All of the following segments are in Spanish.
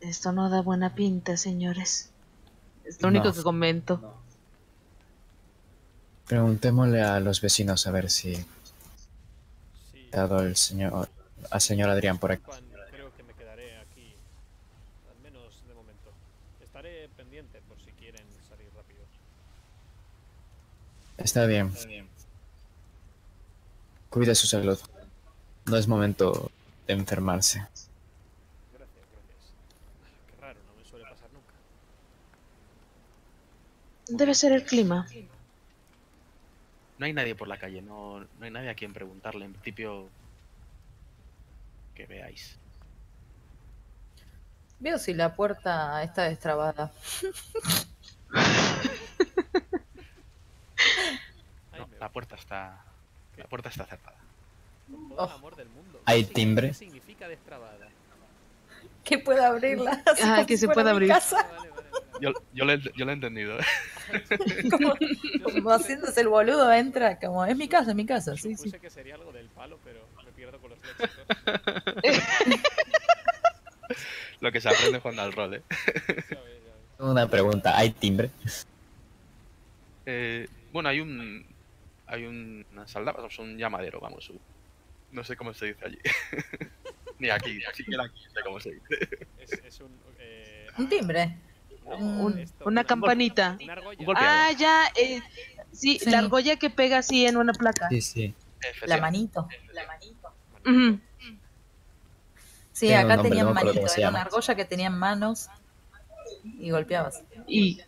Esto no da buena pinta, señores. Es lo único que comento. Preguntémosle a los vecinos a ver si ha dado el señor, a señor Adrián por aquí. Creo que me quedaré aquí, al menos de momento. Estaré pendiente por si quieren salir rápido. Está bien. Cuide su salud. No es momento de enfermarse. Gracias. Qué raro, no me suele pasar nunca. Debe ser el clima. No hay nadie por la calle, no hay nadie a quien preguntarle. En principio, que veáis. Veo si la puerta está destrabada. No, la puerta está cerrada. ¿Hay timbre? ¿Qué significa destrabada? Que pueda abrirla. Ah, que se pueda abrir. Yo lo he entendido. Como haciéndose el boludo, entra como, es mi casa, sí, sí. Supuse que sería algo del palo, pero me pierdo con los flechas. Lo que se aprende jugando al rol, ¿eh? Una pregunta, ¿hay timbre? Bueno, hay un... una saldapa, o sea, un llamadero, vamos. No sé cómo se dice allí. Ni aquí, ni siquiera aquí, no sé cómo se dice. Es un timbre. Una campanita. Un golpe, ya. Sí, la argolla que pega así en una placa. Sí. La manito. Sí, tiene acá nombre, tenían manito. Era una argolla que tenían manos y golpeabas. Y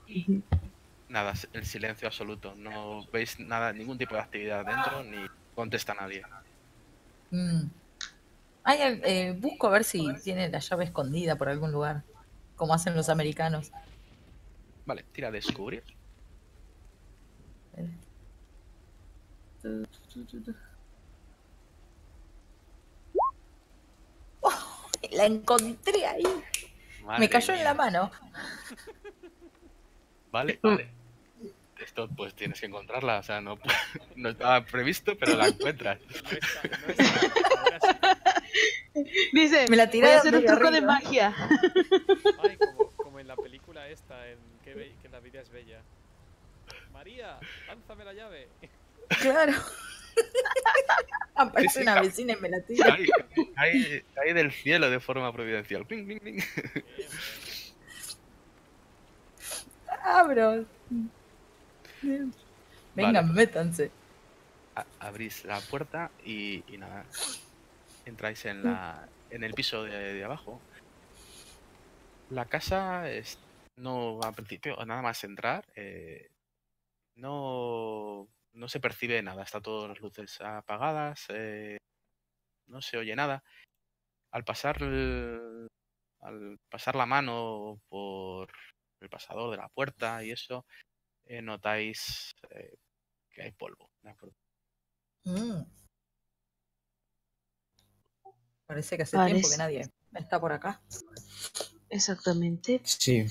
nada, el silencio absoluto. No veis nada, ningún tipo de actividad dentro ni contesta nadie. Busco a ver si tiene la llave escondida por algún lugar, como hacen los americanos. Vale, tira a descubrir. Oh, la encontré ahí. Madre me cayó en la mano. Vale. Esto pues tienes que encontrarla, o sea, no estaba previsto, pero la encuentras. No está, dice, me la tiré, voy a hacer un truco de magia. Ay, como en la película esta, en que la vida es bella. María, lánzame la llave. Claro. Aparece una vecina y me la tira. Cae del cielo de forma providencial. Ping, ping, ping. Abro. Venga, métanse. Abrís la puerta y nada. Entráis en el piso de abajo. La casa es, no, al principio, nada más entrar, no se percibe nada. Está todas las luces apagadas, no se oye nada. Al pasar la mano por el pasador de la puerta y eso, notáis que hay polvo. Parece que hace tiempo que nadie está por acá. Exactamente. Sí.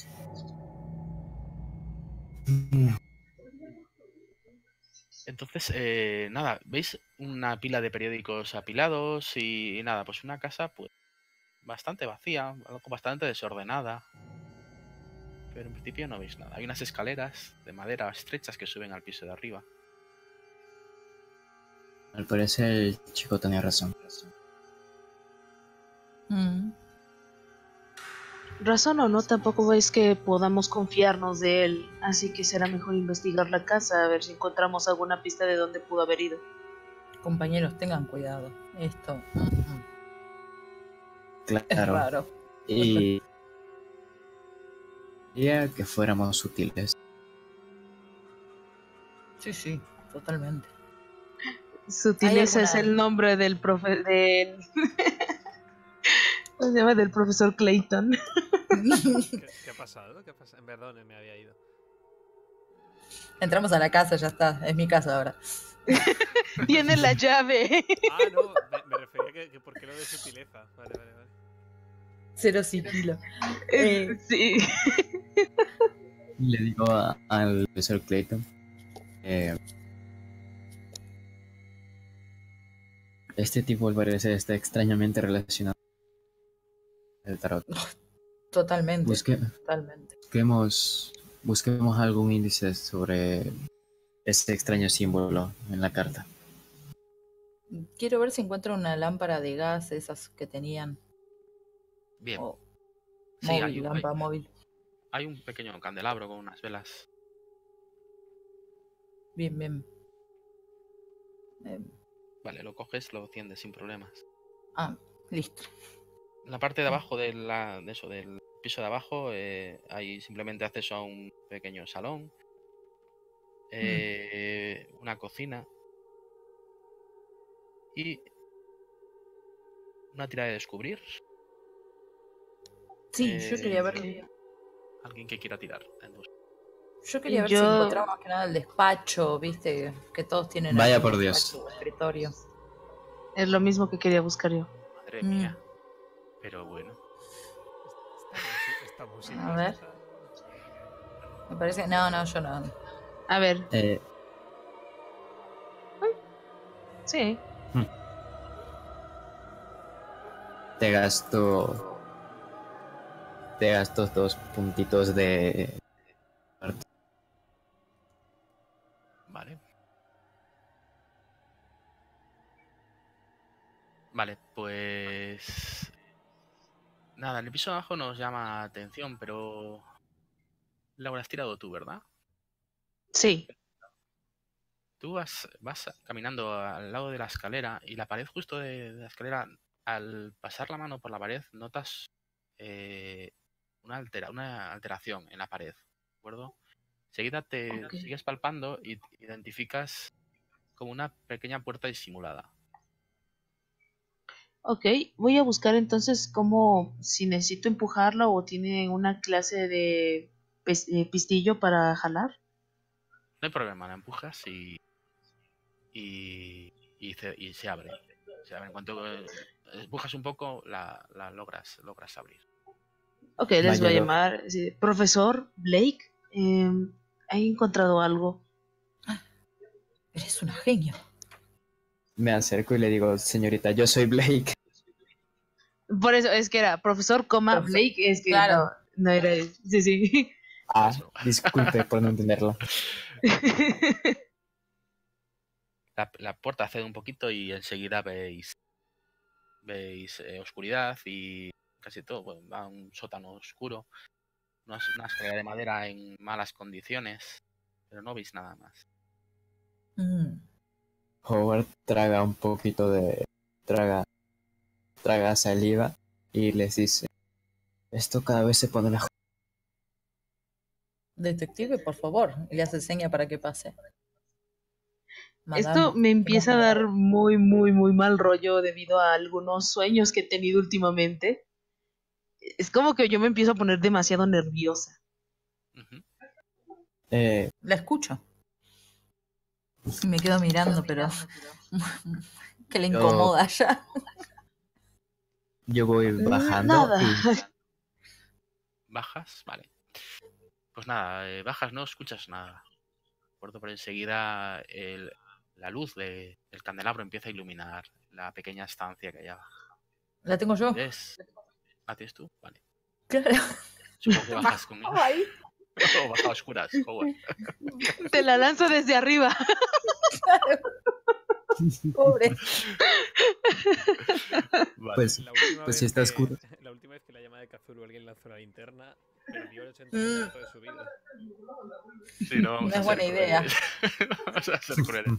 Entonces, nada, ¿veis? Una pila de periódicos apilados y nada, pues una casa pues bastante vacía, algo bastante desordenada. Pero en principio no veis nada. Hay unas escaleras de madera estrechas que suben al piso de arriba. Al parecer el chico tenía razón. Razón o no, tampoco es que podamos confiarnos de él. Así que será mejor investigar la casa, a ver si encontramos alguna pista de dónde pudo haber ido. Compañeros, tengan cuidado. Esto... Claro. Es raro. Y... diría que fuéramos sutiles. Sí, totalmente. Sutileza es el nombre del profe... ¿Cómo se llama? Del profesor Clayton. ¿Qué ha pasado? Perdón, me había ido. Entramos a la casa, ya está. Es mi casa ahora. Tiene la llave. No, me refería que por qué lo de sutileza. Vale. Cero sigilo. Sí. Le digo al profesor Clayton. Este tipo al parecer está extrañamente relacionado el tarot. Totalmente. Busquemos algún índice sobre este extraño símbolo en la carta. Quiero ver si encuentro una lámpara de gas, esas que tenían. Bien. Oh, sí, móvil, lámpara móvil. Hay un pequeño candelabro con unas velas. Bien, bien. Vale, lo coges, lo tiendes sin problemas. Ah, listo. En la parte de abajo del piso de abajo hay simplemente acceso a un pequeño salón, una cocina y una tirada de descubrir. Sí, yo quería ver. Alguien que quiera tirar. Yo quería ver si encontraba más que nada el despacho, viste, que todos tienen. Vaya por Dios. Escritorio. Es lo mismo que quería buscar yo. Madre mía. Pero bueno. A ver. Me parece. No, yo no. A ver. Sí. Te gasto 2 puntitos de. Vale, pues... Nada, el piso de abajo nos llama la atención, pero... Laura, has tirado tú, ¿verdad? Sí. Tú vas caminando al lado de la escalera y la pared justo de la escalera, al pasar la mano por la pared, notas una alteración en la pared, ¿de acuerdo? Enseguida te sigues palpando y identificas como una pequeña puerta disimulada. Ok, voy a buscar entonces cómo, si necesito empujarla o tiene una clase de pistillo para jalar. No hay problema, la empujas y se abre. Se abre. En cuanto empujas un poco, la logras abrir. Ok, les voy a llamar. Profesor Blake, he encontrado algo. Eres una genio. Me acerco y le digo, señorita, yo soy Blake. Por eso, es que era profesor, Blake, es que claro, no era él. Sí. Ah, disculpe por no entenderlo. La puerta cede un poquito y enseguida veis oscuridad y casi todo, pues, va a un sótano oscuro. Una escalera de madera en malas condiciones, pero no veis nada más. Howard traga un poquito de... Traga saliva y les dice... Esto cada vez se pone mejor. Detective, por favor. Y le hace seña para que pase. Madame, esto me empieza a dar muy, muy, muy mal rollo debido a algunos sueños que he tenido últimamente. Es como que yo me empiezo a poner demasiado nerviosa. La escucho. Me quedo mirando, pero que le incomoda ya. Yo voy bajando. ¿Bajas? Vale. Pues nada, bajas, no escuchas nada. Pero enseguida la luz del candelabro empieza a iluminar la pequeña estancia que hay abajo. ¿La tengo yo? ¿La tienes tú? Vale. Claro. Supongo que bajas conmigo. Oh, baja a oscuras, Howard. Te la lanzo desde arriba. Claro. Pobre. Vale. Pues si está oscuro. La última vez que la llamada de Kazuru alguien lanzó la linterna, perdió el 80% de su vida. Sí, no es buena idea. Vamos a ser crueles.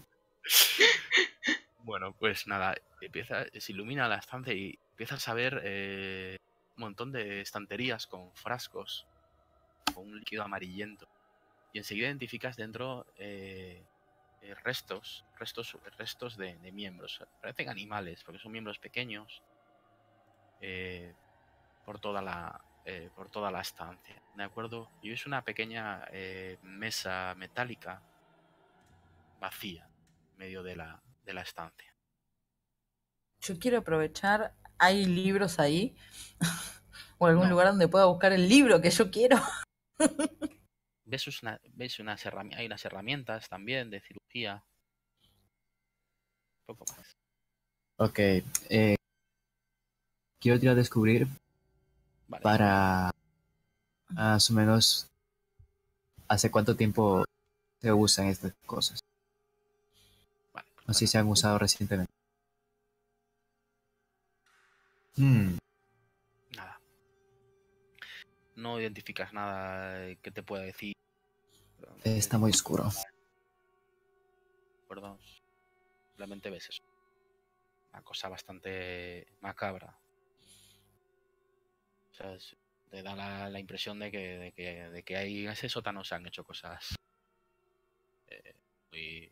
Bueno, pues nada, se ilumina la estancia y empiezas a ver un montón de estanterías con frascos. Con un líquido amarillento y enseguida identificas dentro restos de miembros. Parecen animales porque son miembros pequeños por toda la estancia, ¿de acuerdo? Y ves una pequeña mesa metálica vacía en medio de la estancia. Yo quiero aprovechar, ¿hay libros ahí? O algún lugar donde pueda buscar el libro que yo quiero. Hay unas herramientas también de cirugía. Un poco más. Ok. Quiero tirar a descubrir Vale. Para más o menos hace cuánto tiempo se usan estas cosas. Vale, pues, no sé si se han usado recientemente. Nada. No identificas nada que te pueda decir. Está muy oscuro. Perdón. Solamente ves eso. Una cosa bastante macabra. O sea, te da la impresión de que hay... ese sótano se han hecho cosas muy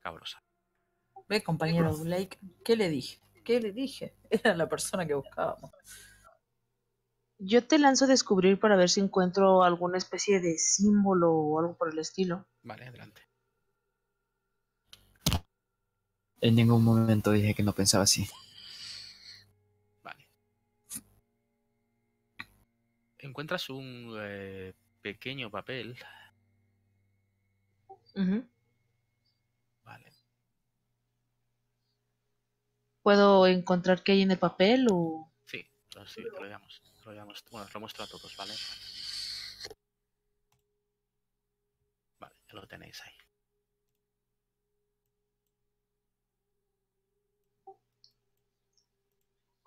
cabrosas. Ve, compañero Blake, ¿qué le dije? ¿Qué le dije? Era la persona que buscábamos. Yo te lanzo a descubrir para ver si encuentro alguna especie de símbolo o algo por el estilo. Vale, adelante. En ningún momento dije que no pensaba así. Vale. Encuentras un pequeño papel. Uh-huh. Vale. ¿Puedo encontrar qué hay en el papel o...? Sí, te lo digamos. Bueno, os lo muestro a todos, ¿vale? Vale, ya lo tenéis ahí.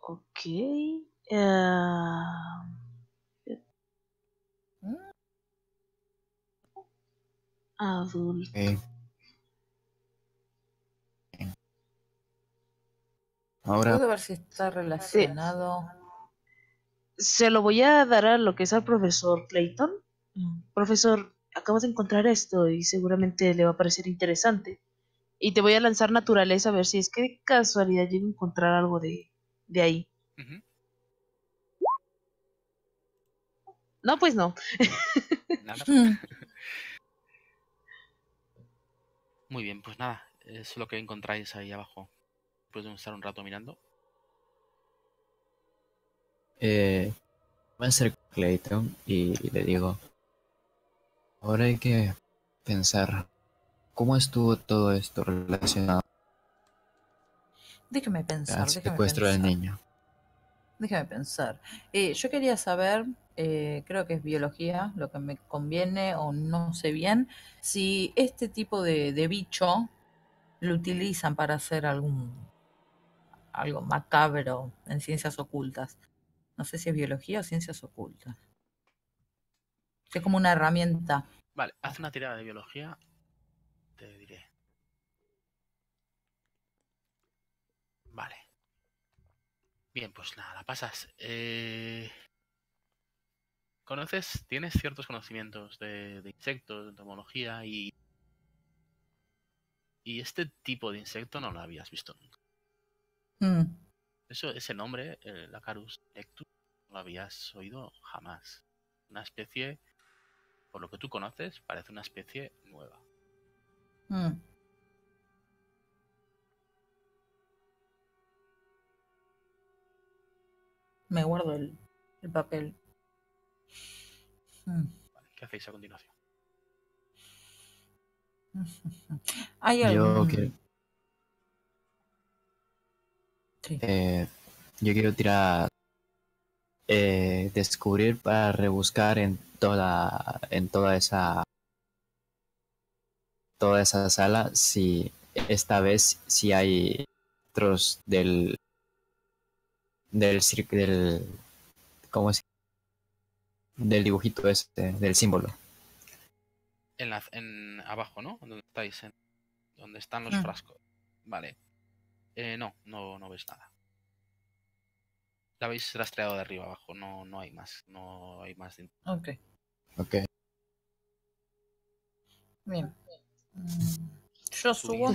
Ok. Adulto. Ahora... puedo ver si está relacionado... Sí. Se lo voy a dar a lo que es al profesor Clayton. Profesor, acabas de encontrar esto y seguramente le va a parecer interesante. Y te voy a lanzar naturaleza a ver si es que de casualidad llego a encontrar algo de ahí. Uh-huh. No, pues no. Nada. Muy bien, pues nada. Es lo que encontráis ahí abajo. Puedes estar un rato mirando. Voy a ser Clayton y le digo, ahora hay que pensar cómo estuvo todo esto relacionado. Déjame pensar. Secuestro del niño. Déjame pensar. Yo quería saber, creo que es biología, lo que me conviene o no sé bien, si este tipo de bicho lo utilizan para hacer algo macabro en ciencias ocultas. No sé si es biología o ciencias ocultas. Es como una herramienta. Vale, haz una tirada de biología. Te diré. Vale. Bien, pues nada, la pasas. Tienes ciertos conocimientos de insectos, de entomología y... y este tipo de insecto no lo habías visto nunca. Ese nombre, la Carus Nectus, no lo habías oído jamás. Una especie, por lo que tú conoces, parece una especie nueva. Me guardo el papel. Vale, ¿qué hacéis a continuación? ¿Hay algo que... sí. Yo quiero tirar descubrir para rebuscar en toda esa sala si esta vez si hay otros del ¿cómo es? Del dibujito este, del símbolo. En abajo, ¿no? Donde estáis, donde están los frascos. Vale. No ves nada. La habéis rastreado de arriba abajo, no hay más. No hay más. Ok. Bien. Yo subo.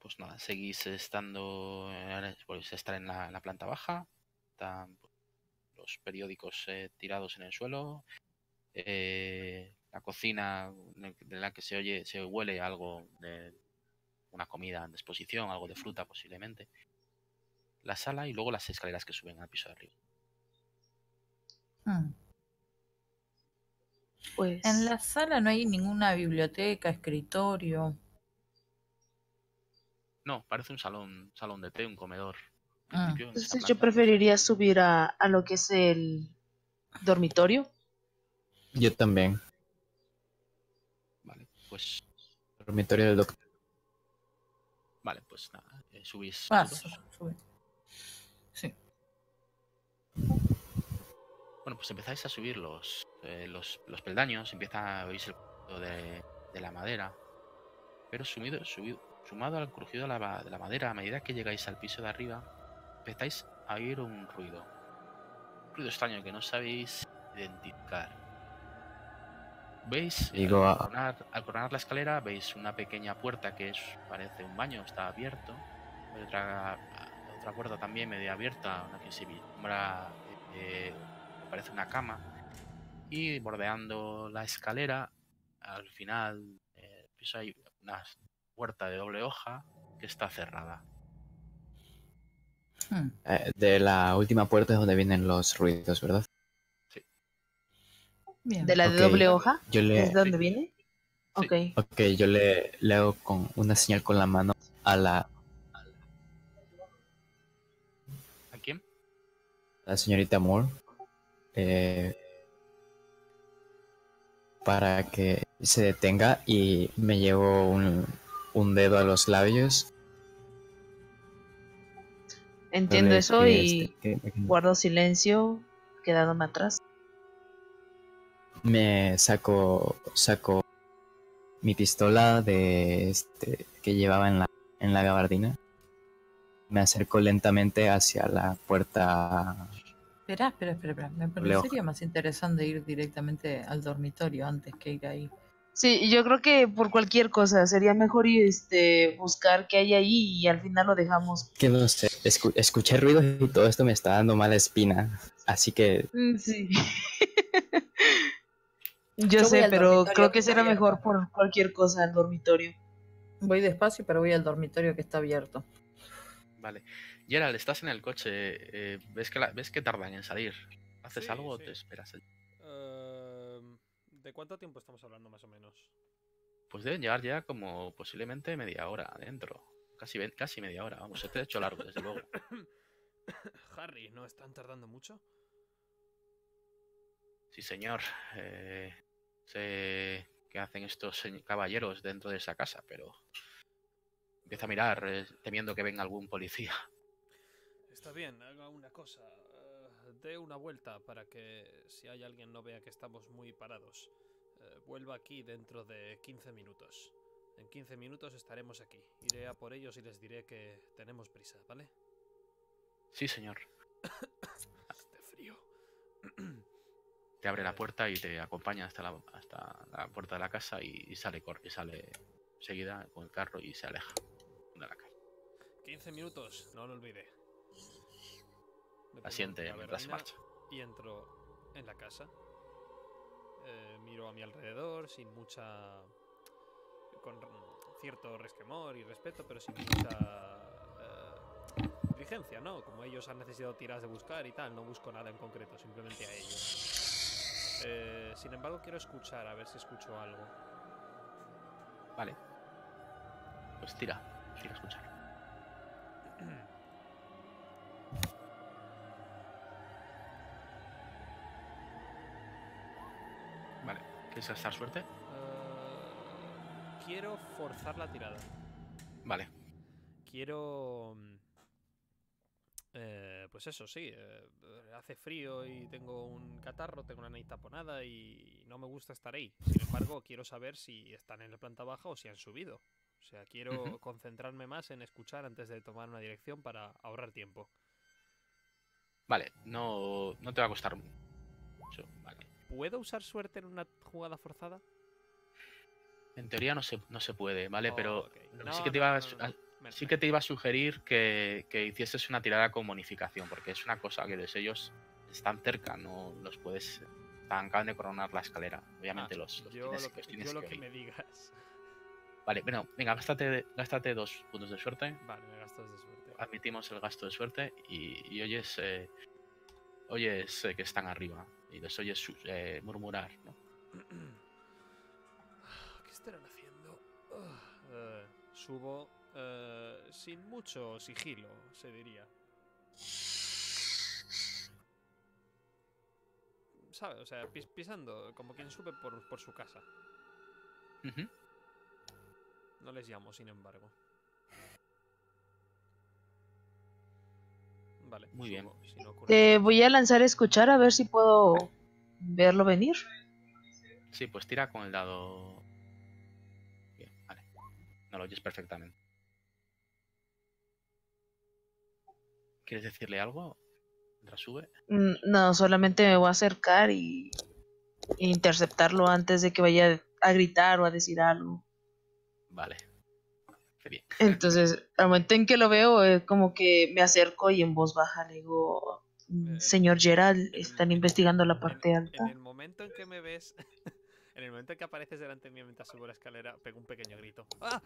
Pues nada, seguís estando. Podéis estar en la planta baja. Están los periódicos tirados en el suelo. La cocina de la que se huele algo de... una comida en disposición, algo de fruta posiblemente. La sala y luego las escaleras que suben al piso de arriba. Pues... en la sala no hay ninguna biblioteca, escritorio. No, parece un salón de té, un comedor. Entonces yo preferiría subir a lo que es el dormitorio. Yo también. Vale, pues... dormitorio del doctor. Vale, pues nada, subís. Sube. Sí. Bueno, pues empezáis a subir los peldaños, oís el ruido de la madera, pero sumado al crujido de la madera, a medida que llegáis al piso de arriba, empezáis a oír un ruido extraño que no sabéis identificar. Veis, al coronar la escalera, veis una pequeña puerta que parece un baño, está abierto, hay otra puerta también medio abierta, una que se vislumbra... parece una cama, y bordeando la escalera al final pues hay una puerta de doble hoja que está cerrada. De la última puerta es donde vienen los ruidos, ¿verdad? Sí. Bien. ¿De la de doble hoja? ¿Es donde viene? Sí. Okay. Ok, yo le hago con una señal con la mano a la... ¿A quién? La señorita Moore. Para que se detenga, y me llevo un dedo a los labios. Entiendo eso y guardo silencio, quedándome atrás. Me saco mi pistola que llevaba en la gabardina. Me acerco lentamente hacia la puerta. Espera. Me parecería más interesante ir directamente al dormitorio antes que ir ahí. Sí, yo creo que por cualquier cosa sería mejor buscar qué hay ahí y al final lo dejamos. Que no sé, escuché ruidos y todo esto me está dando mala espina, así que... Sí. Yo sé, pero creo que será mejor por cualquier cosa al dormitorio. Voy despacio, pero voy al dormitorio que está abierto. Vale. Gerald, estás en el coche. ¿Ves que tardan en salir? ¿Haces algo o te esperas? ¿De cuánto tiempo estamos hablando más o menos? Pues deben llegar ya como posiblemente media hora adentro. Casi media hora. Vamos, este hecho largo, desde luego. Harry, ¿no están tardando mucho? Sí, señor. Sé qué hacen estos caballeros dentro de esa casa, pero... Empieza a mirar, temiendo que venga algún policía. Está bien, haga una cosa. Dé una vuelta para que, si hay alguien, no vea que estamos muy parados. Vuelva aquí dentro de 15 minutos. En 15 minutos estaremos aquí. Iré a por ellos y les diré que tenemos prisa, ¿vale? Sí, señor. Hace frío. Te abre la puerta y te acompaña hasta la puerta de la casa y sale seguida con el carro y se aleja. 15 minutos, no lo olvidé. Asiente mientras se marcha. Y entro en la casa. Miro a mi alrededor con cierto resquemor y respeto, pero sin mucha diligencia, ¿no? Como ellos han necesitado tiras de buscar y tal, no busco nada en concreto, simplemente a ellos. Sin embargo, quiero escuchar, a ver si escucho algo. Vale. Pues tira a escuchar. Vale, ¿quieres gastar suerte? Quiero forzar la tirada. Vale. Quiero... pues eso, sí. Hace frío y tengo un catarro, tengo una nariz taponada y no me gusta estar ahí. Sin embargo, quiero saber si están en la planta baja o si han subido. O sea, quiero concentrarme más en escuchar antes de tomar una dirección para ahorrar tiempo. Vale, no te va a costar mucho. Vale. ¿Puedo usar suerte en una jugada forzada? En teoría no se puede, ¿vale? Pero sí que te iba a sugerir que hicieses una tirada con bonificación, porque es una cosa que ellos están cerca, no los puedes... Acaban de coronar la escalera. Obviamente tienes que me digas. Vale, bueno, venga, gástate 2 puntos de suerte. Vale, me gasto 2 de suerte. Admitimos el gasto de suerte y oyes que están arriba y les oyes murmurar, ¿no? ¿Qué estarán haciendo? Subo sin mucho sigilo, se diría. ¿sabes? O sea, pisando, como quien sube por su casa. Uh-huh. No les llamo, sin embargo. Vale, muy bien. Si no ocurre... voy a lanzar a escuchar a ver si puedo verlo venir. Sí, pues tira con el dado. Bien, vale. No lo oyes perfectamente. ¿Quieres decirle algo mientras sube? No, solamente me voy a acercar y interceptarlo antes de que vaya a gritar o a decir algo. Vale. Bien. Entonces, al momento en que lo veo, como que me acerco y en voz baja le digo: señor Gerald, están investigando la parte alta. En el momento en que me ves, en el momento en que apareces delante de mí mientras subo la escalera, pego un pequeño grito. ¡Ah!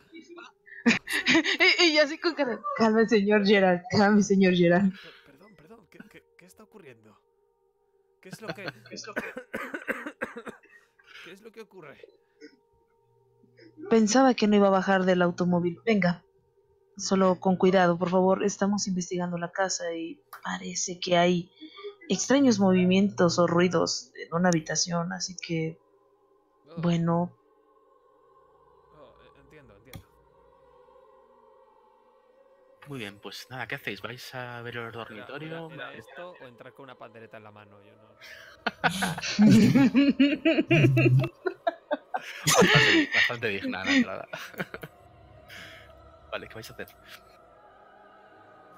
Y yo así con cara: calme, señor Gerald, calme, señor Gerald. Perdón, perdón, ¿qué está ocurriendo? ¿Qué es lo que...? ¿Qué es lo que ocurre? Pensaba que no iba a bajar del automóvil. Venga, solo con cuidado, por favor. Estamos investigando la casa y parece que hay extraños movimientos o ruidos en una habitación, así que... Bueno... entiendo, entiendo. Muy bien, pues nada, ¿qué hacéis? ¿Vais a ver el dormitorio? ¿Era esto o entrar con una pandereta en la mano? Yo no... Bastante digna la entrada. Vale, ¿qué vais a hacer?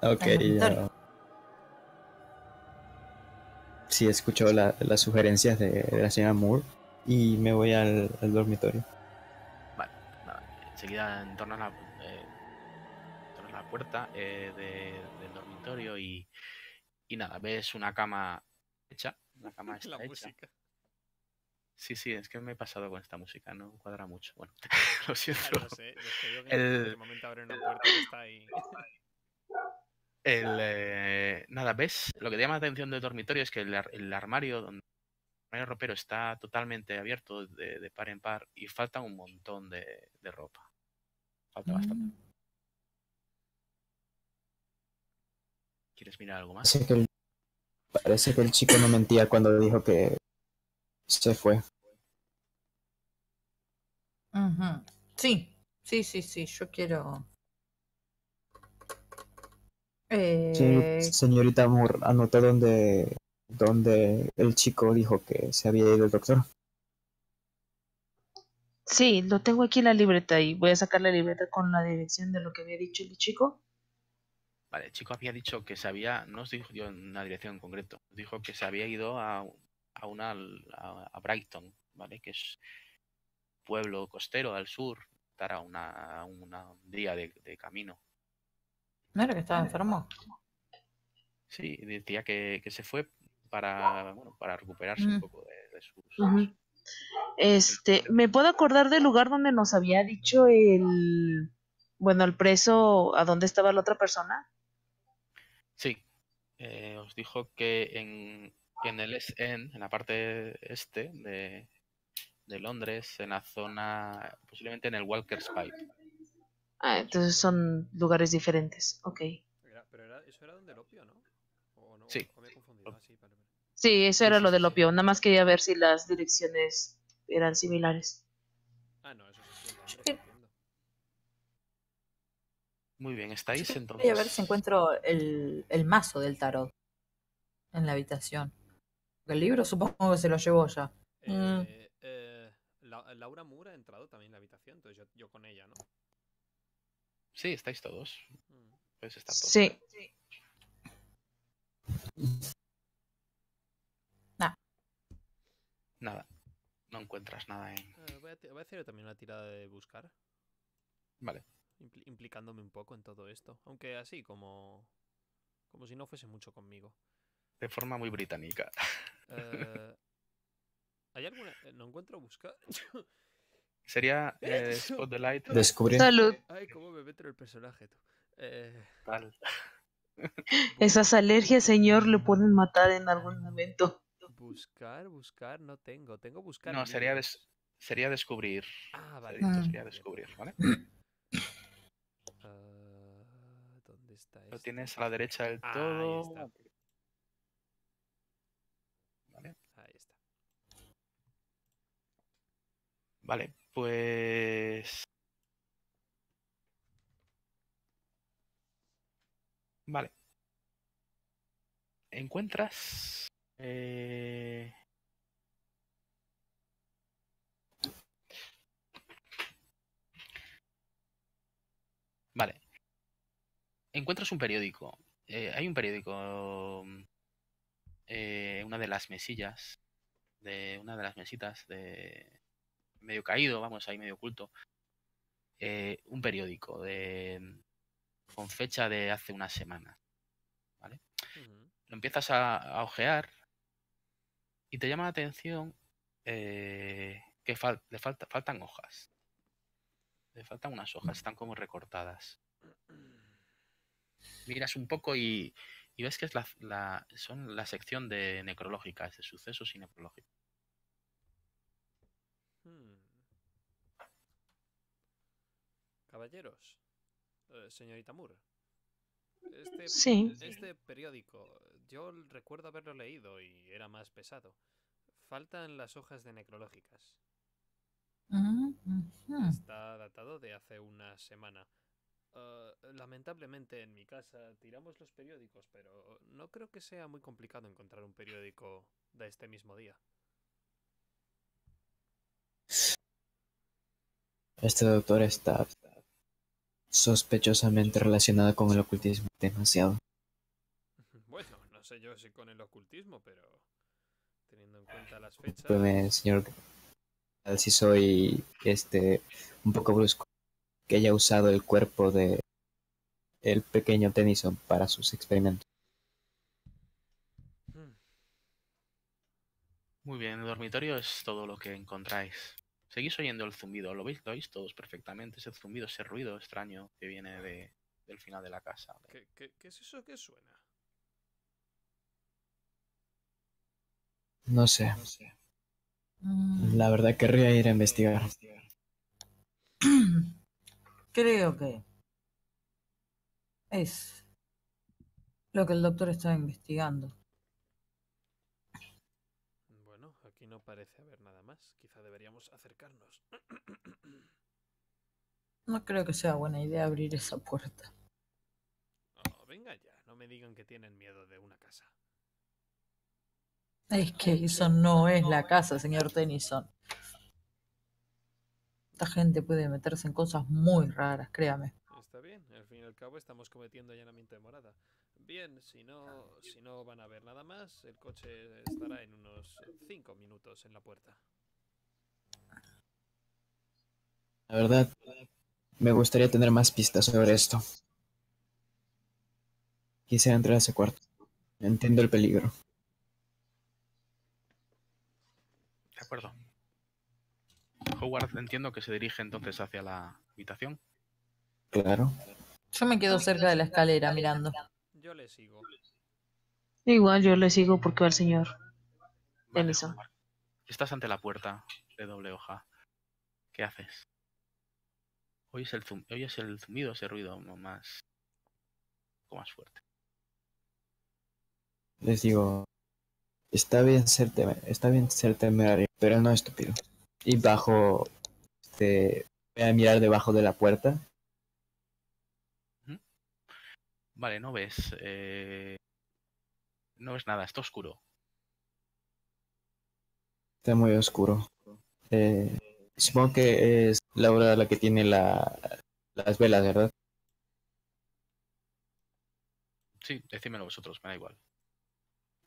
Ok, ya. Sí, escucho las sugerencias de la señora Moore y me voy al dormitorio. Vale, nada, enseguida entornas la puerta del dormitorio y nada, ves una cama hecha. Una cama está hecha. Música. Sí, es que me he pasado con esta música, no cuadra mucho. Bueno, lo siento. Claro, no sé, yo que el momento abre una puerta y está ahí. Nada, ¿ves? Lo que te llama la atención del dormitorio es que el armario donde el armario ropero está totalmente abierto de par en par y falta un montón de ropa. Falta bastante. ¿Quieres mirar algo más? Parece que el chico no mentía cuando dijo que se fue. Uh-huh. Sí. Yo quiero... Sí, señorita Moore, anoté donde el chico dijo que se había ido el doctor. Sí, lo tengo aquí en la libreta y voy a sacar la libreta con la dirección de lo que había dicho el chico. Vale, el chico había dicho que se había... No os dijo una dirección en concreto. Dijo que se había ido a Brighton, ¿vale? Que es pueblo costero al sur, estará un día de camino. ¿No era que estaba enfermo? Sí, decía que se fue para recuperarse un poco de sus... Uh-huh. ¿Me puedo acordar del lugar donde nos había dicho el preso, a dónde estaba la otra persona? Sí, os dijo que en el East End, en la parte este de Londres, en la zona, posiblemente en el Walker's Pipe. Ah, entonces son lugares diferentes, ok. Eso era donde el opio, ¿no? ¿O no? Sí. O me he confundido. Ah, sí, vale. Sí, eso era lo del opio, nada más quería ver si las direcciones eran similares. Ah, no, eso sí. Muy bien, ¿estáis entonces? Voy a ver si encuentro el mazo del tarot en la habitación. El libro supongo que se lo llevó ya. Laura Moore ha entrado también en la habitación, entonces yo con ella, ¿no? Sí, estáis todos. Pues están todos. Sí. Nada. No encuentras nada en... voy a hacer también una tirada de buscar. Vale. Implicándome un poco en todo esto. Aunque así, como si no fuese mucho conmigo. De forma muy británica. ¿Hay alguna? No encuentro buscar. Sería Spot the Light. Descubrir. Salud. Ay, cómo me meto el personaje, tú. Tal. Esas alergias, señor, le pueden matar en algún momento. Buscar, no tengo. Tengo buscar. No, sería descubrir. Ah, vale. Sería descubrir, ¿vale? ¿Dónde está esto? Lo tienes a la derecha del todo. Ahí está. Ahí está. Vale, pues... Vale. Encuentras... Vale. Encuentras un periódico. Hay un periódico en una de las mesillas, de una de las mesitas, de medio caído, vamos, ahí medio oculto. Un periódico con fecha de hace una semana. ¿Vale? Uh-huh. Lo empiezas a ojear y te llama la atención que faltan hojas. Le faltan unas hojas, están como recortadas. Miras un poco y ves que es son la sección de necrológicas, de sucesos y necrológicos. Caballeros, señorita Moore, este periódico, yo recuerdo haberlo leído y era más pesado. Faltan las hojas de necrológicas. Está datado de hace una semana. Lamentablemente en mi casa tiramos los periódicos, pero no creo que sea muy complicado encontrar un periódico de este mismo día. Este doctor está sospechosamente relacionado con el ocultismo demasiado. Bueno, no sé yo si con el ocultismo, pero teniendo en cuenta las fechas... Disculpe, señor, si soy un poco brusco, que haya usado el cuerpo de el pequeño Tennyson para sus experimentos. Muy bien, en el dormitorio es todo lo que encontráis. Seguís oyendo el zumbido, lo oís todos perfectamente, ese zumbido, ese ruido extraño que viene del final de la casa. ¿Qué es eso que suena? No sé. La verdad querría ir a investigar. Creo que es lo que el doctor está investigando. Bueno, aquí no parece haber nada más. Quizá deberíamos acercarnos. No creo que sea buena idea abrir esa puerta. Oh, venga ya, no me digan que tienen miedo de una casa. Es que eso no es la casa, señor Tennyson. Esta gente puede meterse en cosas muy raras, créame. Está bien, al fin y al cabo estamos cometiendo allanamiento de morada. Bien, si no van a ver nada más, el coche estará en unos 5 minutos en la puerta. La verdad, me gustaría tener más pistas sobre esto. Quisiera entrar a ese cuarto. Entiendo el peligro. De acuerdo. Howard, entiendo que se dirige entonces hacia la habitación. Claro. Yo me quedo cerca de la escalera mirando. Yo le sigo. Igual yo le sigo porque va el señor. Vale, Howard. Estás ante la puerta de doble hoja. ¿Qué haces? Oyes el zumbido, ese ruido más... Un poco más fuerte. Les digo... Está bien ser temerario, pero no estúpido. Y bajo, voy a mirar debajo de la puerta. Vale, no ves nada, está oscuro. Está muy oscuro. Supongo que es Laura la que tiene las velas, ¿verdad? Sí, decídmelo vosotros, me da igual.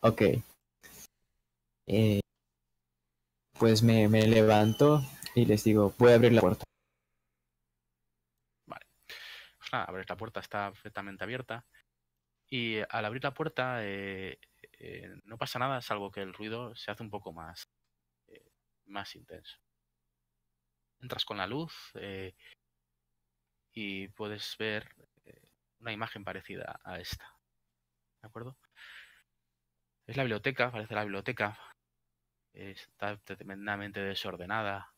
Ok. Pues me levanto y les digo, voy a abrir la puerta. Vale. Pues nada, abres la puerta, está perfectamente abierta. Y al abrir la puerta no pasa nada, salvo que el ruido se hace un poco más intenso. Entras con la luz y puedes ver una imagen parecida a esta. ¿De acuerdo? Es la biblioteca, parece la biblioteca. Está tremendamente desordenada.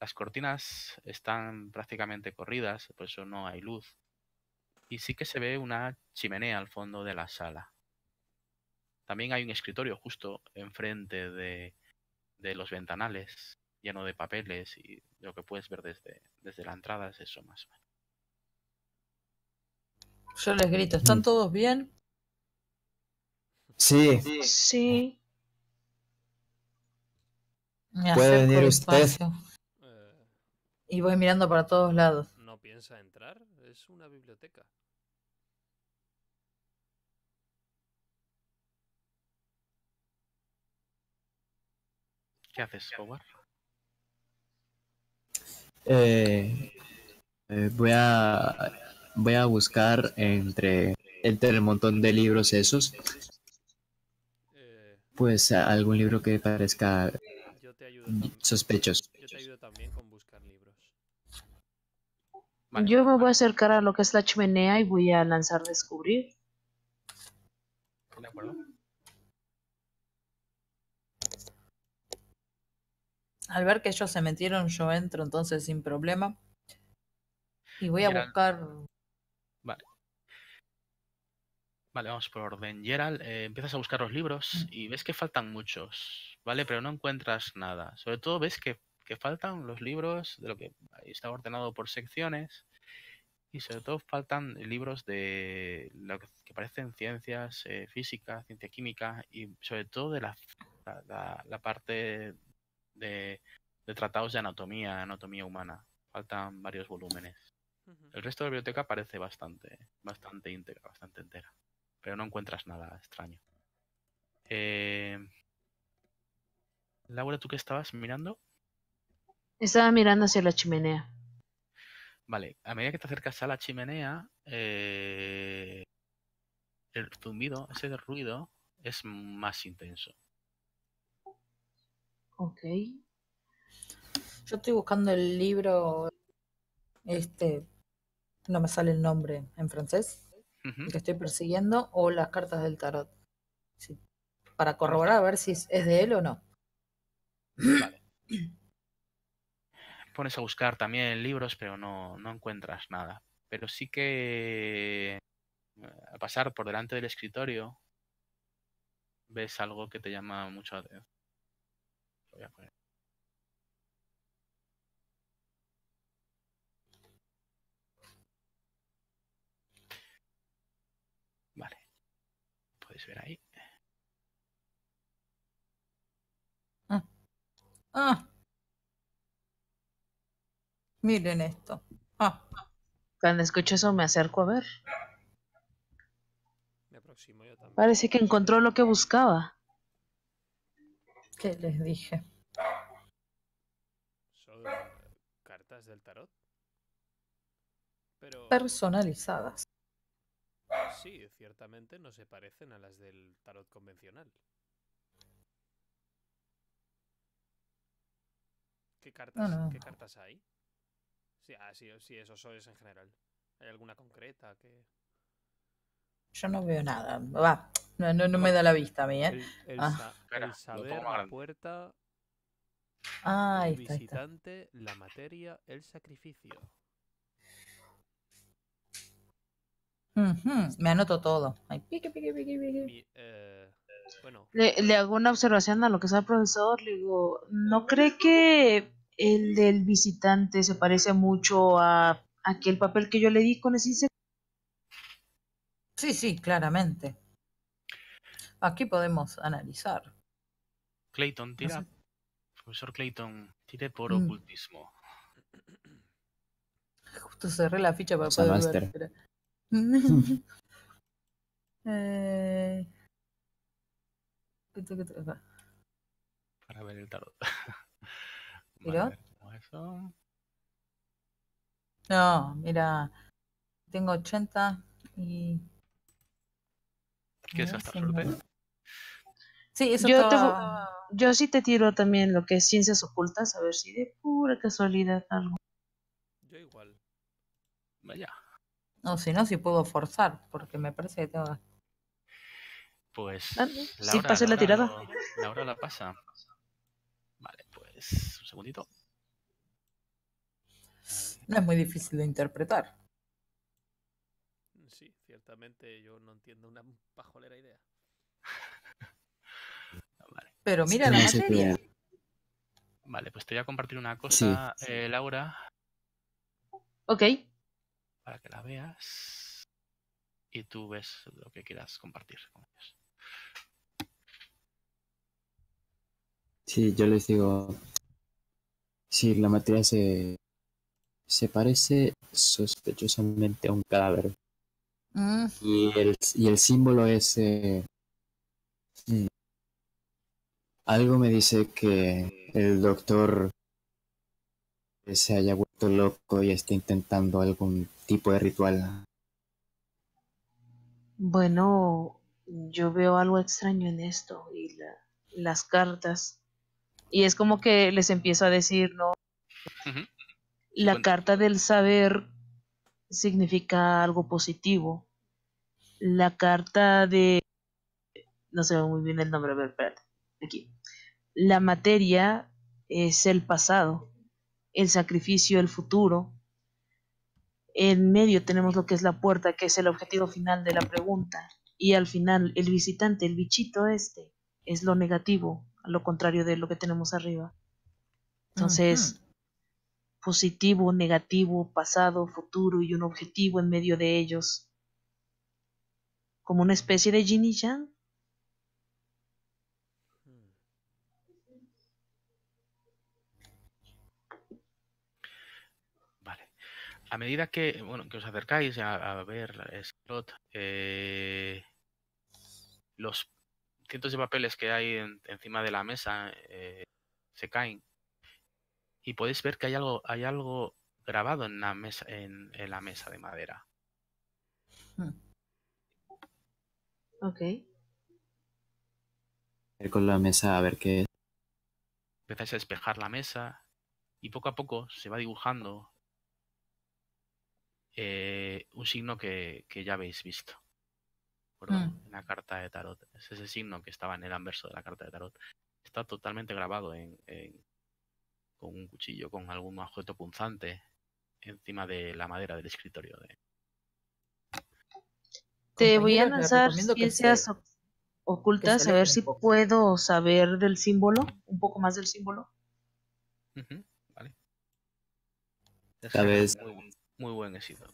Las cortinas están prácticamente corridas, por eso no hay luz. Y sí que se ve una chimenea al fondo de la sala. También hay un escritorio justo enfrente de los ventanales. lleno de papeles, y lo que puedes ver desde la entrada es eso más o menos. Yo les grito, ¿están todos bien? Sí. Sí. ¿Puede venir usted? Y voy mirando para todos lados. ¿No piensa entrar? Es una biblioteca. ¿Qué haces, Howard? Voy a buscar entre el montón de libros esos. Pues algún libro que parezca sospechoso. Yo te ayudo también con buscar libros. Vale. Yo me voy a acercar a lo que es la chimenea y voy a lanzar descubrir. ¿De acuerdo? Al ver que ellos se metieron, yo entro entonces sin problema. Y voy a buscar... Vale. Vale, vamos por orden. Gerald, empiezas a buscar los libros y ves que faltan muchos, ¿vale? Pero no encuentras nada. Sobre todo ves que faltan los libros de lo que está ordenado por secciones, y sobre todo faltan libros de lo que parecen ciencias física, ciencia química, y sobre todo de la parte de tratados de anatomía humana. Faltan varios volúmenes. El resto de la biblioteca parece bastante íntegra, bastante entera. Pero no encuentras nada extraño. Laura, ¿tú qué estabas mirando? Estaba mirando hacia la chimenea. Vale, a medida que te acercas a la chimenea, el zumbido, ese ruido, es más intenso. Ok. Yo estoy buscando el libro, no me sale el nombre en francés, que estoy persiguiendo, o las cartas del tarot. Sí. Para corroborar a ver si es de él o no. Vale. Pones a buscar también libros, pero no encuentras nada. Pero sí que al pasar por delante del escritorio ves algo que te llama mucho la atención. Voy a poner. Vale. Podéis ver ahí. Miren esto. Cuando escucho eso me acerco a ver. Me aproximo yo también. Parece que encontró lo que buscaba. ¿Qué les dije? Son cartas del tarot. Pero... personalizadas. Sí, ciertamente no se parecen a las del tarot convencional. ¿Qué cartas hay? Sí, esos soles en general. ¿Hay alguna concreta que...? Yo no veo nada. No me da la vista a mí, ¿eh? El saber, la puerta, el visitante, la materia, el sacrificio. Me anoto todo. Ay, pique. Bueno. Le hago una observación a lo que sea el profesor. Le digo, ¿no cree que el del visitante se parece mucho a aquel papel que yo le di con ese insecto? Sí, claramente. Aquí podemos analizar. Clayton, tira. No sé. Profesor Clayton, tire por ocultismo. Justo cerré la ficha para poder ver. Para ver el tarot. Vale, eso. No, mira, tengo 80 y... ¿Quieres gastar suerte? Sí, eso estaba... Yo sí te tiro también lo que es ciencias ocultas, a ver si de pura casualidad algo. Yo igual. Vaya. No, si puedo forzar, porque me parece que tengo... Pues... Laura, sí, pasé la tirada. Laura la pasa. Vale, pues... un segundito. No es muy difícil de interpretar. Sí, ciertamente yo no entiendo una pajolera idea. Vale. Pero mira la materia. Vale, pues te voy a compartir una cosa, sí. Laura. Ok. Para que la veas. Y tú ves lo que quieras compartir con ellos. Sí, yo les digo... Sí, la materia se parece sospechosamente a un cadáver. Mm. Y el símbolo es... Algo me dice que el doctor se haya vuelto loco y esté intentando algún tipo de ritual. Bueno, yo veo algo extraño en esto y las cartas. Y es como que les empiezo a decir, ¿no? Uh-huh. La carta del saber significa algo positivo. La carta de... No sé muy bien el nombre, pero espérate. Aquí. La materia es el pasado, el sacrificio, el futuro. En medio tenemos lo que es la puerta, que es el objetivo final de la pregunta. Y al final, el visitante, el bichito este, es lo negativo, a lo contrario de lo que tenemos arriba. Entonces, positivo, negativo, pasado, futuro y un objetivo en medio de ellos. Como una especie de yin y yang. A medida que, bueno, que os acercáis a ver ese plot, los cientos de papeles que hay encima de la mesa se caen y podéis ver que hay algo grabado en la mesa, en la mesa de madera. Ok. Con la mesa a ver qué es. Empezáis a despejar la mesa y poco a poco se va dibujando un signo que ya habéis visto en la carta de tarot. Es ese signo que estaba en el anverso de la carta de tarot. Está totalmente grabado con un cuchillo, con algún objeto punzante encima de la madera del escritorio. Te voy a lanzar ciencias ocultas a ver si puedo saber del símbolo, un poco más del símbolo. Uh-huh, vale. Sabes... Muy buen éxito.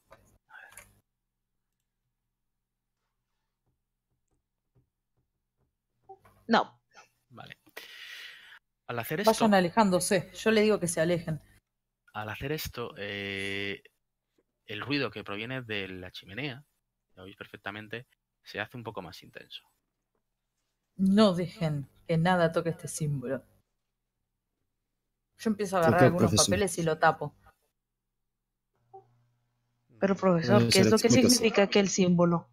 No. Vale. Al hacer esto... Vayan alejándose. Yo le digo que se alejen. Al hacer esto, el ruido que proviene de la chimenea, lo oís perfectamente, se hace un poco más intenso. No dejen que nada toque este símbolo. Yo empiezo a agarrar algunos papeles y lo tapo. Pero, profesor, ¿qué es lo que significa aquel símbolo?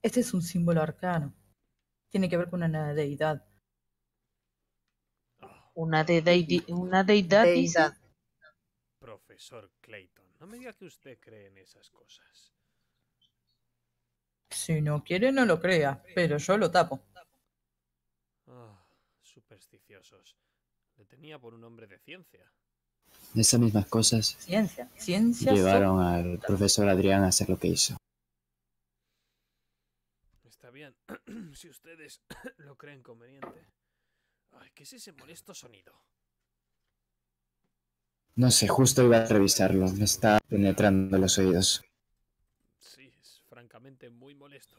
Este es un símbolo arcano. Tiene que ver con una deidad. ¿Una deidad? Profesor Clayton, no me diga que usted cree en esas cosas. Si no quiere, no lo crea, pero yo lo tapo. Oh, supersticiosos. Le tenía por un hombre de ciencia. Esas mismas cosas llevaron al profesor Adrián a hacer lo que hizo. Está bien, si ustedes lo creen conveniente. Ay, ¿qué es ese molesto sonido? No sé, justo iba a revisarlo. Me está penetrando los oídos. Sí, es francamente muy molesto.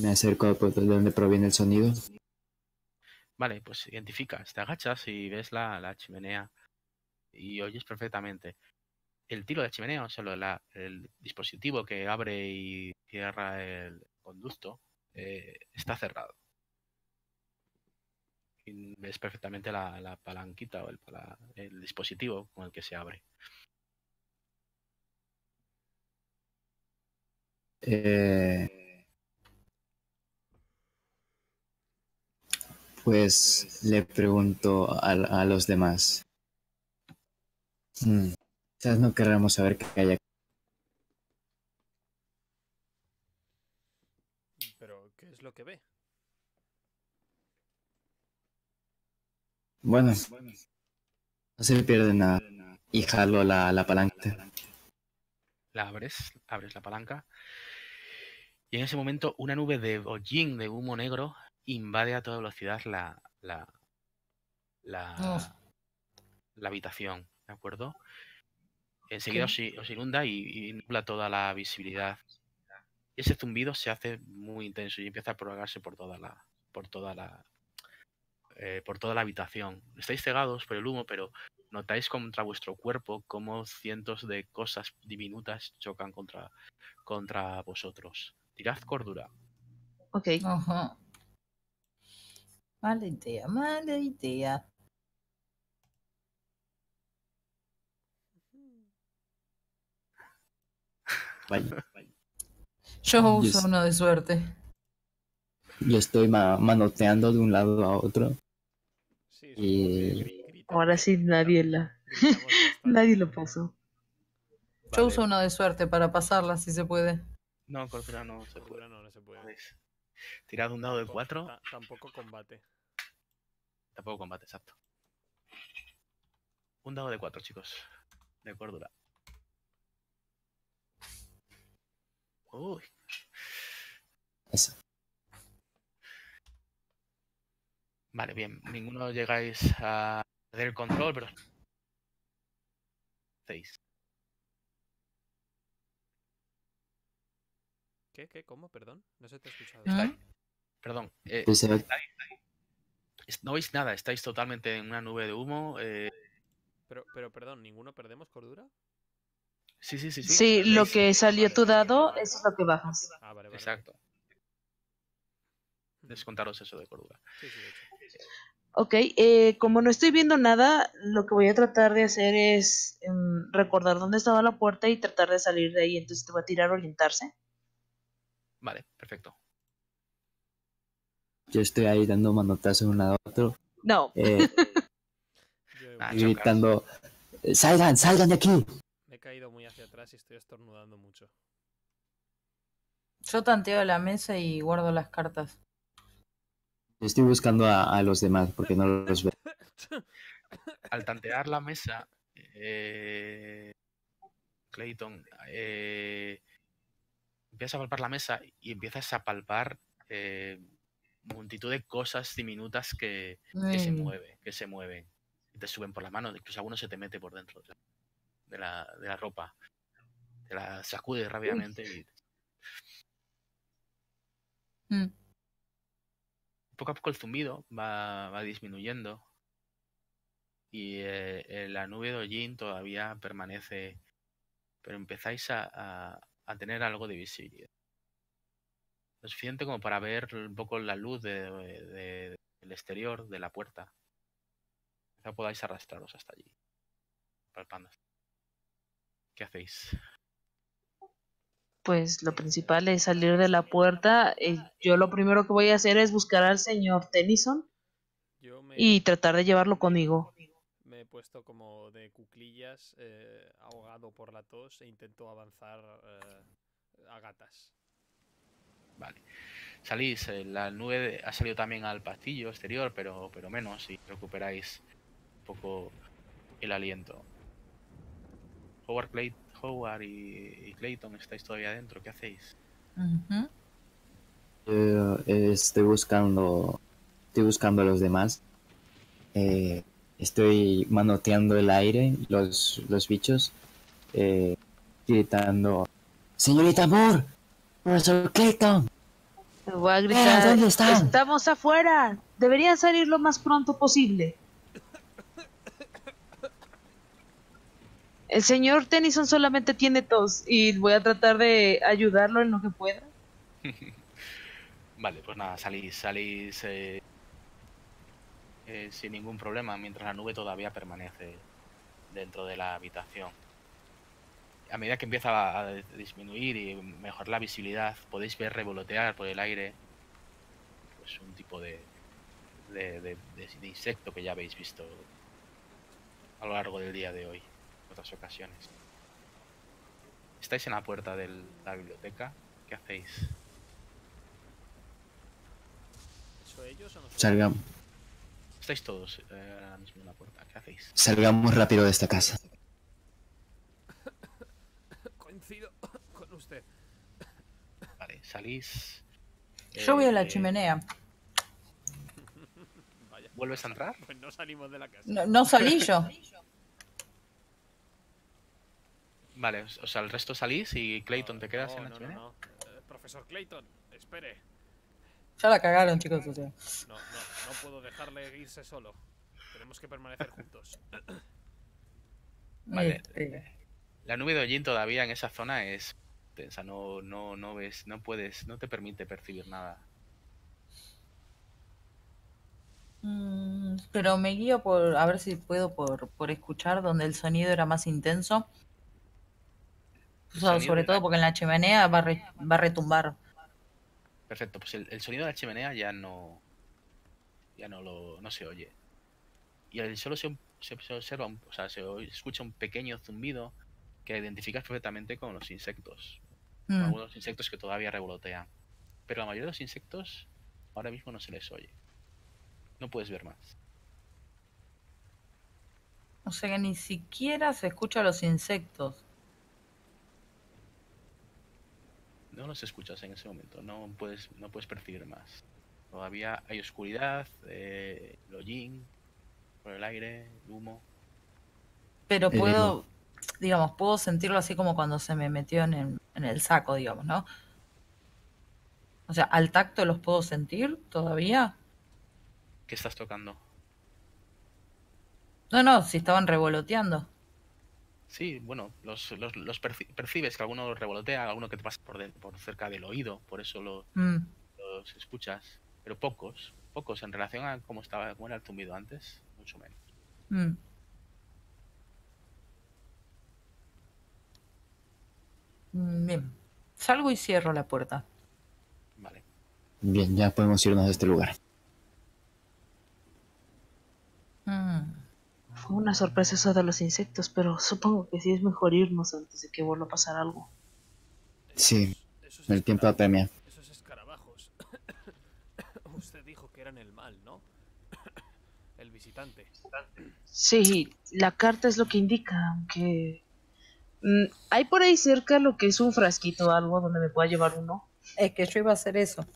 Me acerco por donde proviene el sonido. Vale, pues identificas, te agachas y ves la chimenea y oyes perfectamente el tiro de la chimenea, o sea, el dispositivo que abre y cierra el conducto está cerrado. Y ves perfectamente la palanquita o el dispositivo con el que se abre. Pues le pregunto a los demás. Quizás no querramos saber qué hay aquí. ¿Pero qué es lo que ve? Bueno, no se pierde nada. Y jalo la palanca. La abres la palanca. Y en ese momento una nube de hollín de humo negro invade a toda velocidad la habitación, ¿de acuerdo? Enseguida os inunda y nubla toda la visibilidad. Ese zumbido se hace muy intenso y empieza a propagarse por toda la habitación. Estáis cegados por el humo, pero notáis contra vuestro cuerpo cómo cientos de cosas diminutas chocan contra vosotros. Tirad cordura. Ok. Ajá. Mala idea. Vale. Yo uso uno de suerte. Yo estoy manoteando de un lado a otro. Sí, ahora sí nadie lo pasó. Vale. Yo uso uno de suerte para pasarla si se puede. No, cordura no se puede. Tirad un dado de 4. Tampoco combate. Tampoco combate, exacto. Un dado de 4, chicos. De cordura. Uy. Eso. Vale, bien. Ninguno llegáis a perder el control, pero... 6. ¿Qué? ¿Cómo? Perdón. No se te ha escuchado. Perdón. No veis nada. Estáis totalmente en una nube de humo. Pero, perdón. ¿Ninguno perdemos cordura? Sí. Sí, lo que salió tu dado, eso es lo que bajas. Ah, vale. Exacto. Descontaros eso de cordura. Sí. Ok, como no estoy viendo nada, lo que voy a tratar de hacer es recordar dónde estaba la puerta y tratar de salir de ahí. Entonces te voy a tirar a orientarse. Vale, perfecto. Yo estoy ahí dando manotazos de un lado a otro. No. Gritando, salgan de aquí. Me he caído muy hacia atrás y estoy estornudando mucho. Yo tanteo la mesa y guardo las cartas. Estoy buscando a los demás porque no los veo. Al tantear la mesa, Clayton, empiezas a palpar la mesa y empiezas a palpar multitud de cosas diminutas que se mueven. Te suben por las manos, incluso alguno se te mete por dentro de la ropa. Te la sacudes rápidamente. Poco a poco el zumbido va disminuyendo y la nube de hollín todavía permanece, pero empezáis a tener algo de visibilidad. Lo suficiente como para ver un poco la luz del exterior de la puerta. Quizá podáis arrastraros hasta allí. Palpando. ¿Qué hacéis? Pues lo principal es salir de la puerta. Yo lo primero que voy a hacer es buscar al señor Tennyson y tratar de llevarlo conmigo. Me he puesto como de cuclillas, ahogado por la tos, e intento avanzar a gatas. Vale. Salís, la nube ha salido también al pasillo exterior, pero menos, y recuperáis un poco el aliento. Howard y Clayton, estáis todavía adentro, ¿qué hacéis? Estoy buscando a los demás. Estoy manoteando el aire, los bichos, gritando, ¡Señorita Moore! ¡Profesor Clayton! Voy a gritar, ¿dónde están? ¡Estamos afuera! Deberían salir lo más pronto posible. El señor Tennyson solamente tiene tos y voy a tratar de ayudarlo en lo que pueda. Vale, pues nada, salís... sin ningún problema, mientras la nube todavía permanece dentro de la habitación. A medida que empieza a disminuir y mejorar la visibilidad, podéis ver revolotear por el aire pues un tipo de insecto que ya habéis visto a lo largo del día de hoy, en otras ocasiones. Estáis en la puerta de la biblioteca. ¿Qué hacéis? ¿Son ellos o nosotros? Salgamos. Estáis todos ahora mismo en la puerta. ¿Qué hacéis? Salgamos rápido de esta casa. Coincido con usted. Vale, salís. Yo voy a la chimenea. Vaya. ¿Vuelves a entrar? Pues no salimos de la casa. No, no salí yo. Vale, o sea, el resto salís y Clayton, ¿te quedas en la chimenea? No. Profesor Clayton, espere. Ya la cagaron, chicos. No puedo dejarle irse solo. Tenemos que permanecer juntos. Vale. La nube de hollín todavía en esa zona es tensa. No ves, no puedes, no te permite percibir nada. Pero me guío por, a ver si puedo, por escuchar donde el sonido era más intenso. O sea, sobre todo porque en la chimenea va a retumbar. Perfecto, pues el sonido de la chimenea ya no se oye. Y solo se observa, o sea, se escucha un pequeño zumbido que identificas perfectamente con los insectos. Con algunos insectos que todavía revolotean. Pero la mayoría de los insectos ahora mismo no se les oye. No puedes ver más. O sea que ni siquiera se escucha a los insectos. No los escuchas en ese momento. No puedes percibir más. Todavía hay oscuridad, el hollín, por el aire, el humo. Pero puedo, digamos, puedo sentirlo así como cuando se me metió en el saco, digamos, ¿no? O sea, ¿al tacto los puedo sentir todavía? ¿Qué estás tocando? No, si estaban revoloteando. Sí, bueno, los percibes que alguno revolotea, alguno que te pasa por cerca del oído, por eso los escuchas, pero pocos en relación a cómo era el zumbido antes, mucho menos. Bien, salgo y cierro la puerta. Vale. Bien, ya podemos irnos de este lugar. Fue una sorpresa eso de los insectos, pero supongo que sí es mejor irnos antes de que vuelva a pasar algo. Sí, el tiempo apremia. Esos escarabajos. Usted dijo que eran el mal, ¿no? El visitante. Sí, la carta es lo que indica, aunque... ¿Hay por ahí cerca lo que es un frasquito o algo donde me pueda llevar uno? Es que yo iba a hacer eso.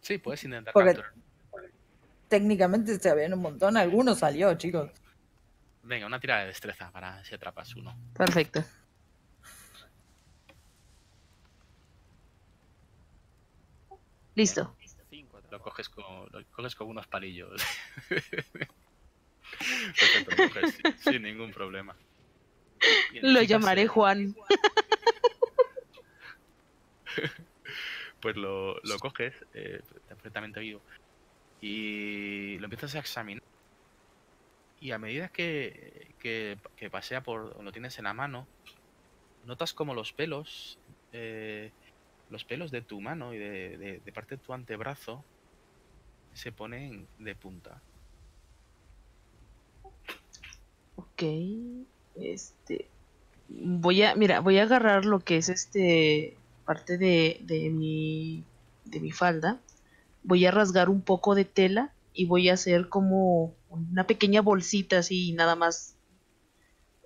Sí, puedes intentar capturar. Técnicamente se habían un montón. Alguno salió, chicos. Venga, una tirada de destreza para si atrapas uno. Perfecto. Listo. Lo coges con unos palillos. Perfecto, lo coges sin ningún problema. Bien, lo llamaré Juan. Pues lo coges perfectamente vivo. Y lo empiezas a examinar. Y a medida que pasea por... Lo tienes en la mano. Notas como los pelos... los pelos de tu mano y de parte de tu antebrazo se ponen de punta. Ok. Voy a agarrar lo que es parte de mi falda. Voy a rasgar un poco de tela y voy a hacer como una pequeña bolsita así, nada más.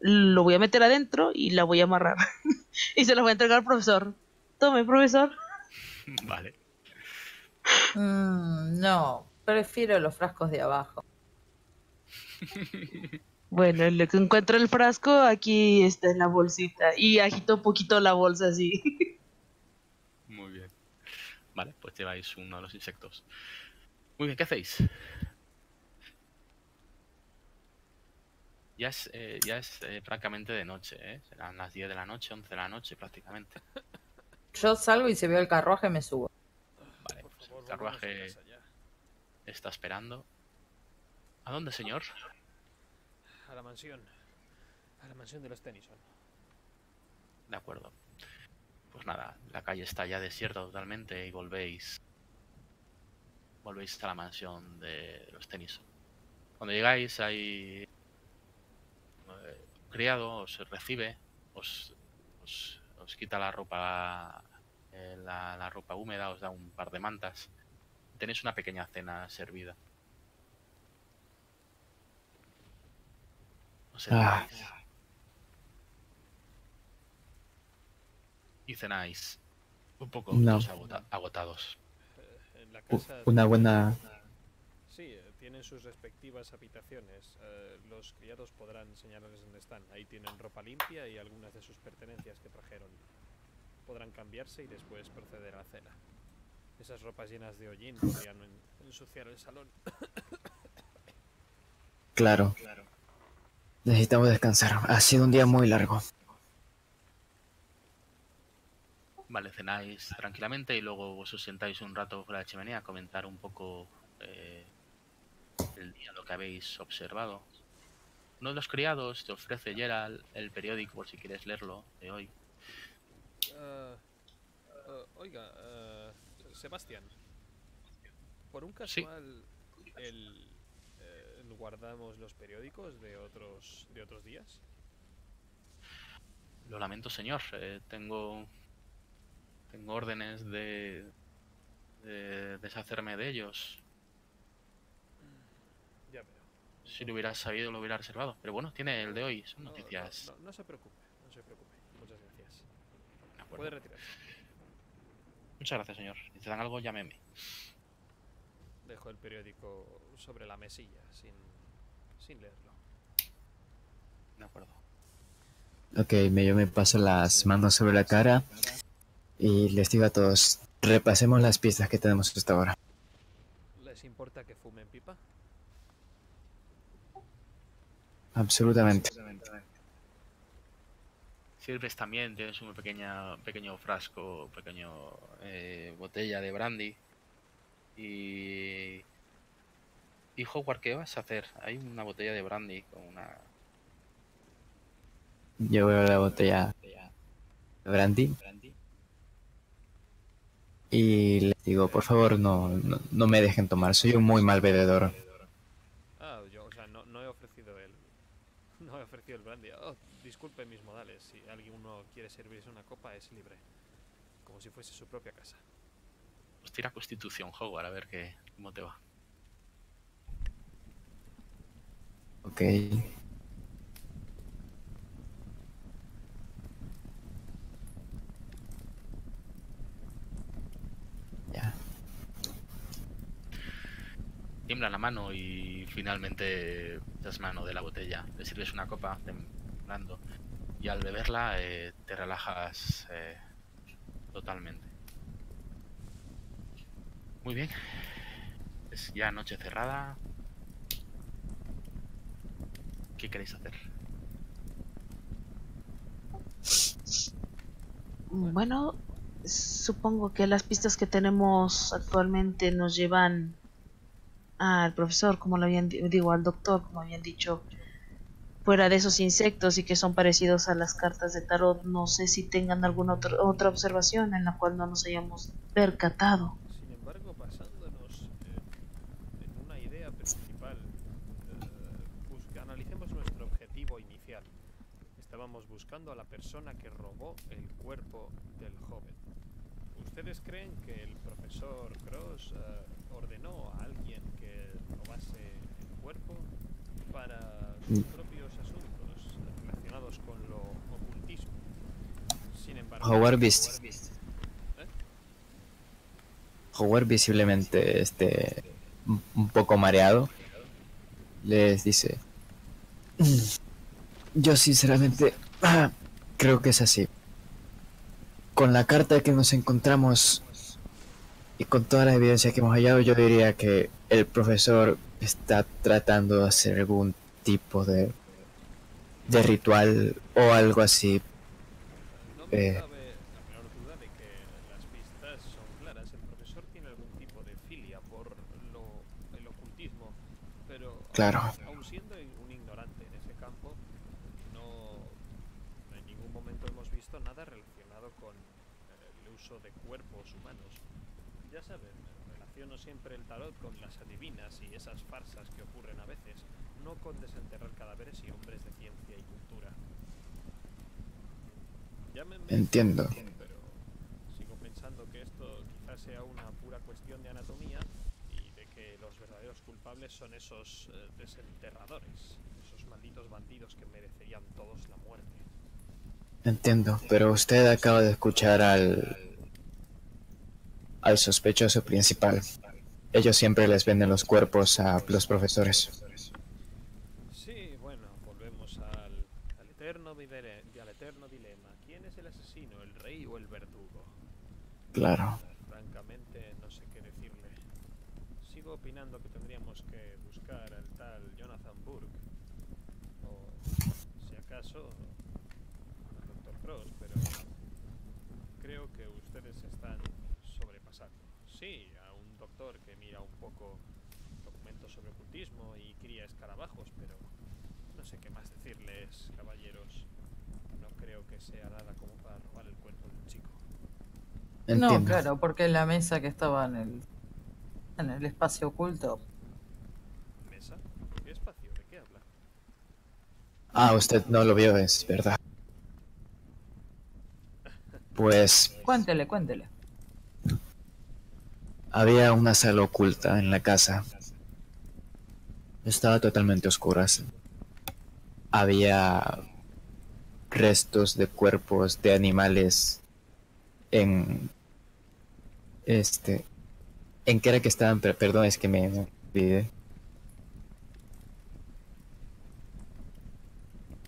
Lo voy a meter adentro y la voy a amarrar. Y se la voy a entregar al profesor. Tome, profesor. Vale. No, prefiero los frascos de abajo. Bueno, en lo que encuentro el frasco, aquí está en la bolsita. Y agito un poquito la bolsa así. Muy bien. Vale, pues lleváis uno de los insectos. Muy bien, ¿qué hacéis? Ya es francamente de noche, ¿eh? Serán las 10 de la noche, 11 de la noche prácticamente. Yo salgo y si veo el carruaje me subo. Vale, pues el carruaje está esperando. ¿A dónde, señor? A la mansión. A la mansión de los Tennyson. De acuerdo. Pues nada, la calle está ya desierta totalmente y volvéis a la mansión de los Tennyson. Cuando llegáis hay un criado, os recibe, os quita la ropa, la ropa húmeda, os da un par de mantas. Tenéis una pequeña cena servida. Os sentáis. Y cenáis un poco agotados. En la casa una buena Sí, tienen sus respectivas habitaciones. Los criados podrán señalarles dónde están. Ahí tienen ropa limpia y algunas de sus pertenencias que trajeron. Podrán cambiarse y después proceder a la cena. Esas ropas llenas de hollín podrían ensuciar el salón. Claro. Necesitamos descansar. Ha sido un día muy largo. Vale, cenáis tranquilamente y luego os sentáis un rato fuera de la chimenea a comentar un poco el día, lo que habéis observado. Uno de los criados te ofrece, Gerald, el periódico por si quieres leerlo de hoy. Oiga, Sebastián, por un casual, sí. ¿Guardamos los periódicos de otros días? Lo lamento, señor. Tengo órdenes de deshacerme de ellos. Ya veo. Si lo hubieras sabido, lo hubiera reservado. Pero bueno, tiene el de hoy. Son noticias. No, se preocupe, Muchas gracias. Puede retirarse. Muchas gracias, señor. Si te dan algo, llámeme. Dejo el periódico sobre la mesilla, sin leerlo. De acuerdo. Ok, yo me paso las manos sobre la cara y les digo a todos, repasemos las piezas que tenemos hasta ahora. ¿Les importa que fumen pipa? Absolutamente. Sirves también, tienes un pequeño frasco, botella de brandy. Y Howard, ¿qué vas a hacer? Hay una botella de brandy con una... Yo veo la botella de brandy y les digo, por favor, no me dejen tomar, soy un muy mal bebedor. Ah, yo, o sea, no he ofrecido el... No he ofrecido el brandy. Oh, disculpe mis modales, si alguno quiere servirse una copa es libre. Como si fuese su propia casa. Pues tira Constitución, Howard, a ver cómo te va. Ok. Ya. Tiembla la mano y finalmente echas mano de la botella. Le sirves una copa temblando y al beberla te relajas totalmente. Muy bien, es ya noche cerrada. ¿Qué queréis hacer? Bueno, supongo que las pistas que tenemos actualmente nos llevan al profesor, al doctor, como habían dicho. Fuera de esos insectos y que son parecidos a las cartas de tarot, no sé si tengan alguna otra observación en la cual no nos hayamos percatado. Estábamos buscando a la persona que robó el cuerpo del joven. ¿Ustedes creen que el profesor Cross ordenó a alguien que robase el cuerpo para sus propios asuntos relacionados con lo ocultismo? Sin embargo... Howard visiblemente un poco mareado les dice... Yo sinceramente creo que es así. Con la carta que nos encontramos y con toda la evidencia que hemos hallado, yo diría que el profesor está tratando de hacer algún tipo de ritual o algo así. No me cabe la menor duda de que las pistas son claras. El profesor tiene algún tipo de filia por el ocultismo, pero... Claro. Siempre el tarot con las adivinas y esas farsas que ocurren a veces, no con desenterrar cadáveres y hombres de ciencia y cultura. Llámenme. Entiendo. Pero sigo pensando que esto quizás sea una pura cuestión de anatomía y de que los verdaderos culpables son esos desenterradores, esos malditos bandidos que merecerían todos la muerte. Entiendo, pero usted acaba de escuchar al sospechoso principal. Ellos siempre les venden los cuerpos a los profesores. Sí, bueno, volvemos al eterno dilema. ¿Quién es el asesino, el rey o el verdugo? Claro. Francamente, no sé qué decirle. Sigo opinando que tendríamos que buscar al tal Jonathan Burke. O, si acaso, al Dr. Cross, pero creo que ustedes están sobrepasando. Sí, a un doctor que mira un poco documentos sobre ocultismo y cría escarabajos, pero no sé qué más decirles, caballeros. No creo que sea nada como para robar el cuerpo de un chico. Entiendo. No, claro, porque la mesa que estaba en el espacio oculto. ¿Mesa? ¿Qué espacio? ¿De qué habla? Ah, usted no lo vio, es verdad. Pues... Cuéntele, cuéntele. Había una sala oculta en la casa. Estaba totalmente oscura. Había restos de cuerpos de animales en... ¿En qué era que estaban? Perdón, es que me olvidé.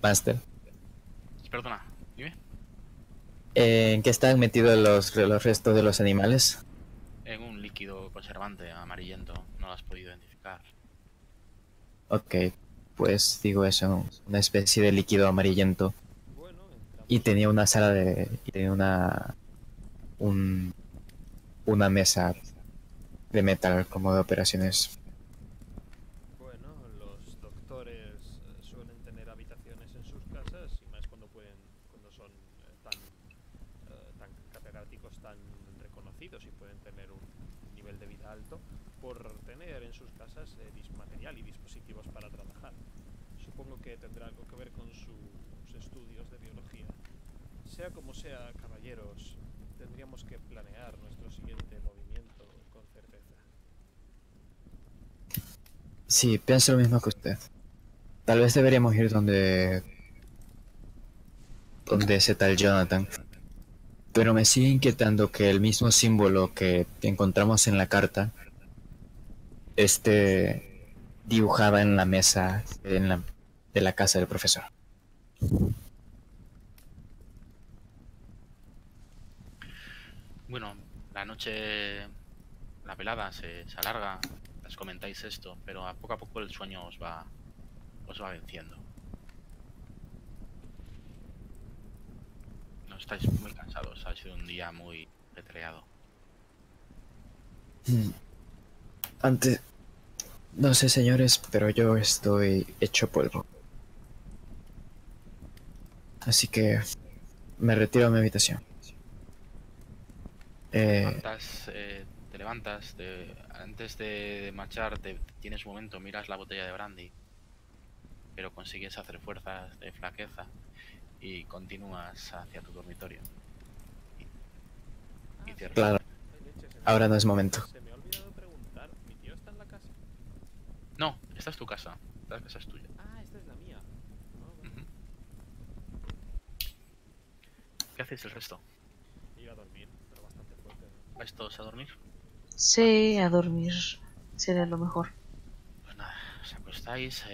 Master. Perdona, dime. ¿En qué estaban metidos los restos de los animales? En un líquido conservante amarillento, no lo has podido identificar. Ok, pues digo eso, una especie de líquido amarillento. Y tenía una sala de... y tenía una mesa de metal como de operaciones. Bueno, los doctores suelen tener habitaciones en sus casas, y más cuando pueden, cuando son tan catedráticos, tan reconocidos y pueden tener un nivel de vida alto, por tener en sus casas material y dispositivos para trabajar. Supongo que tendrá algo que ver con sus estudios de biología. Sea como sea, caballeros, tendríamos que planear nuestro siguiente movimiento con certeza. Sí, pienso lo mismo que usted. Tal vez deberíamos ir donde ese tal Jonathan. Pero me sigue inquietando que el mismo símbolo que encontramos en la carta esté dibujada en la mesa de la casa del profesor. Bueno, la noche, la velada se alarga, les comentáis esto, pero a poco el sueño os va venciendo. No estáis muy cansados, ha sido un día muy petreado. Antes, no sé señores, pero yo estoy hecho polvo. Así que me retiro a mi habitación. Te levantas, antes de marcharte tienes un momento, miras la botella de brandy, pero consigues hacer fuerzas de flaqueza y continúas hacia tu dormitorio. Y claro, ahora no es momento. Se me ha olvidado preguntar, ¿mi tío está en la casa? No, esta es tu casa, esta casa es tuya. Ah, esta es la mía. Oh, bueno. ¿Qué hacéis el resto? Ir a dormir. ¿Vais todos a dormir? Sí, a dormir sería lo mejor. Pues nada, os acostáis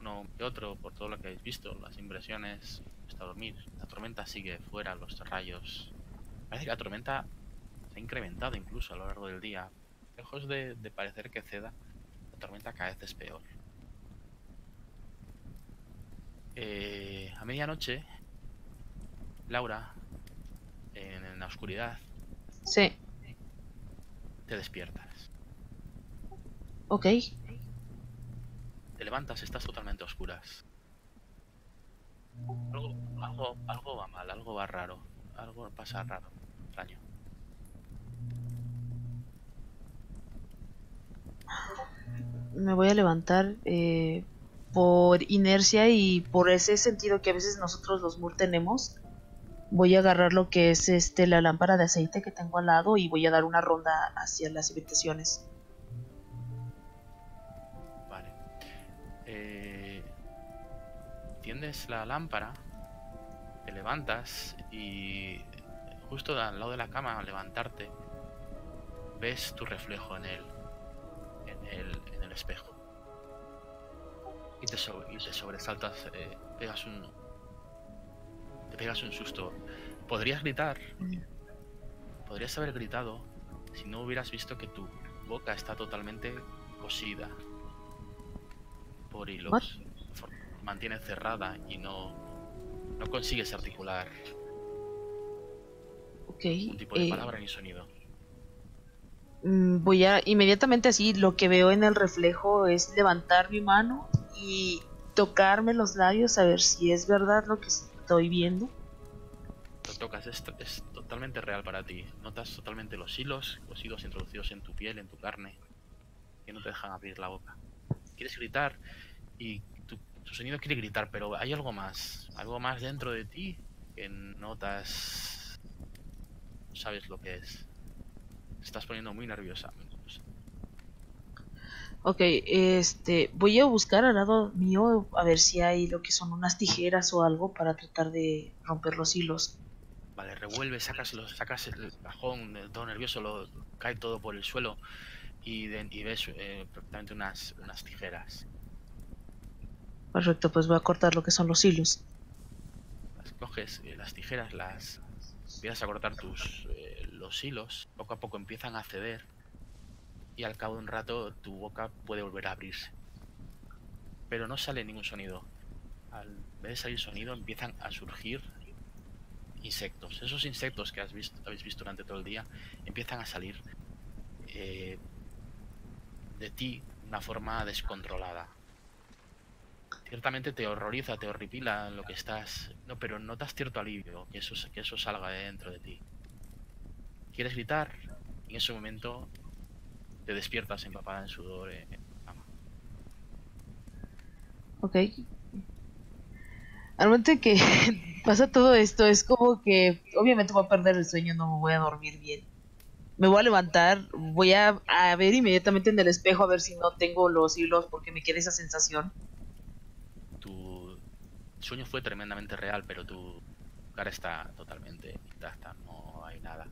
uno y otro por todo lo que habéis visto, las impresiones, hasta dormir. La tormenta sigue fuera, los rayos. Parece que la tormenta se ha incrementado incluso a lo largo del día. Lejos de parecer que ceda, la tormenta cada vez es peor. A medianoche, Laura, en la oscuridad, sí. Te despiertas. Ok. Te levantas, estás totalmente a oscuras. Algo va mal, algo va raro. Algo pasa raro, extraño. Me voy a levantar por inercia y por ese sentido que a veces nosotros los Moore tenemos. Voy a agarrar lo que es la lámpara de aceite que tengo al lado y voy a dar una ronda hacia las habitaciones. Vale. Tiendes la lámpara, te levantas y justo al lado de la cama al levantarte ves tu reflejo en el espejo. Y te sobresaltas, te pegas un susto. Podrías gritar, podrías haber gritado si no hubieras visto que tu boca está totalmente cosida por hilos. Mantiene cerrada y no consigues articular ningún tipo de palabra ni sonido. Voy a inmediatamente así, lo que veo en el reflejo es levantar mi mano y tocarme los labios a ver si es verdad lo que estoy viendo. Lo tocas, es totalmente real para ti. Notas totalmente los hilos introducidos en tu piel, en tu carne, que no te dejan abrir la boca. Quieres gritar y tu sonido quiere gritar, pero hay algo más dentro de ti que notas, no sabes lo que es. Estás poniendo muy nerviosa. Ok, voy a buscar al lado mío a ver si hay lo que son unas tijeras o algo para tratar de romper los hilos. Vale, revuelves, sacas el cajón, todo nervioso, cae todo por el suelo y ves prácticamente unas tijeras. Perfecto, pues voy a cortar lo que son los hilos. Las coges, las tijeras, las empiezas a cortar los hilos, poco a poco empiezan a ceder y al cabo de un rato tu boca puede volver a abrirse. Pero no sale ningún sonido. Al vez de salir sonido empiezan a surgir insectos. Esos insectos que habéis visto durante todo el día empiezan a salir de ti de una forma descontrolada. Ciertamente te horroriza, te horripila lo que estás... No, pero notas cierto alivio, que eso salga de dentro de ti. Quieres gritar y en ese momento te despiertas empapada en sudor en tu cama. Ok. Al momento que pasa todo esto, es como que... Obviamente voy a perder el sueño, no me voy a dormir bien. Me voy a levantar, voy a ver inmediatamente en el espejo a ver si no tengo los hilos porque me queda esa sensación. El sueño fue tremendamente real, pero tu cara está totalmente intacta, no hay nada.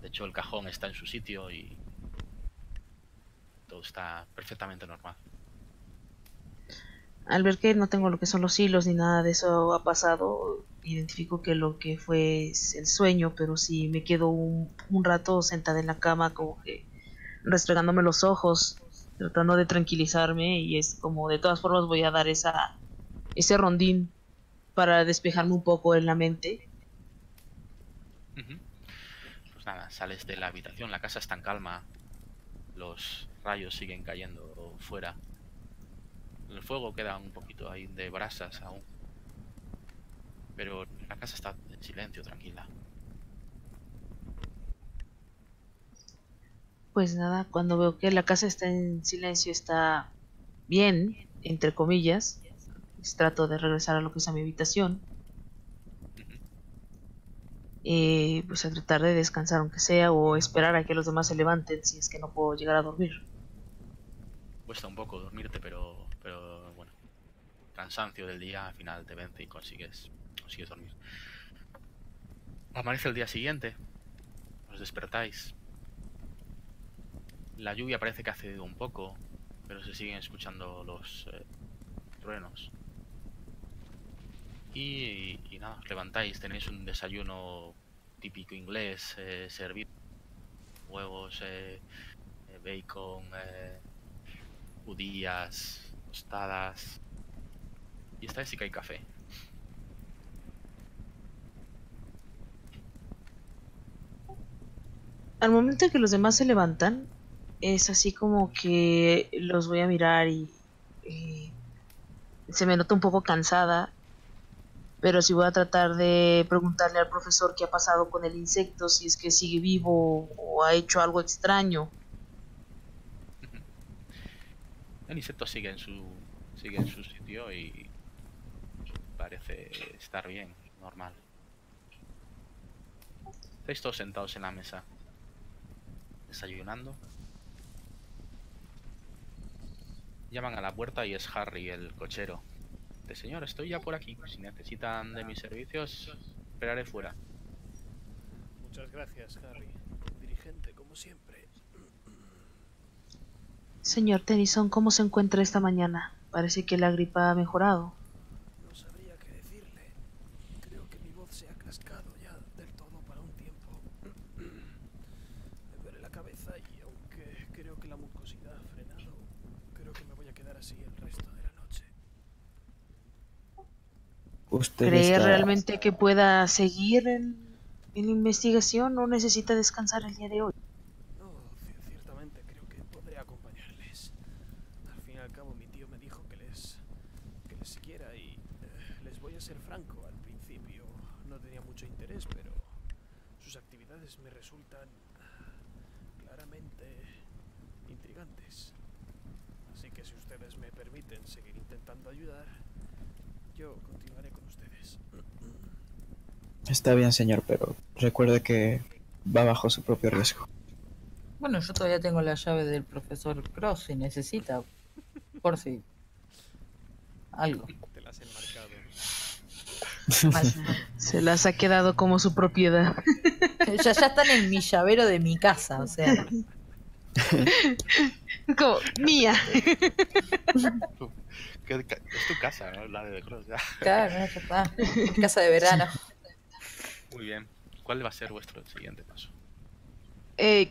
De hecho, el cajón está en su sitio y todo está perfectamente normal. Al ver que no tengo lo que son los hilos ni nada de eso ha pasado, identifico que lo que fue es el sueño, pero sí me quedo un rato sentada en la cama como que restregándome los ojos, tratando de tranquilizarme y es como de todas formas voy a dar ese rondín para despejarme un poco en la mente. Pues nada, sales de la habitación, la casa está en calma, los rayos siguen cayendo fuera, el fuego queda un poquito ahí de brasas aún, pero la casa está en silencio, tranquila. Pues nada, cuando veo que la casa está en silencio, está bien, entre comillas, trato de regresar a lo que es a mi habitación, pues a tratar de descansar aunque sea, o esperar a que los demás se levanten si es que no puedo llegar a dormir. Cuesta un poco dormirte, pero bueno, el cansancio del día al final te vence y consigues dormir. Amanece el día siguiente, os despertáis, la lluvia parece que ha cedido un poco, pero se siguen escuchando los truenos. Y nada, os levantáis, tenéis un desayuno típico inglés, servido, huevos, bacon, judías, tostadas, y esta vez sí que hay café. Al momento que los demás se levantan, es así como que los voy a mirar y se me nota un poco cansada. Pero sí voy a tratar de preguntarle al profesor qué ha pasado con el insecto, si es que sigue vivo o ha hecho algo extraño. El insecto sigue en su sitio y parece estar bien, normal. Estáis todos sentados en la mesa, desayunando. Llaman a la puerta y es Harry, el cochero. Señor, estoy ya por aquí. Si necesitan de mis servicios, esperaré fuera. Muchas gracias, Harry. Dirige gente, como siempre. Señor Tennyson, ¿cómo se encuentra esta mañana? Parece que la gripa ha mejorado. No sabría qué decirle. Creo que mi voz se ha cascado ya del todo para un tiempo. Me duele la cabeza y aunque creo que la mucosidad ha frenado, creo que me voy a quedar así el resto de la noche. ¿Cree realmente que pueda seguir en la investigación o necesita descansar el día de hoy? No, ciertamente creo que podré acompañarles. Al fin y al cabo mi tío me dijo que les siguiera y les voy a ser franco, al principio no tenía mucho interés, pero sus actividades me resultan claramente intrigantes. Así que si ustedes me permiten seguir intentando ayudar, yo continuaré con ustedes. Está bien, señor, pero recuerde que va bajo su propio riesgo. Bueno, yo todavía tengo la llave del profesor Cross si necesita, por si algo. Te la has enmarcado. Se las ha quedado como su propiedad. Ya están en mi llavero de mi casa, o sea. Como, mía. Es tu casa, ¿no? La de Cross ya. Claro, ya está. Es casa de verano. Muy bien. ¿Cuál va a ser vuestro siguiente paso?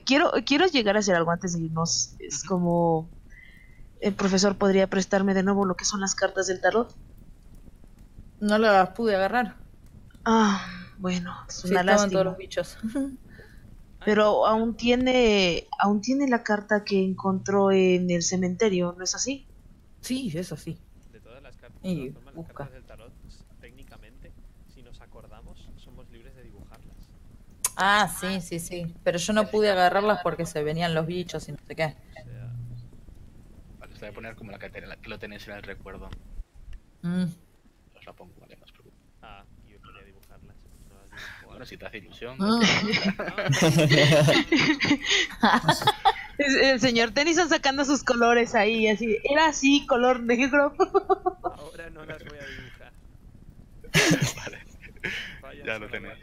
Quiero llegar a hacer algo antes de irnos. Es como... ¿El profesor podría prestarme de nuevo lo que son las cartas del tarot? No las pude agarrar. Ah, bueno. Es una lástima. Todos los bichos. Pero aún tiene la carta que encontró en el cementerio, ¿no es así? Sí, eso sí. De todas las cartas, busca. Las cartas del tarot, técnicamente, si nos acordamos, somos libres de dibujarlas. Ah, sí, sí, sí. Pero yo no pude agarrarlas porque se venían los bichos y no sé qué. O sea, vale, os voy a poner como la que lo tenéis en el recuerdo. Os la pongo, vale, no os preocupéis. Ah, yo quería dibujarlas. Bueno, si te hace ilusión. El señor Tennyson sacando sus colores ahí, así. Era así, color negro. Ahora no las voy a dibujar. Vale. Vaya, ya lo tenés.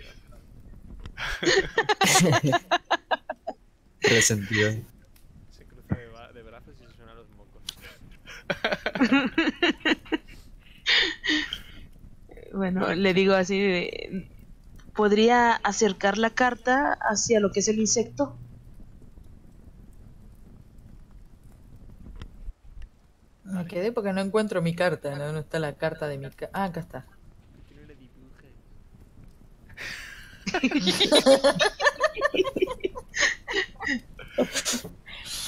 Resentido. Se cruza de brazos y se suena los mocos. Bueno, le digo así de, ¿podría acercar la carta hacia lo que es el insecto? Me quedé porque no encuentro mi carta, no está la carta de mi carta. Ah, acá está.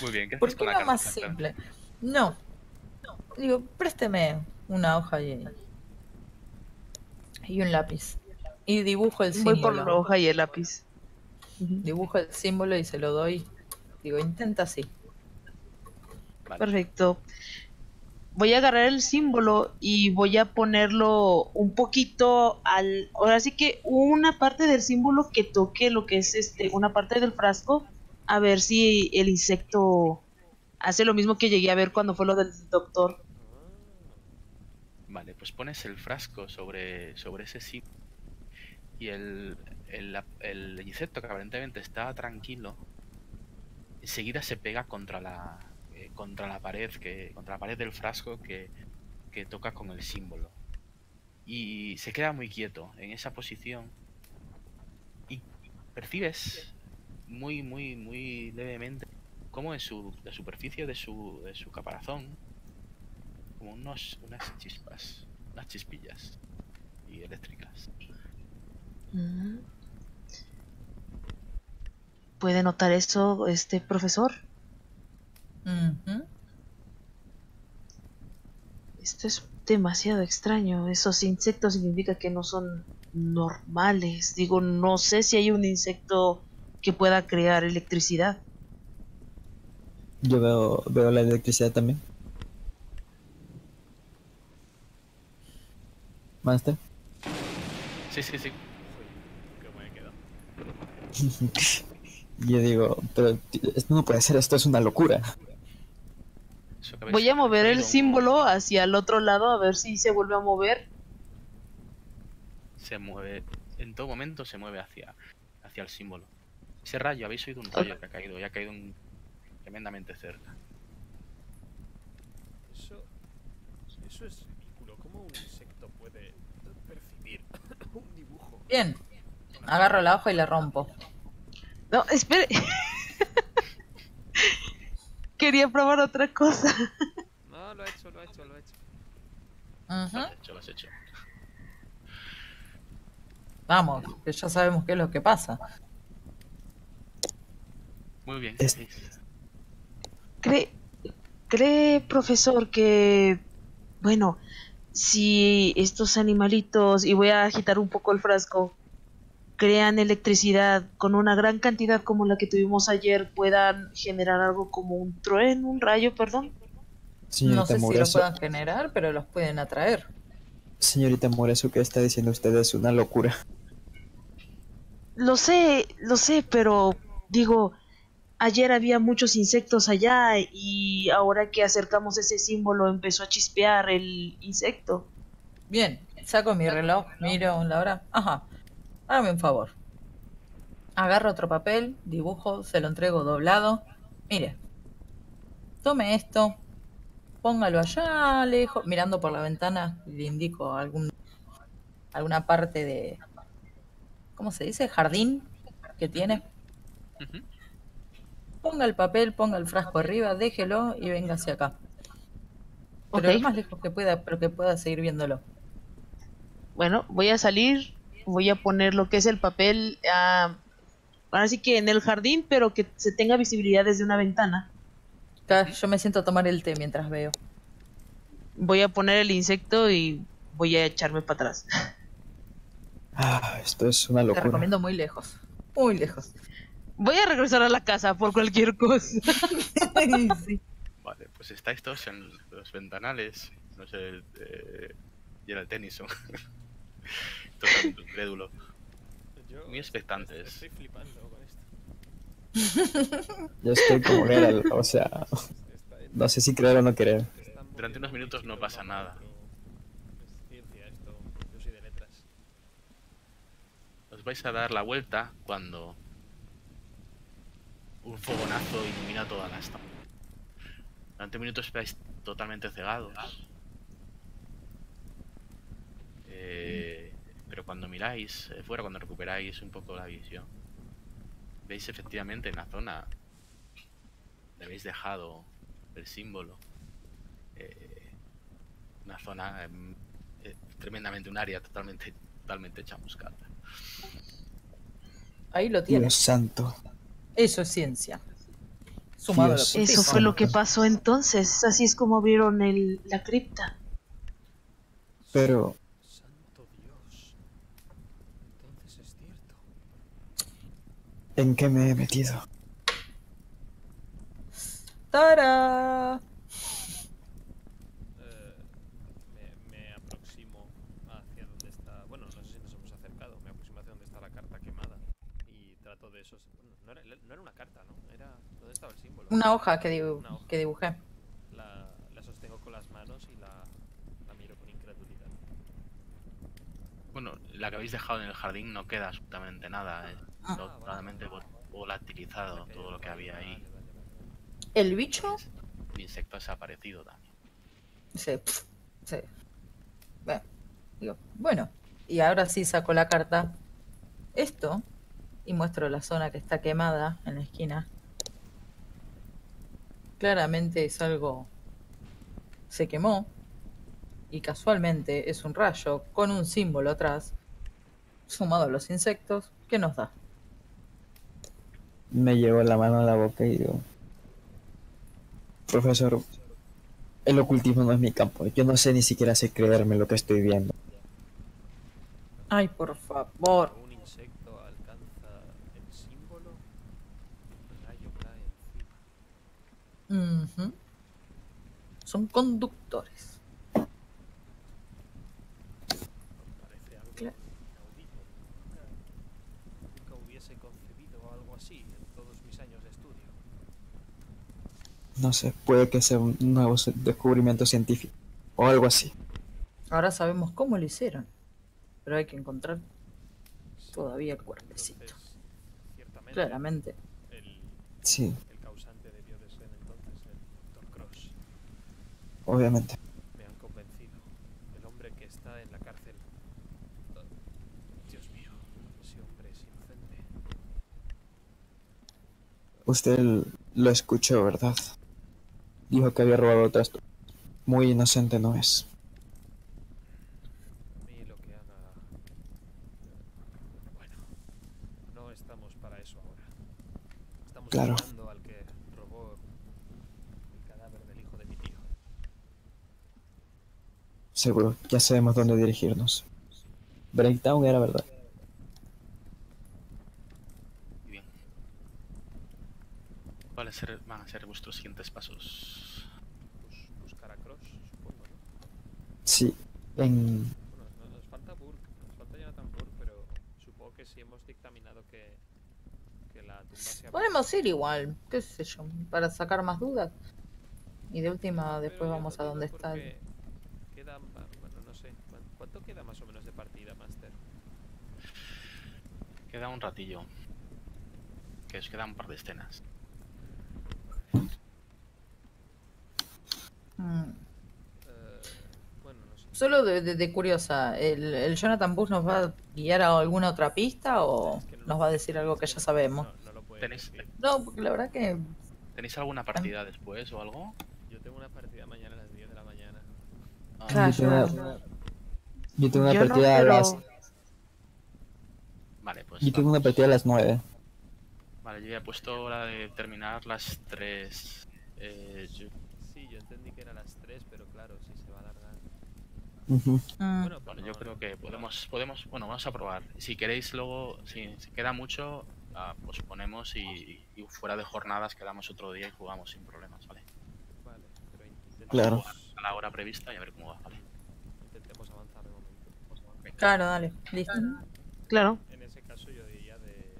Muy bien, ¿qué haces con la carta? Más simple. No, no. Digo, présteme una hoja y un lápiz. Y dibujo el símbolo. Voy por la hoja y el lápiz. Dibujo el símbolo y se lo doy. Digo, intenta así. Vale. Perfecto. Voy a agarrar el símbolo y voy a ponerlo un poquito al... Ahora sí que una parte del símbolo que toque lo que es una parte del frasco, a ver si el insecto hace lo mismo que llegué a ver cuando fue lo del doctor. Vale, pues pones el frasco sobre ese símbolo y el insecto, que aparentemente está tranquilo, enseguida se pega contra la pared del frasco que toca con el símbolo, y se queda muy quieto en esa posición, y percibes muy levemente como la superficie de su caparazón, como unas chispas, unas chispillas y eléctricas. ¿Puede notar eso este profesor? Esto es demasiado extraño. Esos insectos significa que no son normales. Digo, no sé si hay un insecto que pueda crear electricidad. Yo veo la electricidad también. ¿Master? Sí, sí, sí. Creo que me he quedado. Yo digo, pero esto no puede ser, esto es una locura. Voy a mover el símbolo hacia el otro lado, a ver si se vuelve a mover. Se mueve, en todo momento se mueve hacia el símbolo. Ese rayo, habéis oído un rayo que ha caído, y ha caído un... tremendamente cerca. Eso es ridículo, ¿cómo un insecto puede percibir un dibujo? Bien, agarro la hoja y la rompo. No, espere. Quería probar otra cosa. No, lo he hecho. Lo has hecho. Vamos, que ya sabemos qué es lo que pasa. Muy bien. ¿Cree, profesor, que... bueno, si estos animalitos, y voy a agitar un poco el frasco, crean electricidad con una gran cantidad como la que tuvimos ayer, puedan generar algo como un trueno, un rayo, perdón? Señorita, no sé Moore, si lo puedan generar, pero los pueden atraer. Señorita Moore, eso que está diciendo usted es una locura. Lo sé, pero digo... ayer había muchos insectos allá y ahora que acercamos ese símbolo empezó a chispear el insecto. Bien, saco mi reloj, miro la hora. Ajá, hágame un favor. Agarro otro papel, dibujo, se lo entrego doblado. Mire, tome esto, póngalo allá lejos, mirando por la ventana, le indico alguna parte de... ¿cómo se dice? Jardín que tiene. Uh-huh. Ponga el papel, ponga el frasco arriba, déjelo y venga hacia acá. Pero lo más lejos que pueda, pero que pueda seguir viéndolo. Bueno, voy a salir, voy a poner lo que es el papel, ahora sí que en el jardín, pero que se tenga visibilidad desde una ventana. Yo me siento a tomar el té mientras veo. Voy a poner el insecto y voy a echarme para atrás. Ah, esto es una locura. Te recomiendo muy lejos, muy lejos. Voy a regresar a la casa por cualquier cosa. Sí. Vale, pues estáis todos en los ventanales. No sé, Gerald Tennyson. Todos incrédulos. Muy expectantes. Estoy flipando con esto. Yo estoy como Gerald, o sea... no sé si creer o no creer. Durante unos minutos no pasa nada. Os vais a dar la vuelta cuando... un fogonazo ilumina toda la estancia. Durante minutos estáis totalmente cegados. Pero cuando miráis fuera, cuando recuperáis un poco la visión, veis efectivamente en la zona donde habéis dejado el símbolo, una zona tremendamente, un área totalmente chamuscada. Ahí lo tienes. Dios santo. Eso es ciencia. Sumado Dios, a eso fue lo que pasó entonces. Así es como abrieron la cripta. Pero... santo Dios. Entonces es cierto. ¿En qué me he metido? ¡Tara! Me aproximo hacia donde está... bueno, no sé si nos hemos acercado. Me aproximo hacia donde está la carta quemada. Y trato de esos... No era una carta, ¿no? Era... ¿dónde estaba el símbolo? Una hoja que dibujé. La sostengo con las manos y la miro con incredulidad. Bueno, la que habéis dejado en el jardín no queda absolutamente nada. Totalmente volatilizado todo lo que había ahí. Vale. ¿El bicho? El insecto ha desaparecido también. Sí. Bueno, y ahora sí saco la carta. Esto... y muestro la zona que está quemada en la esquina. Claramente es algo... se quemó. Y casualmente es un rayo con un símbolo atrás. Sumado a los insectos. ¿Qué nos da? Me llevo la mano a la boca y digo... profesor, el ocultismo no es mi campo. Yo no sé, ni siquiera sé creerme lo que estoy viendo. Ay, por favor. Uh-huh. Son conductores. Parece algo inaudito. Nunca hubiese concebido algo así en todos mis años de estudio. No sé, puede que sea un nuevo descubrimiento científico o algo así. Ahora sabemos cómo lo hicieron, pero hay que encontrar todavía el cuerpecito. Entonces, ciertamente. Claramente. Sí. El causante debió de ser entonces el Dr. Cross. Obviamente. Me han convencido. El hombre que está en la cárcel. Dios mío, ese hombre es inocente. Usted lo escuchó, ¿verdad? Dijo que había robado otras. Muy inocente no es. Claro. Al que robó el cadáver del hijo de mi tío. Seguro, ya sabemos dónde dirigirnos. Breakdown era verdad. Muy bien. ¿Cuáles van a ser vuestros siguientes pasos? Buscar a Cross, supongo, ¿no? Sí, Bueno, nos falta Burke, nos falta Jonathan Burke, pero supongo que si hemos dictaminado que... Podemos ir igual, qué sé yo, para sacar más dudas. Y de última, después vamos a donde está. Queda, bueno, no sé. ¿Cuánto queda más o menos de partida, Master? Queda un ratillo. Que os quedan un par de escenas. Bueno, no sé. Solo de curiosa, ¿el Jonathan Bush nos va a guiar a alguna otra pista o es que no nos va a decir algo que ya sabemos? No, porque la verdad que... ¿Tenéis alguna partida después o algo? Yo tengo una partida mañana a las 10 de la mañana. Ah, claro, yo tengo una partida a las... Vale, pues... Yo tengo una partida a las 9. Vale, yo ya he puesto la de terminar las 3. Sí, yo entendí que era las 3, pero claro, si se va a alargar. Bueno, pues yo creo que podemos... Bueno, vamos a probar. Si queréis luego, si queda mucho... La posponemos y fuera de jornadas quedamos otro día y jugamos sin problemas, ¿vale? Vale, pero intentemos jugar a la hora prevista y a ver cómo va, ¿vale? Intentemos avanzar de momento. Claro, dale, listo. Claro. En ese caso yo diría de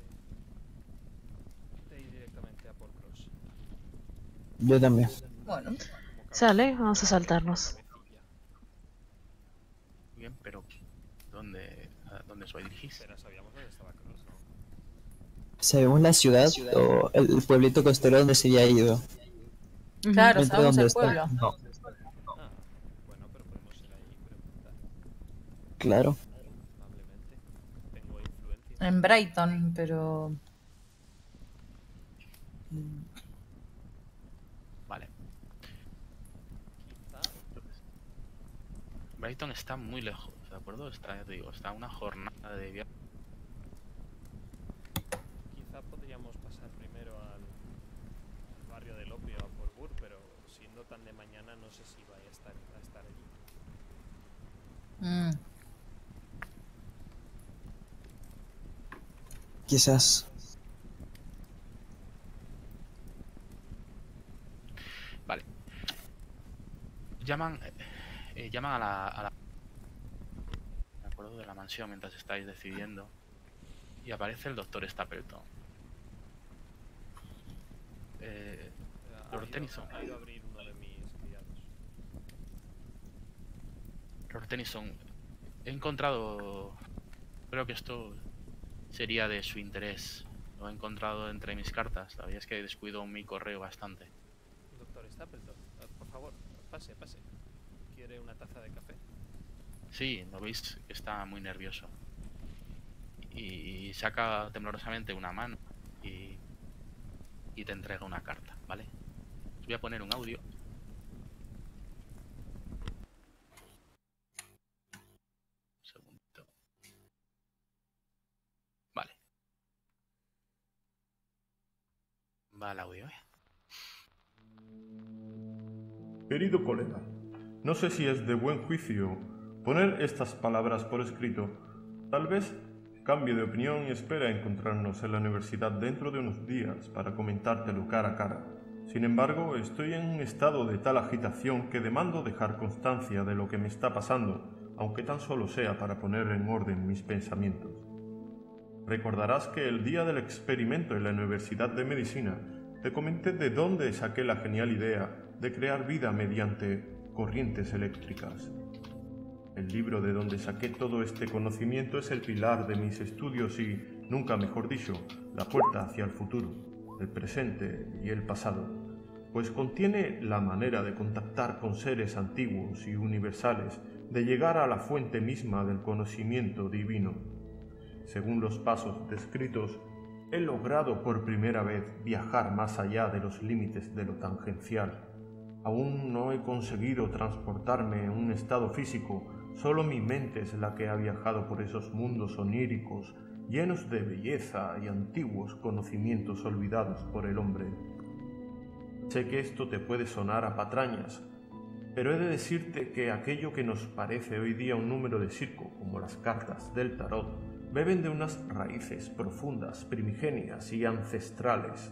ir directamente a por Cross. Yo también. Bueno. Sale, vamos a saltarnos. Bien, pero ¿dónde os vais a dirigir? Pero sabíamos dónde estaba Cross, ¿no? Sabemos la ciudad o el pueblito costero donde se había ido. Claro, sabemos el pueblo. No. Bueno, pero podemos ir ahí y preguntar. Claro. En Brighton, pero... Vale. Brighton está muy lejos, ¿de acuerdo? Está, ya te digo, está una jornada de viaje. Podríamos pasar primero al barrio del opio a por Burke, pero siendo tan de mañana no sé si vaya a estar allí. Quizás. Vale. Llaman a la... Me acuerdo de la mansión mientras estáis decidiendo. Y aparece el doctor Stapleton. Lord Tennyson. Ha ido a abrir uno de mis criados. Lord Tennyson, he encontrado... Creo que esto sería de su interés. Lo he encontrado entre mis cartas. La verdad es que descuido mi correo bastante. Doctor Stapleton, por favor, pase. ¿Quiere una taza de café? Sí, lo veis que está muy nervioso. Y saca temblorosamente una mano y te entrega una carta, ¿vale? Os voy a poner un audio. Un segundito. Vale. Va el audio, Querido colega, no sé si es de buen juicio poner estas palabras por escrito. Tal vez... Cambio de opinión y espera encontrarnos en la universidad dentro de unos días para comentártelo cara a cara. Sin embargo, estoy en un estado de tal agitación que demando dejar constancia de lo que me está pasando, aunque tan solo sea para poner en orden mis pensamientos. Recordarás que el día del experimento en la Universidad de Medicina te comenté de dónde saqué la genial idea de crear vida mediante corrientes eléctricas. El libro de donde saqué todo este conocimiento es el pilar de mis estudios y, nunca mejor dicho, la puerta hacia el futuro, el presente y el pasado, pues contiene la manera de contactar con seres antiguos y universales, de llegar a la fuente misma del conocimiento divino. Según los pasos descritos, he logrado por primera vez viajar más allá de los límites de lo tangencial. Aún no he conseguido transportarme en un estado físico, solo mi mente es la que ha viajado por esos mundos oníricos, llenos de belleza y antiguos conocimientos olvidados por el hombre. Sé que esto te puede sonar a patrañas, pero he de decirte que aquello que nos parece hoy día un número de circo, como las cartas del tarot, beben de unas raíces profundas, primigenias y ancestrales.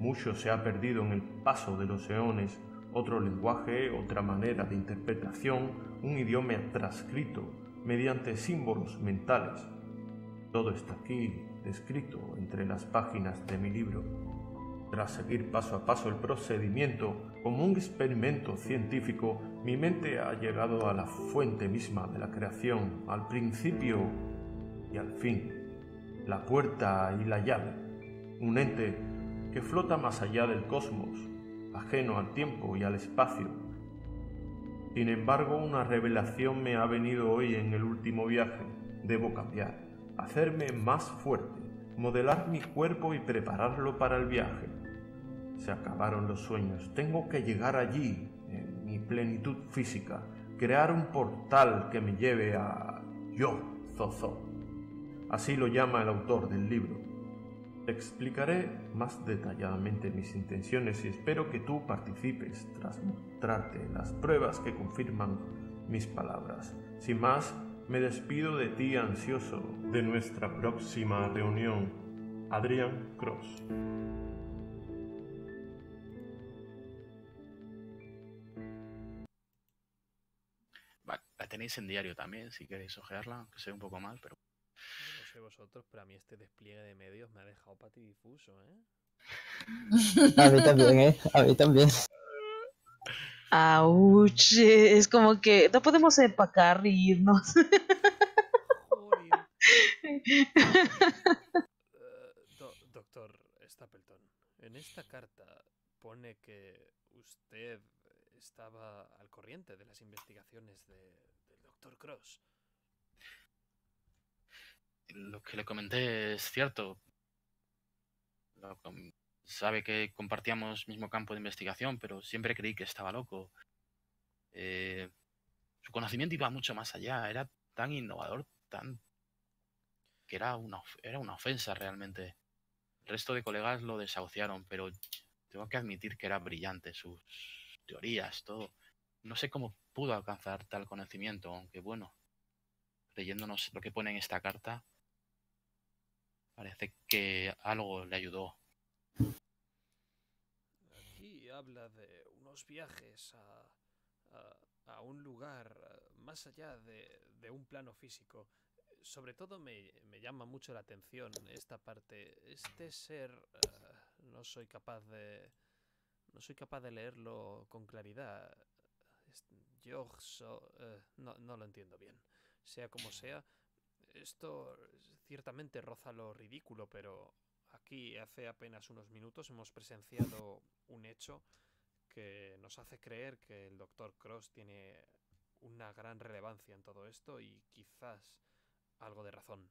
Mucho se ha perdido en el paso de los eones, otro lenguaje, otra manera de interpretación, un idioma transcrito mediante símbolos mentales. Todo está aquí descrito entre las páginas de mi libro. Tras seguir paso a paso el procedimiento, como un experimento científico, mi mente ha llegado a la fuente misma de la creación, al principio y al fin, la puerta y la llave, un ente que flota más allá del cosmos, ajeno al tiempo y al espacio. Sin embargo, una revelación me ha venido hoy en el último viaje. Debo cambiar, hacerme más fuerte, modelar mi cuerpo y prepararlo para el viaje. Se acabaron los sueños, tengo que llegar allí, en mi plenitud física, crear un portal que me lleve a yo, Zozo. Así lo llama el autor del libro. Te explicaré más detalladamente mis intenciones y espero que tú participes tras mostrarte las pruebas que confirman mis palabras. Sin más, me despido de ti ansioso de nuestra próxima reunión. Adrian Cross. La tenéis en diario también, si queréis ojearla, que sea un poco mal, pero... No sé vosotros, pero a mí este despliegue de medios me ha dejado patidifuso, ¿eh? A mí también, ¿eh? A mí también. ¡Auch! Es como que no podemos empacar y irnos. Doctor Stapleton, en esta carta pone que usted estaba al corriente de las investigaciones del Dr. Cross. Lo que le comenté es cierto. Sabe que compartíamos mismo campo de investigación, pero siempre creí que estaba loco. Su conocimiento iba mucho más allá. Era tan innovador, tan... que era una ofensa realmente. El resto de colegas lo desahuciaron, pero tengo que admitir que era brillante. Sus teorías, todo. No sé cómo pudo alcanzar tal conocimiento, aunque bueno, leyéndonos lo que pone en esta carta, parece que algo le ayudó. Aquí habla de unos viajes a un lugar más allá de un plano físico. Sobre todo me llama mucho la atención esta parte. Este ser, no soy capaz de leerlo con claridad. No lo entiendo bien. Sea como sea, esto ciertamente roza lo ridículo, pero aquí hace apenas unos minutos hemos presenciado un hecho que nos hace creer que el Dr. Cross tiene una gran relevancia en todo esto y quizás algo de razón.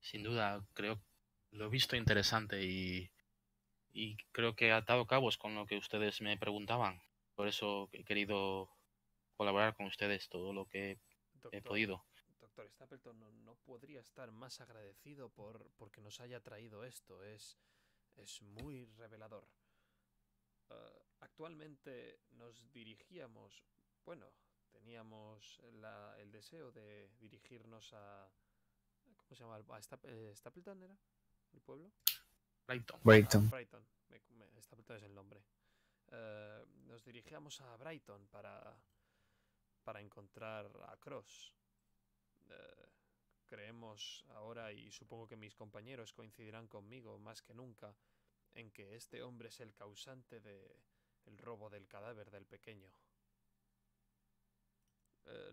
Sin duda, creo lo he visto interesante y creo que he atado cabos con lo que ustedes me preguntaban. Por eso he querido colaborar con ustedes todo lo que he podido. Doctor Stapleton, no podría estar más agradecido porque nos haya traído esto. Es muy revelador. Actualmente nos dirigíamos... Bueno, teníamos el deseo de dirigirnos a... ¿Cómo se llama? ¿A Stapleton era? ¿El pueblo? Brighton. Brighton. Stapleton es el nombre. Nos dirigíamos a Brighton para encontrar a Cross. Creemos ahora, y supongo que mis compañeros coincidirán conmigo más que nunca, en que este hombre es el causante del robo del cadáver del pequeño.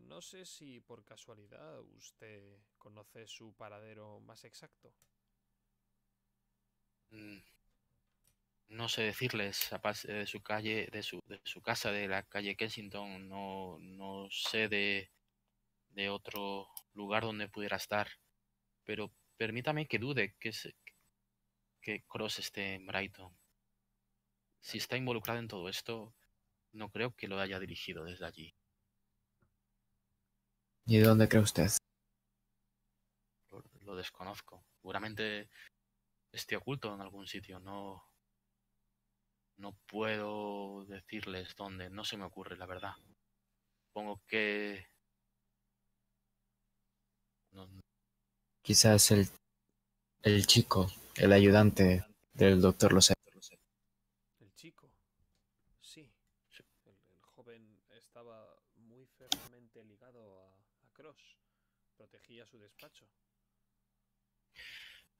No sé si por casualidad usted conoce su paradero más exacto. No sé decirles, aparte de su calle, de su casa, de la calle Kensington, no sé de otro lugar donde pudiera estar. Pero permítame que dude que Cross esté en Brighton. Si está involucrado en todo esto, no creo que lo haya dirigido desde allí. ¿Y de dónde cree usted? Lo desconozco. Seguramente esté oculto en algún sitio. No puedo decirles dónde. No se me ocurre, la verdad. Supongo que... No. Quizás el chico, el ayudante del doctor Losset. ¿El chico? Sí. El joven estaba muy firmemente ligado a Cross. Protegía su despacho.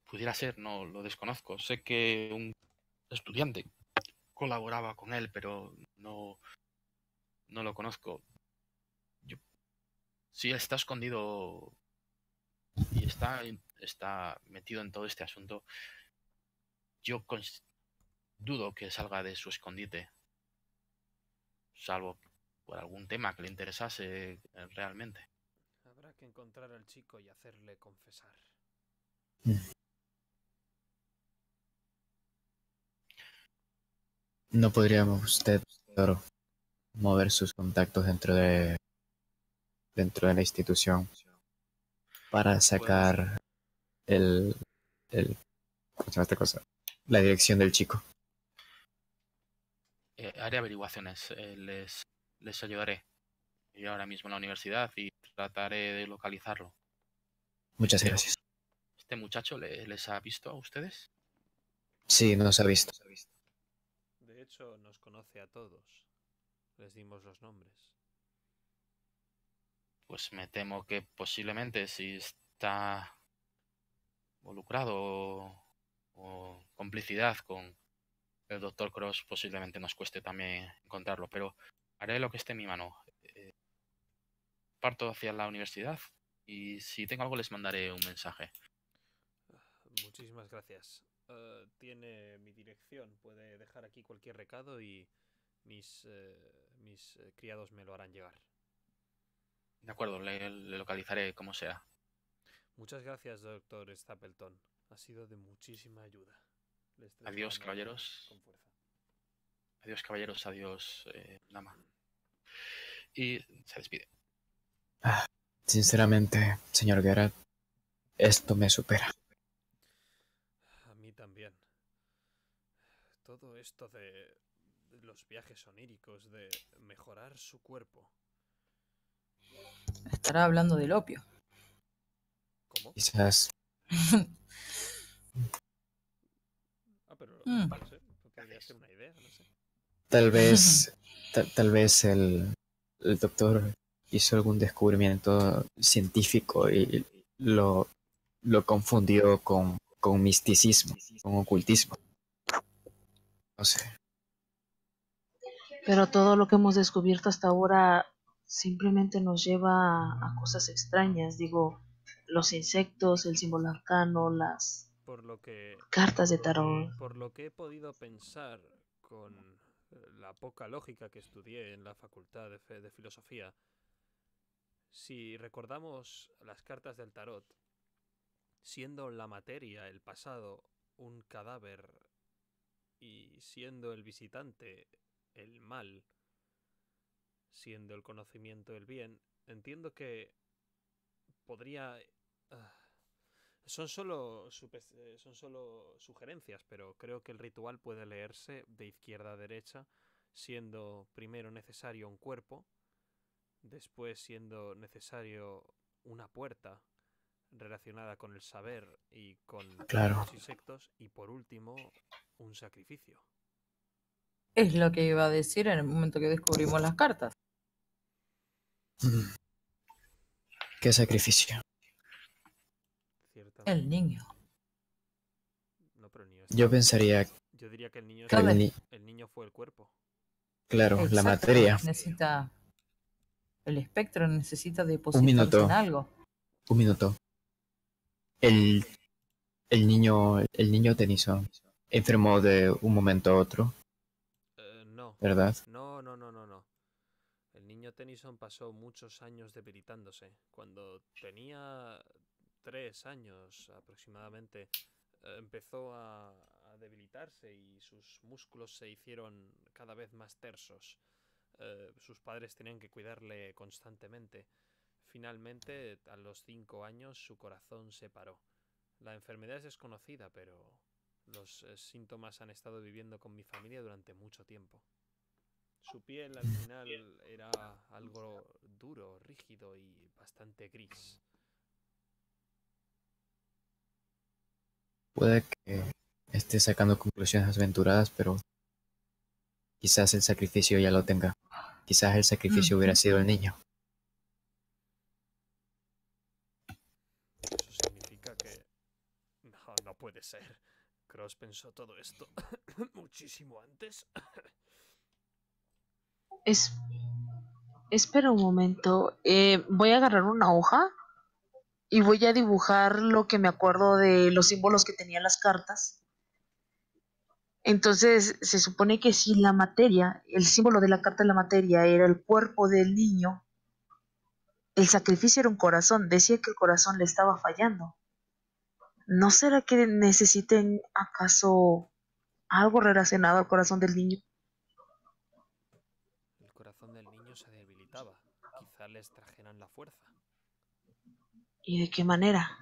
Pudiera ser, no lo desconozco. Sé que un estudiante colaboraba con él, pero no lo conozco. Sí, está escondido y está metido en todo este asunto. Yo dudo que salga de su escondite, salvo por algún tema que le interesase realmente. Habrá que encontrar al chico y hacerle confesar. ¿No podría usted mover sus contactos dentro de la institución para sacar ¿cómo se llama esta cosa? La dirección del chico? Haré averiguaciones, les ayudaré. Yo ahora mismo en la universidad y trataré de localizarlo. Muchas gracias. ¿Este muchacho les ha visto a ustedes? Sí, nos ha visto. De hecho, nos conoce a todos. Les dimos los nombres. Pues me temo que posiblemente si está involucrado o complicidad con el Dr. Cross, posiblemente nos cueste también encontrarlo. Pero haré lo que esté en mi mano. Parto hacia la universidad y si tengo algo les mandaré un mensaje. Muchísimas gracias. Tiene mi dirección, puede dejar aquí cualquier recado y mis criados me lo harán llegar. De acuerdo, le localizaré como sea. Muchas gracias, doctor Stapleton. Ha sido de muchísima ayuda. Adiós, caballeros. Con fuerza. Adiós, caballeros. Adiós, dama. Y se despide. Sinceramente, señor Gerard, esto me supera. También. Todo esto de los viajes oníricos, de mejorar su cuerpo. Estará hablando del opio. ¿Cómo? Quizás. Pero no sé, podría ser una idea, no sé. Tal vez el doctor hizo algún descubrimiento científico y lo confundió con misticismo, con ocultismo. No sé. Pero todo lo que hemos descubierto hasta ahora simplemente nos lleva a cosas extrañas. Digo, los insectos, el símbolo arcano, las cartas de tarot. Por lo que he podido pensar con la poca lógica que estudié en la facultad de filosofía, si recordamos las cartas del tarot, siendo la materia, el pasado, un cadáver y siendo el visitante el mal, siendo el conocimiento el bien, entiendo que podría... Son solo sugerencias, pero creo que el ritual puede leerse de izquierda a derecha, siendo primero necesario un cuerpo, después siendo necesario una puerta relacionada con el saber y con los insectos, y por último, un sacrificio. Es lo que iba a decir en el momento que descubrimos las cartas. ¿Qué sacrificio? El niño. No, pero el niño está... Yo pensaría... Yo diría que el niño fue el cuerpo. Claro, exacto, la materia. Necesita... El espectro necesita depositarse en algo. Un minuto. El niño Tennyson enfermó de un momento a otro. No. ¿Verdad? No. El niño Tennyson pasó muchos años debilitándose. Cuando tenía 3 años aproximadamente, empezó a debilitarse y sus músculos se hicieron cada vez más tersos. Sus padres tenían que cuidarle constantemente. Finalmente, a los 5 años, su corazón se paró. La enfermedad es desconocida, pero los síntomas han estado viviendo con mi familia durante mucho tiempo. Su piel al final era algo duro, rígido y bastante gris. Puede que esté sacando conclusiones aventuradas, pero quizás el sacrificio ya lo tenga. Quizás el sacrificio hubiera sido el niño. Eso significa que... No puede ser. Cross pensó todo esto muchísimo antes. Espera un momento. Voy a agarrar una hoja y voy a dibujar lo que me acuerdo de los símbolos que tenían las cartas. Entonces, se supone que si la materia, el símbolo de la carta de la materia era el cuerpo del niño, el sacrificio era un corazón. Decía que el corazón le estaba fallando. ¿No será que necesiten acaso algo relacionado al corazón del niño? El corazón del niño se debilitaba. Quizá les trajeran la fuerza. ¿Y de qué manera?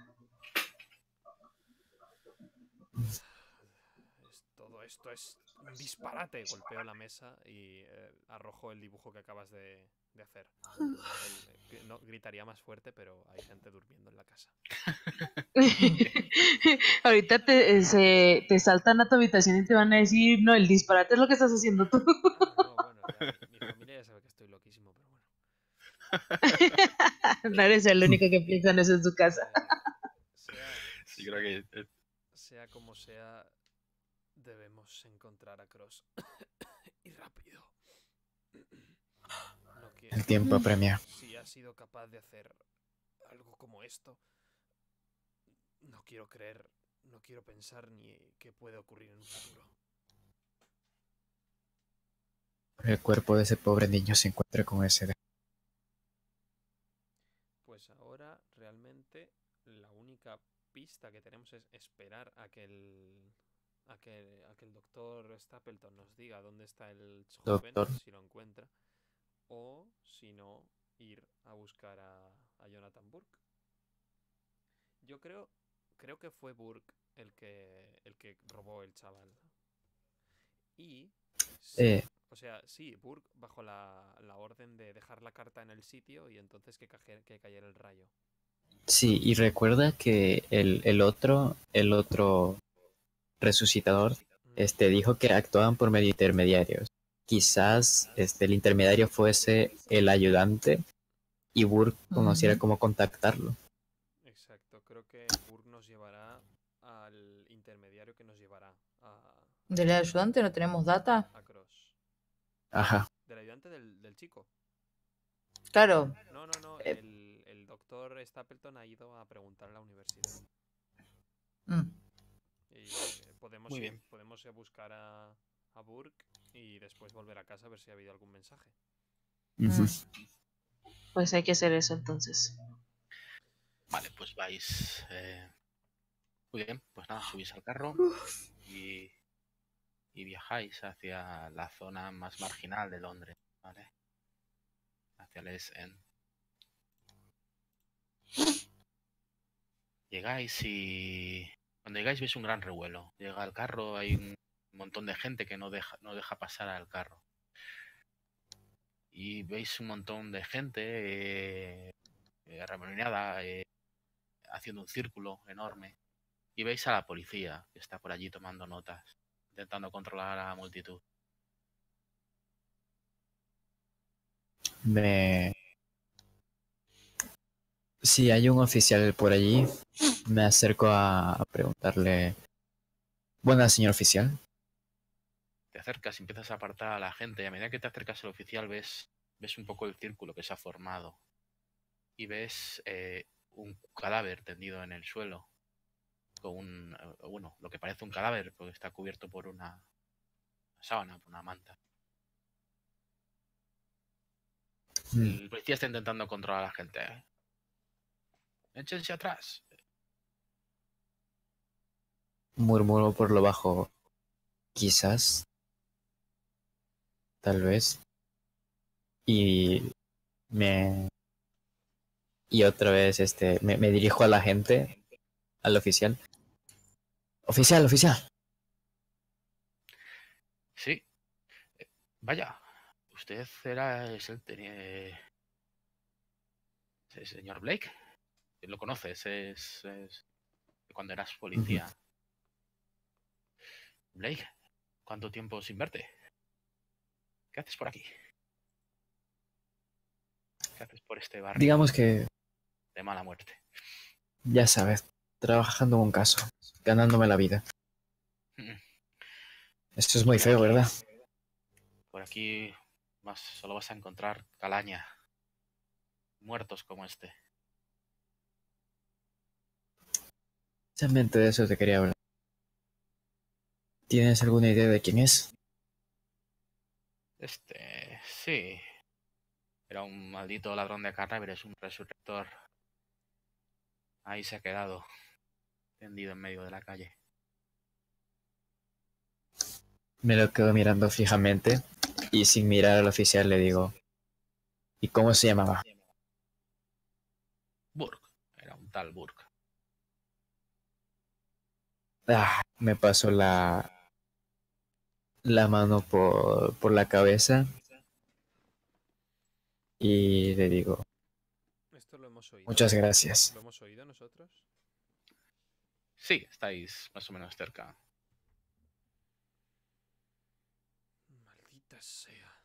Todo esto es un disparate. Golpeó la mesa y arrojó el dibujo que acabas de hacer. No gritaría más fuerte, pero hay gente durmiendo en la casa. Ahorita te saltan a tu habitación y te van a decir, no, el disparate es lo que estás haciendo tú. No, bueno, mi familia ya sabe que estoy loquísimo, pero bueno. No eres el único que piensa en eso en su casa. Sí, creo que... Sea como sea, debemos encontrar a Cross. Y rápido. El tiempo apremia. Si ha sido capaz de hacer algo como esto, no quiero creer, no quiero pensar ni qué puede ocurrir en un futuro. El cuerpo de ese pobre niño se encuentra con ese... Pues ahora realmente la única pista que tenemos es esperar a que el doctor Stapleton nos diga dónde está el joven, si lo encuentra, o si no, ir a buscar a Jonathan Burke. Yo creo que fue Burke el que robó el chaval. Y sí, Burke bajo la orden de dejar la carta en el sitio y entonces que cayera el rayo. Sí, y recuerda que el otro resucitador dijo que actuaban por medio de intermediarios. Quizás el intermediario fuese el ayudante y Burke conociera cómo contactarlo. Exacto, creo que Burke nos llevará al intermediario que nos llevará a... ¿Del ayudante no tenemos data? Ajá. ¿Del ayudante del chico? Claro. No. El doctor Stapleton ha ido a preguntar a la universidad. Y podemos buscar a Burke y después volver a casa a ver si ha habido algún mensaje. Pues hay que hacer eso entonces. Vale, pues vais. Muy bien, pues nada, subís al carro y viajáis hacia la zona más marginal de Londres, ¿vale? Hacia el East End. Llegáis y... Cuando llegáis veis un gran revuelo. Llega el carro, hay un montón de gente que no deja pasar al carro. Y veis un montón de gente arremolinada, haciendo un círculo enorme. Y veis a la policía, que está por allí tomando notas, intentando controlar a la multitud. Si hay un oficial por allí, me acerco a preguntarle. Buenas, señor oficial. Te acercas y empiezas a apartar a la gente. Y a medida que te acercas al oficial, ves ves un poco el círculo que se ha formado y ves un cadáver tendido en el suelo con un, bueno, lo que parece un cadáver porque está cubierto por una sábana, por una manta. El policía está intentando controlar a la gente. Échense atrás. Murmuró por lo bajo. Quizás. Tal vez. Y otra vez me dirijo a la gente. Al oficial. ¡Oficial, oficial! Sí. Vaya. ¿Usted era el señor Blake? Lo conoces, es cuando eras policía. Blake, ¿cuánto tiempo sin verte? ¿Qué haces por aquí? ¿Qué haces por este barrio? Digamos que... de mala muerte. Ya sabes, trabajando en un caso, ganándome la vida. Esto es muy feo, ¿verdad? Por aquí... solo vas a encontrar calaña, muertos como este. Precisamente de eso te quería hablar. ¿Tienes alguna idea de quién es? Sí. Era un maldito ladrón de cadáveres, un resurrector. Ahí se ha quedado, tendido en medio de la calle. Me lo quedo mirando fijamente. Y sin mirar al oficial le digo, ¿y cómo se llamaba? Burke, era un tal Burke. Me pasó la mano por la cabeza y le digo, ¿esto lo hemos oído? Muchas gracias. ¿Lo hemos oído nosotros? Sí, estáis más o menos cerca. Sea.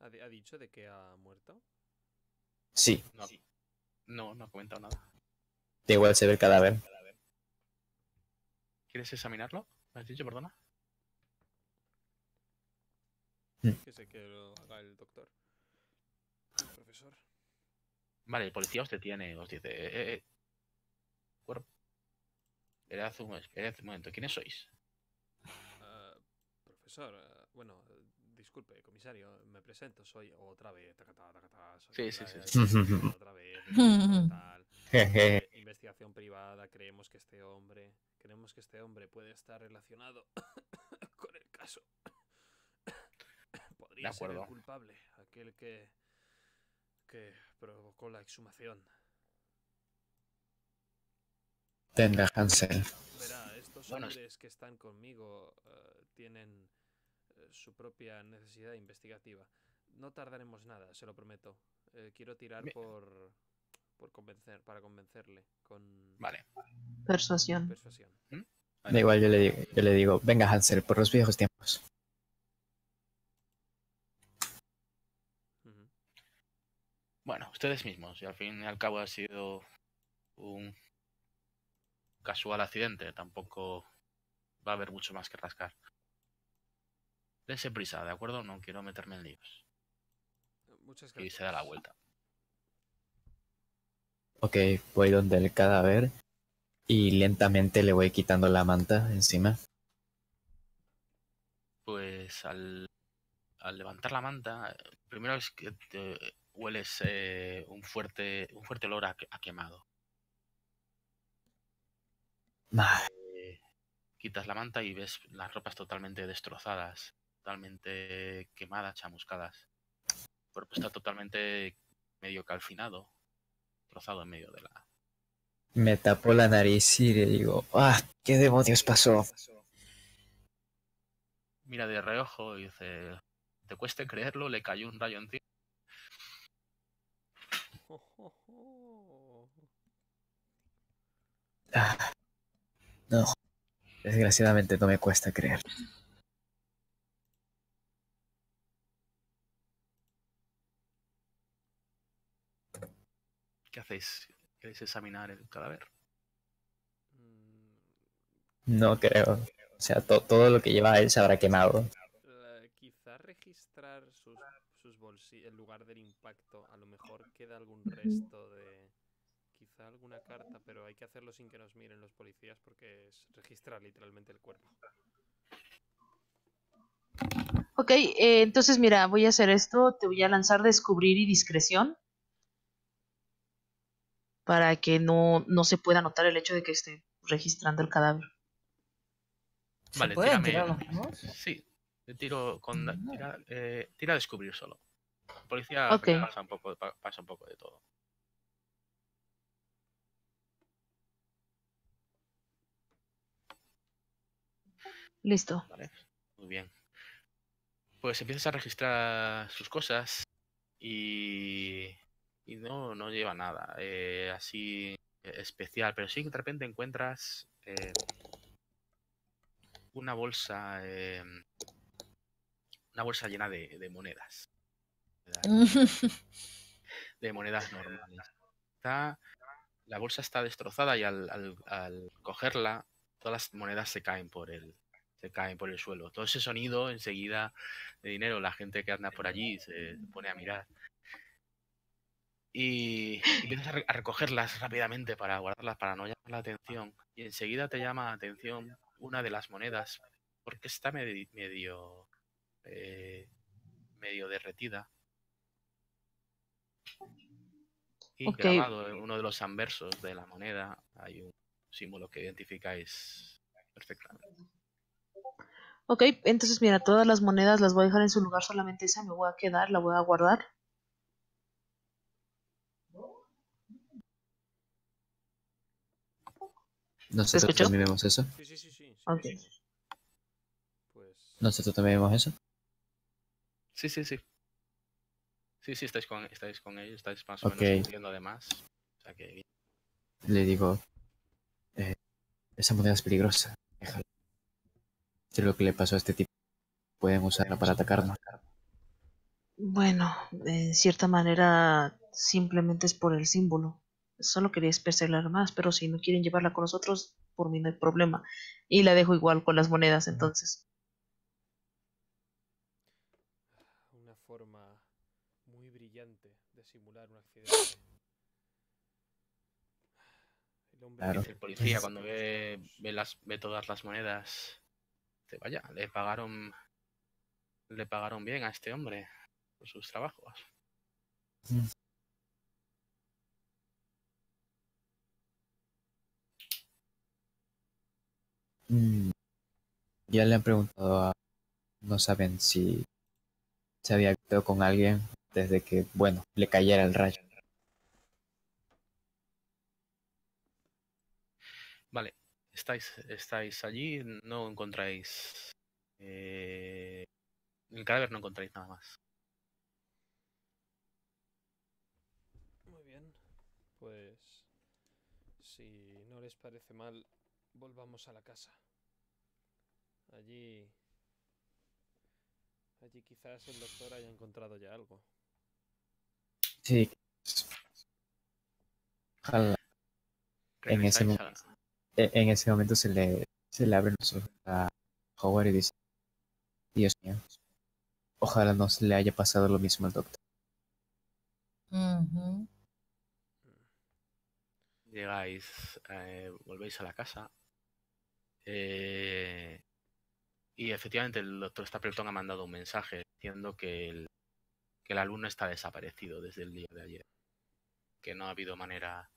¿Ha dicho de que ha muerto? Sí. No ha comentado nada. De igual se ve el cadáver. ¿Quieres examinarlo? ¿Me has dicho, perdona? Que sé que lo haga el doctor. El profesor. Vale, el policía os detiene, os dice... cuerpo. Esperad un momento, ¿quiénes sois? Profesor, bueno, disculpe, comisario, me presento, soy otra vez, investigación privada, creemos que este hombre puede estar relacionado con el caso. Podría ser el culpable, aquel que provocó la exhumación. Tenga Hansel. Verá, estos hombres que están conmigo tienen su propia necesidad investigativa. No tardaremos nada, se lo prometo. Quiero tirar por convencer, para convencerle con... Vale. Persuasión. Vale. Da igual, yo le digo, venga Hansel, por los viejos tiempos. Bueno, ustedes mismos, y al fin y al cabo ha sido un casual accidente, tampoco va a haber mucho más que rascar. Dense prisa, ¿de acuerdo? No quiero meterme en líos. Muchas gracias. Y se da la vuelta. Ok, voy donde el cadáver y lentamente le voy quitando la manta encima. Pues al levantar la manta, primero es que te hueles un fuerte olor a quemado. Quitas la manta y ves las ropas totalmente destrozadas, totalmente quemadas, chamuscadas. El cuerpo está totalmente medio calcinado, trozado en medio de la... Me tapó la nariz y le digo, ¡ah! ¿Qué demonios pasó? Mira de reojo y dice, ¿te cueste creerlo? Le cayó un rayo encima. No, desgraciadamente no me cuesta creer. ¿Qué hacéis? ¿Queréis examinar el cadáver? No creo. O sea, todo lo que lleva él se habrá quemado. Quizá registrar sus bolsillos, el lugar del impacto? A lo mejor queda algún resto de... Quizá alguna carta, pero hay que hacerlo sin que nos miren los policías porque es registrar literalmente el cuerpo. Ok, entonces mira, voy a hacer esto. Te voy a lanzar descubrir y discreción. Para que no se pueda notar el hecho de que esté registrando el cadáver. Vale, tírame. Sí, tiro con... Tira a descubrir solo. La policía pasa un poco de todo. Listo. Vale, muy bien. Pues empiezas a registrar sus cosas y no lleva nada así especial, pero sí que de repente encuentras una bolsa llena de monedas. De monedas normales. La bolsa está destrozada y al cogerla, todas las monedas se caen por el suelo. Todo ese sonido enseguida de dinero, la gente que anda por allí se pone a mirar. Y empiezas a recogerlas rápidamente para guardarlas, para no llamar la atención. Y enseguida te llama la atención una de las monedas, porque está medio derretida. Y grabado en uno de los anversos de la moneda hay un símbolo que identificáis perfectamente. Ok, entonces mira, todas las monedas las voy a dejar en su lugar, solamente esa me voy a quedar, la voy a guardar. ¿Nosotros también vemos eso? Sí. Okay. Pues... ¿Nosotros también vemos eso? Sí. Sí, estáis con ellos, estáis más o menos cumpliendo además. O sea que... Le digo, esa moneda es peligrosa, déjala. Lo que le pasó a este tipo, pueden usarla para atacarnos. Bueno, en cierta manera simplemente es por el símbolo. Solo quería especialar más, pero si no quieren llevarla con nosotros, por mí no hay problema. Y la dejo igual con las monedas, entonces. Una forma muy brillante de simular un accidente. El policía cuando ve todas las monedas... Vaya, le pagaron bien a este hombre por sus trabajos. Ya le han preguntado a... No saben si se había visto con alguien desde que, bueno, le cayera el rayo. Vale. Estáis allí, no encontráis... en el cadáver no encontráis nada más. Muy bien. Pues... si no les parece mal, volvamos a la casa. Allí quizás el doctor haya encontrado ya algo. Sí. Ojalá. En ese momento... se le abren los ojos a Howard y dice: Dios mío, ojalá no se le haya pasado lo mismo al doctor. Llegáis, volvéis a la casa y efectivamente el doctor Stapleton ha mandado un mensaje diciendo que el alumno está desaparecido desde el día de ayer, que no ha habido manera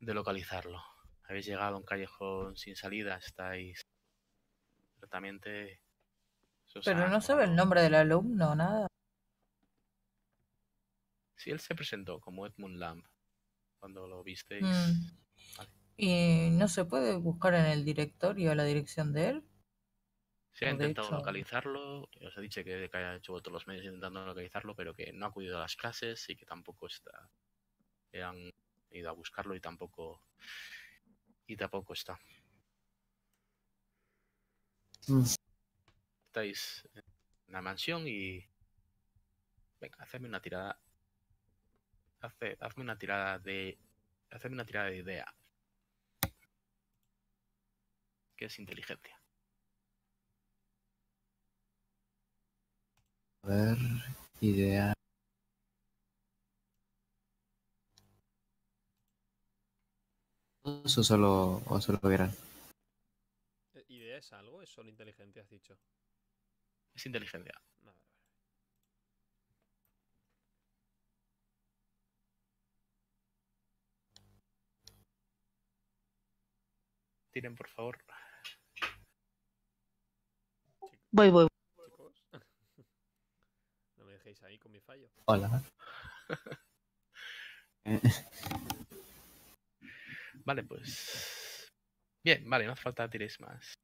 de localizarlo. Habéis llegado a un callejón sin salida, estáis completamente... Pero no sabe el nombre del alumno, nada. Sí, él se presentó como Edmund Lamb cuando lo visteis. Vale. ¿Y no se puede buscar en el directorio la dirección de él? Se ha intentado localizarlo, os he dicho que ha hecho todos los medios intentando localizarlo, pero que no ha acudido a las clases y que tampoco está... han ido a buscarlo y tampoco... está. Estáis en la mansión y... Venga, hazme una tirada de idea. Que es inteligencia. A ver, ideal. ¿O solo Gerald? ¿Idea es algo? ¿Es solo inteligencia, has dicho? Es inteligencia. No. Tiren, por favor. Voy. Chicos, no me dejéis ahí con mi fallo. Hola. Vale, pues... Bien, vale, no hace falta tiréis más.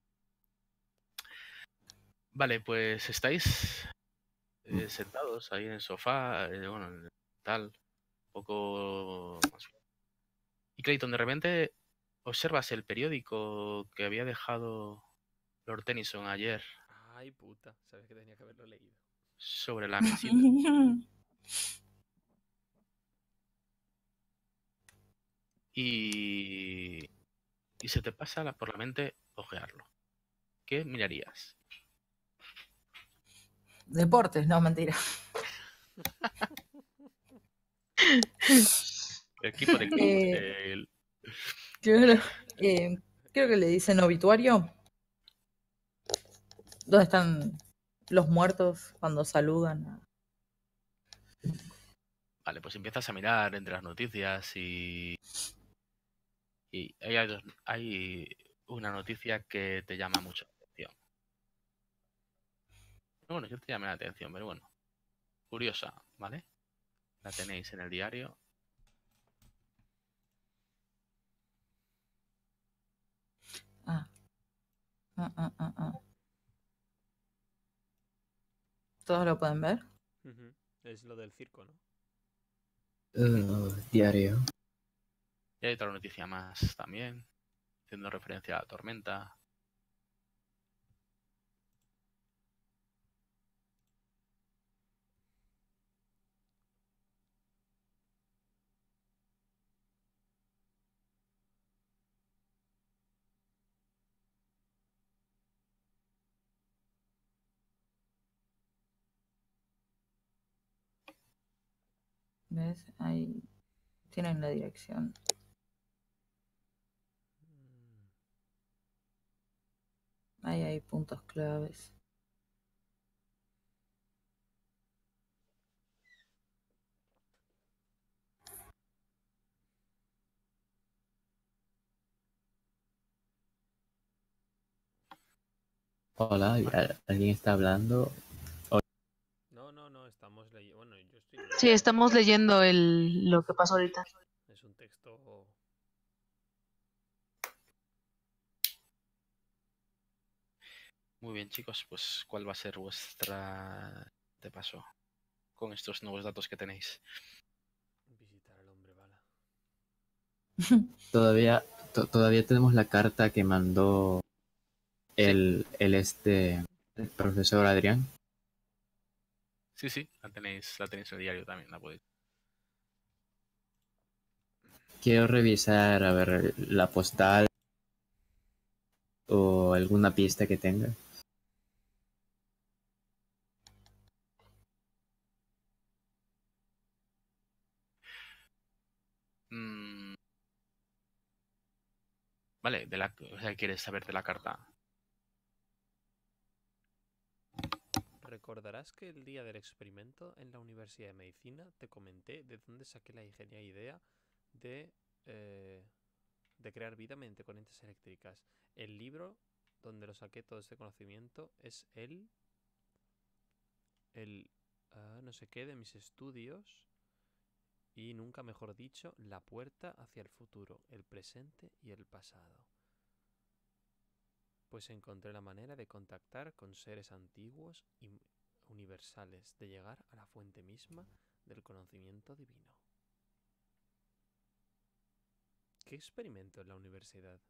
Vale, pues estáis sentados ahí en el sofá, bueno, en el tal, un poco... Y Clayton, de repente... Observas el periódico que había dejado Lord Tennyson ayer. Ay, puta. Sabes que tenía que haberlo leído. Sobre la mesita. Y se te pasa por la mente ojearlo. ¿Qué mirarías? Deportes, no, mentira. Equipo de club. Yo creo que le dicen obituario. ¿Dónde están los muertos cuando saludan? Vale, pues empiezas a mirar entre las noticias y hay una noticia que te llama mucho la atención. Bueno, yo te llamé la atención, pero bueno. Curiosa, ¿vale? La tenéis en el diario. ¿Todos lo pueden ver? Uh-huh. Es lo del circo, ¿no? Diario. Y hay otra noticia más también, haciendo referencia a la tormenta. ¿Ves? Ahí tienen la dirección. Ahí hay puntos claves. Hola, ¿alguien está hablando? No, estamos leyendo. Bueno, yo estoy... Sí, estamos leyendo lo que pasó ahorita. Es un texto... Muy bien, chicos, pues ¿cuál va a ser vuestra... ¿Te pasó? Con estos nuevos datos que tenéis. Visitar al hombre bala. Todavía tenemos la carta que mandó el profesor Adrián. Sí, la tenéis en el diario también, la podéis. Quiero revisar, a ver, la postal o alguna pista que tenga. Vale, o sea, ¿quieres saber de la carta? ¿Recordarás que el día del experimento en la Universidad de Medicina te comenté de dónde saqué la ingeniera idea de crear vida mediante corrientes eléctricas? El libro donde lo saqué todo este conocimiento es el no sé qué de mis estudios y nunca mejor dicho, la puerta hacia el futuro, el presente y el pasado. Pues encontré la manera de contactar con seres antiguos y universales, de llegar a la fuente misma del conocimiento divino. ¿Qué experimento en la universidad?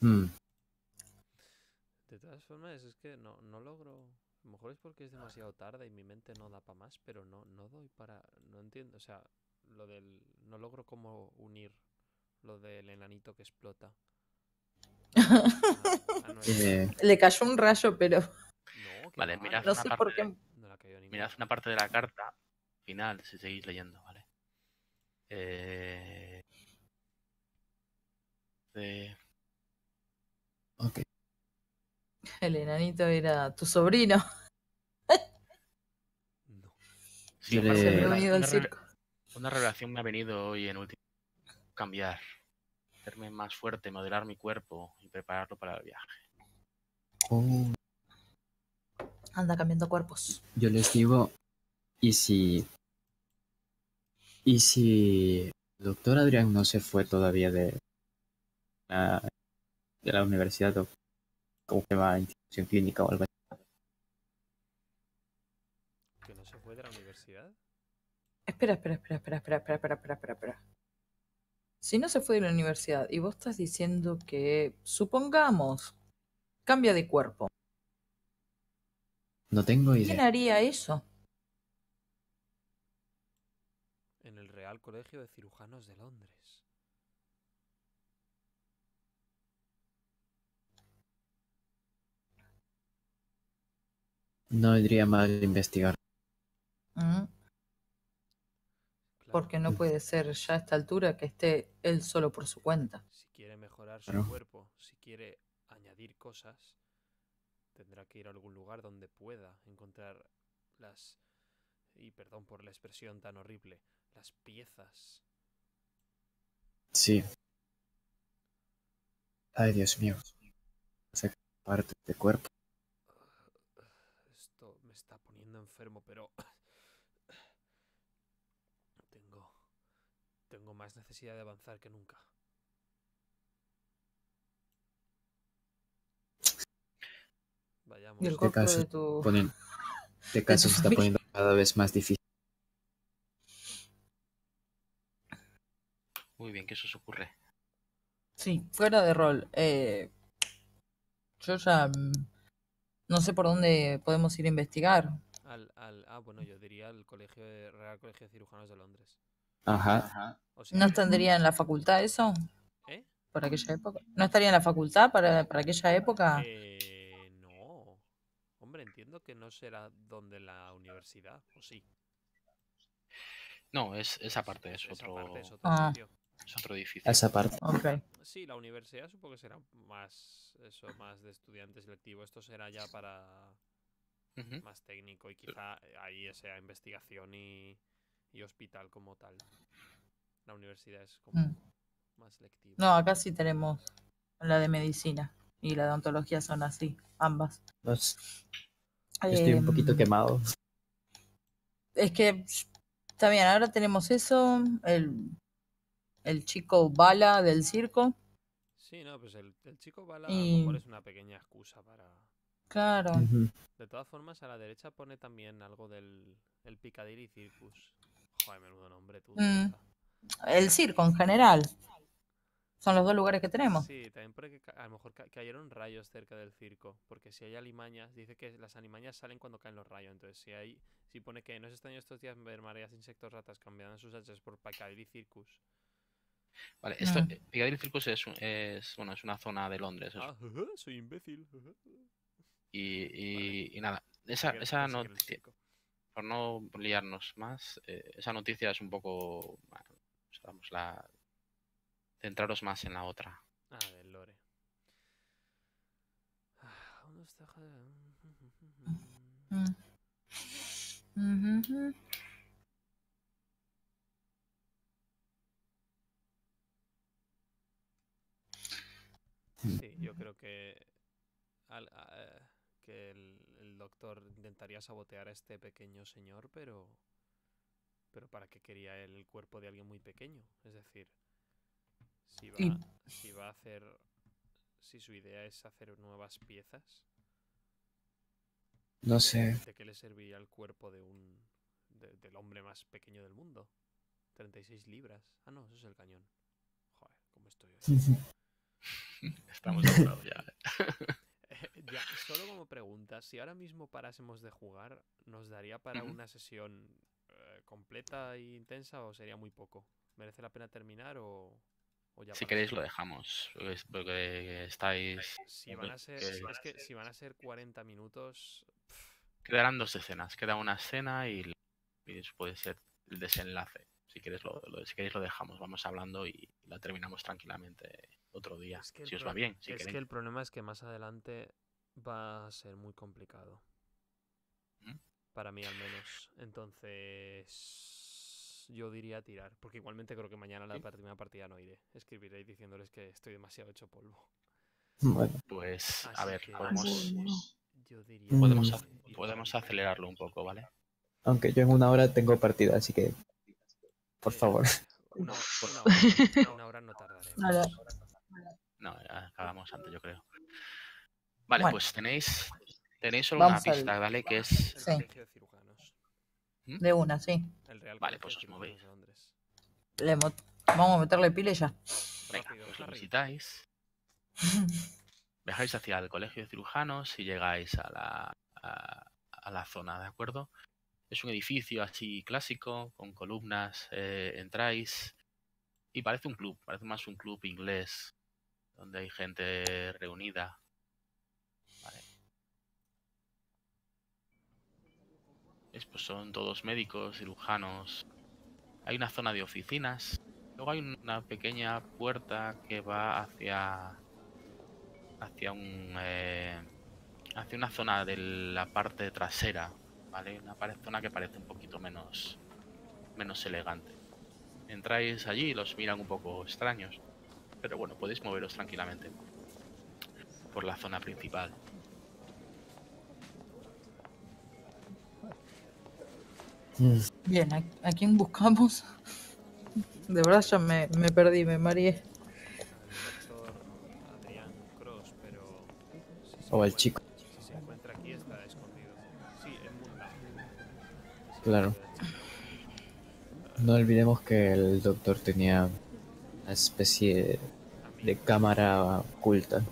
De todas formas, es que no logro... A lo mejor es porque es demasiado tarde y mi mente no da para más, pero no doy para... No entiendo, o sea, lo del... No logro cómo unir... Lo del enanito que explota. Le cayó un rayo, pero... Vale, mirad, no sé por qué. Mirad una parte de la carta final, si seguís leyendo, ¿vale? Okay. El enanito era tu sobrino. No. Sí, una revelación me ha venido hoy en último. Cambiar. Hacerme más fuerte, modelar mi cuerpo y prepararlo para el viaje. Oh. Anda cambiando cuerpos. Yo les digo, ¿y si el doctor Adrián no se fue todavía de la universidad o cómo se llama, institución clínica o algo así? ¿Que no se fue de la universidad? Espera. Si no se fue de la universidad y vos estás diciendo que, supongamos, cambia de cuerpo. No tengo idea. ¿Quién haría eso? En el Real Colegio de Cirujanos de Londres. No vendría mal investigar. Porque no puede ser ya a esta altura que esté él solo por su cuenta. Si quiere mejorar su cuerpo, si quiere añadir cosas, tendrá que ir a algún lugar donde pueda encontrar las... Y perdón por la expresión tan horrible. Las piezas. Sí. Ay, Dios mío. Sacar partes de cuerpo. Esto me está poniendo enfermo, pero... Tengo más necesidad de avanzar que nunca. Vayamos. Este caso se está poniendo cada vez más difícil. Muy bien, ¿qué se os ocurre? Sí, fuera de rol. Yo ya no sé por dónde podemos ir a investigar. Bueno, yo diría al Real Colegio de Cirujanos de Londres. Ajá. O sea, ¿no estaría en la facultad eso? ¿Eh? ¿Para aquella época? ¿No estaría en la facultad para aquella época? No. Hombre, entiendo que no será donde la universidad, ¿o sí? No, esa parte es otro edificio. Esa parte. Okay. Sí, la universidad supongo que será más de estudiantes selectivos. Esto será ya para más técnico y quizá ahí sea investigación y hospital como tal. La universidad es como más lectiva. No, acá sí tenemos la de medicina y la de odontología, son así, ambas. Estoy un poquito quemado. Es que está bien, ahora tenemos eso, el chico Bala del circo. Sí, no, pues el chico Bala a lo mejor es una pequeña excusa para... Claro. De todas formas, a la derecha pone también algo del Picadilly Circus. Joder, menudo nombre, tú. El circo en general. Son los dos lugares que tenemos. Sí, también porque a lo mejor cayeron rayos cerca del circo. Porque si hay alimañas, dice que las alimañas salen cuando caen los rayos. Entonces, si pone que no es extraño estos días ver mareas, insectos, ratas cambiando sus hachas por Picadilly Circus. Vale, Picadilly Circus es una zona de Londres. Soy imbécil. Y nada, esa noticia... Por no liarnos más, esa noticia es un poco... Bueno, vamos a centraros más en la otra. Del lore. ¿Dónde está? Sí, yo creo que el doctor intentaría sabotear a este pequeño señor, pero ¿para qué quería él el cuerpo de alguien muy pequeño? Es decir, si su idea es hacer nuevas piezas, no sé. ¿De qué le serviría el cuerpo del hombre más pequeño del mundo? 36 libras. No, eso es el cañón. Joder, ¿cómo estoy? Estamos hablando ya. Ya, solo como pregunta, si ahora mismo parásemos de jugar, ¿nos daría para una sesión completa e intensa o sería muy poco? ¿Merece la pena terminar o Si queréis lo dejamos, porque estáis... Si van a ser, es que si van a ser 40 minutos... Quedarán dos escenas, queda una escena y puede ser el desenlace. Si queréis lo dejamos, vamos hablando y la terminamos tranquilamente otro día, es que si os va bien. Si es queréis. Que el problema es que más adelante va a ser muy complicado. ¿Mm? Para mí al menos. Entonces... yo diría tirar, porque igualmente creo que mañana a la primera partida no iré. Escribiré diciéndoles que estoy demasiado hecho polvo. Bueno, pues a ver, podemos acelerarlo un poco, ¿vale? Aunque yo en una hora tengo partida, así que por favor. Una hora no tardaré. No, acabamos antes, yo creo. Vale, bueno, pues tenéis solo una pista, ¿vale? Que es... Sí. De una, sí. El Real vale, pues os movéis. Vamos a meterle pile ya. Venga, pues lo visitáis. Viajáis hacia el Colegio de Cirujanos y llegáis a la zona, ¿de acuerdo? Es un edificio así clásico, con columnas. Entráis y parece un club, parece más un club inglés, donde hay gente reunida. Vale. Pues son todos médicos, cirujanos. Hay una zona de oficinas. Luego hay una pequeña puerta que va hacia una zona de la parte trasera, ¿vale? Una zona que parece un poquito menos elegante. Entráis allí y los miran un poco extraños, pero bueno, podéis moveros tranquilamente por la zona principal. Bien, ¿a quién buscamos? De verdad ya me perdí, me mareé. Adrian Cross, pero... O el chico. Si se encuentra aquí está escondido. Sí, Edmund Lamb. Claro. No olvidemos que el doctor tenía una especie de cámara oculta.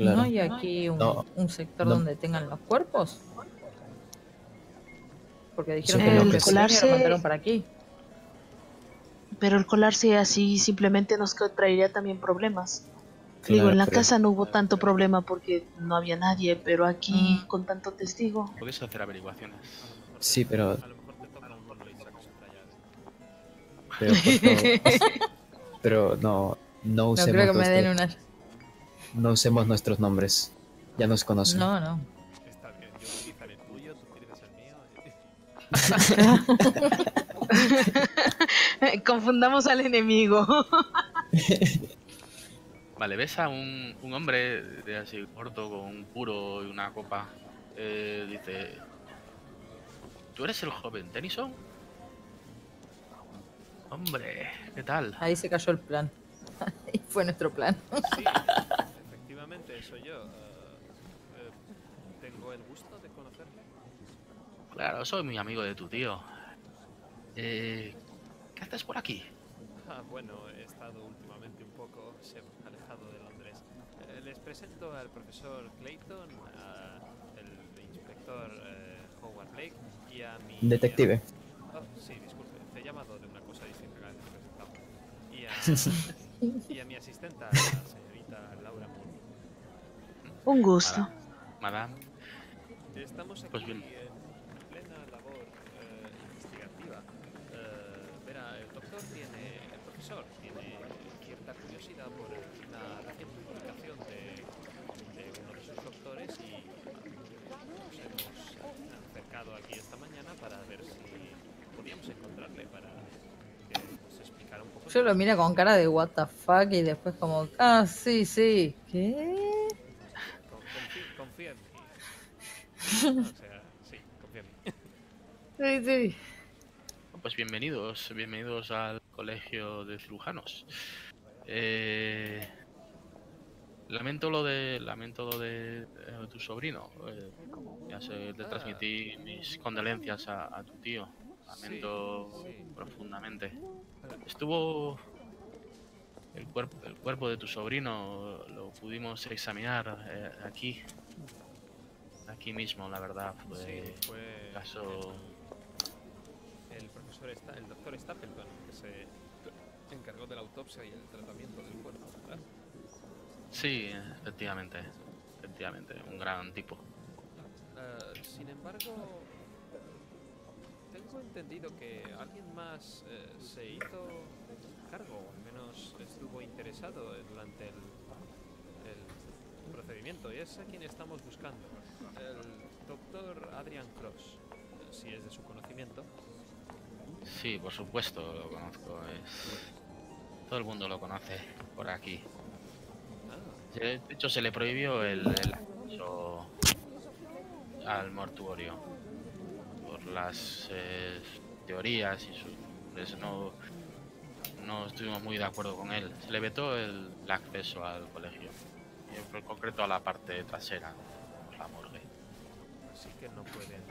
Claro. ¿No hay aquí un sector donde tengan los cuerpos? Porque dijeron que los colarse lo mandaron para aquí. Pero el colarse así simplemente nos traería también problemas. Claro, digo, en la casa no hubo tanto problema porque no había nadie, pero aquí con tanto testigo... Podéis hacer averiguaciones. Sí, pero... Pero no usemos... No creo que me den una... No usemos nuestros nombres. Ya nos conocen. No. Está bien, yo utilizaré el tuyo, tú utilizas el mío. Confundamos al enemigo. Vale, ves a un hombre de así corto con un puro y una copa. Dice... ¿Tú eres el joven Tennyson? Hombre, ¿qué tal? Ahí se cayó el plan. Ahí fue nuestro plan. Sí. Soy yo. ¿Tengo el gusto de conocerle? Claro, soy muy amigo de tu tío. ¿Qué haces por aquí? Bueno, he estado últimamente un poco alejado de Londres. Les presento al profesor Clayton, al inspector Howard Blake y a mi... Detective. Sí, disculpe, te he llamado de una cosa distinta que antes presentamos. Y a mi asistenta, la señorita Laura Moore. Un gusto. Madame. Estamos aquí en plena labor investigativa. Verá, el profesor tiene cierta curiosidad por la reciente publicación de uno de sus doctores y nos hemos acercado aquí esta mañana para ver si podíamos encontrarle para que nos explicara un poco. Yo lo miro con cara de what the fuck y después como, sí. ¿Qué? Confía en mí. O sea, sí, confía en mí. Sí. Pues bienvenidos al Colegio de Cirujanos. Lamento lo de tu sobrino. Ya sé, te transmití mis condolencias a tu tío. Lamento profundamente. El cuerpo de tu sobrino lo pudimos examinar aquí. aquí mismo, la verdad. Fue el caso. El doctor Stapleton, que se encargó de la autopsia y el tratamiento del cuerpo, ¿verdad? Sí, efectivamente. Un gran tipo. Sin embargo, tengo entendido que alguien más se hizo cargo, o al menos estuvo interesado durante el procedimiento, y es a quien estamos buscando, el doctor Adrian Cross, si es de su conocimiento. Sí, por supuesto, lo conozco. Todo el mundo lo conoce por aquí. De hecho, se le prohibió el acceso al mortuorio por las teorías y sus... Pues no estuvimos muy de acuerdo con él. Se le vetó el acceso al colegio, y en concreto a la parte trasera, por la morgue. Así que no pueden...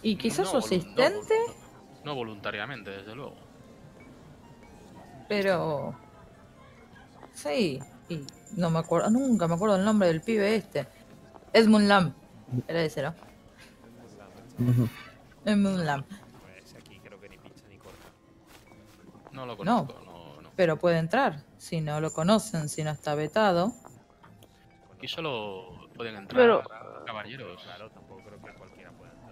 ¿Y quizás no, su asistente? No voluntariamente, desde luego. Pero... Sí, y no me acuerdo, nunca me acuerdo el nombre del pibe este. Edmund Lamb, era ese, ¿no? Edmund Lamb. Ese aquí creo que ni pincha ni corta. No lo conozco, no. Pero puede entrar, si no lo conocen, si no está vetado. Aquí solo pueden entrar caballeros. Claro, tampoco creo que cualquiera pueda entrar.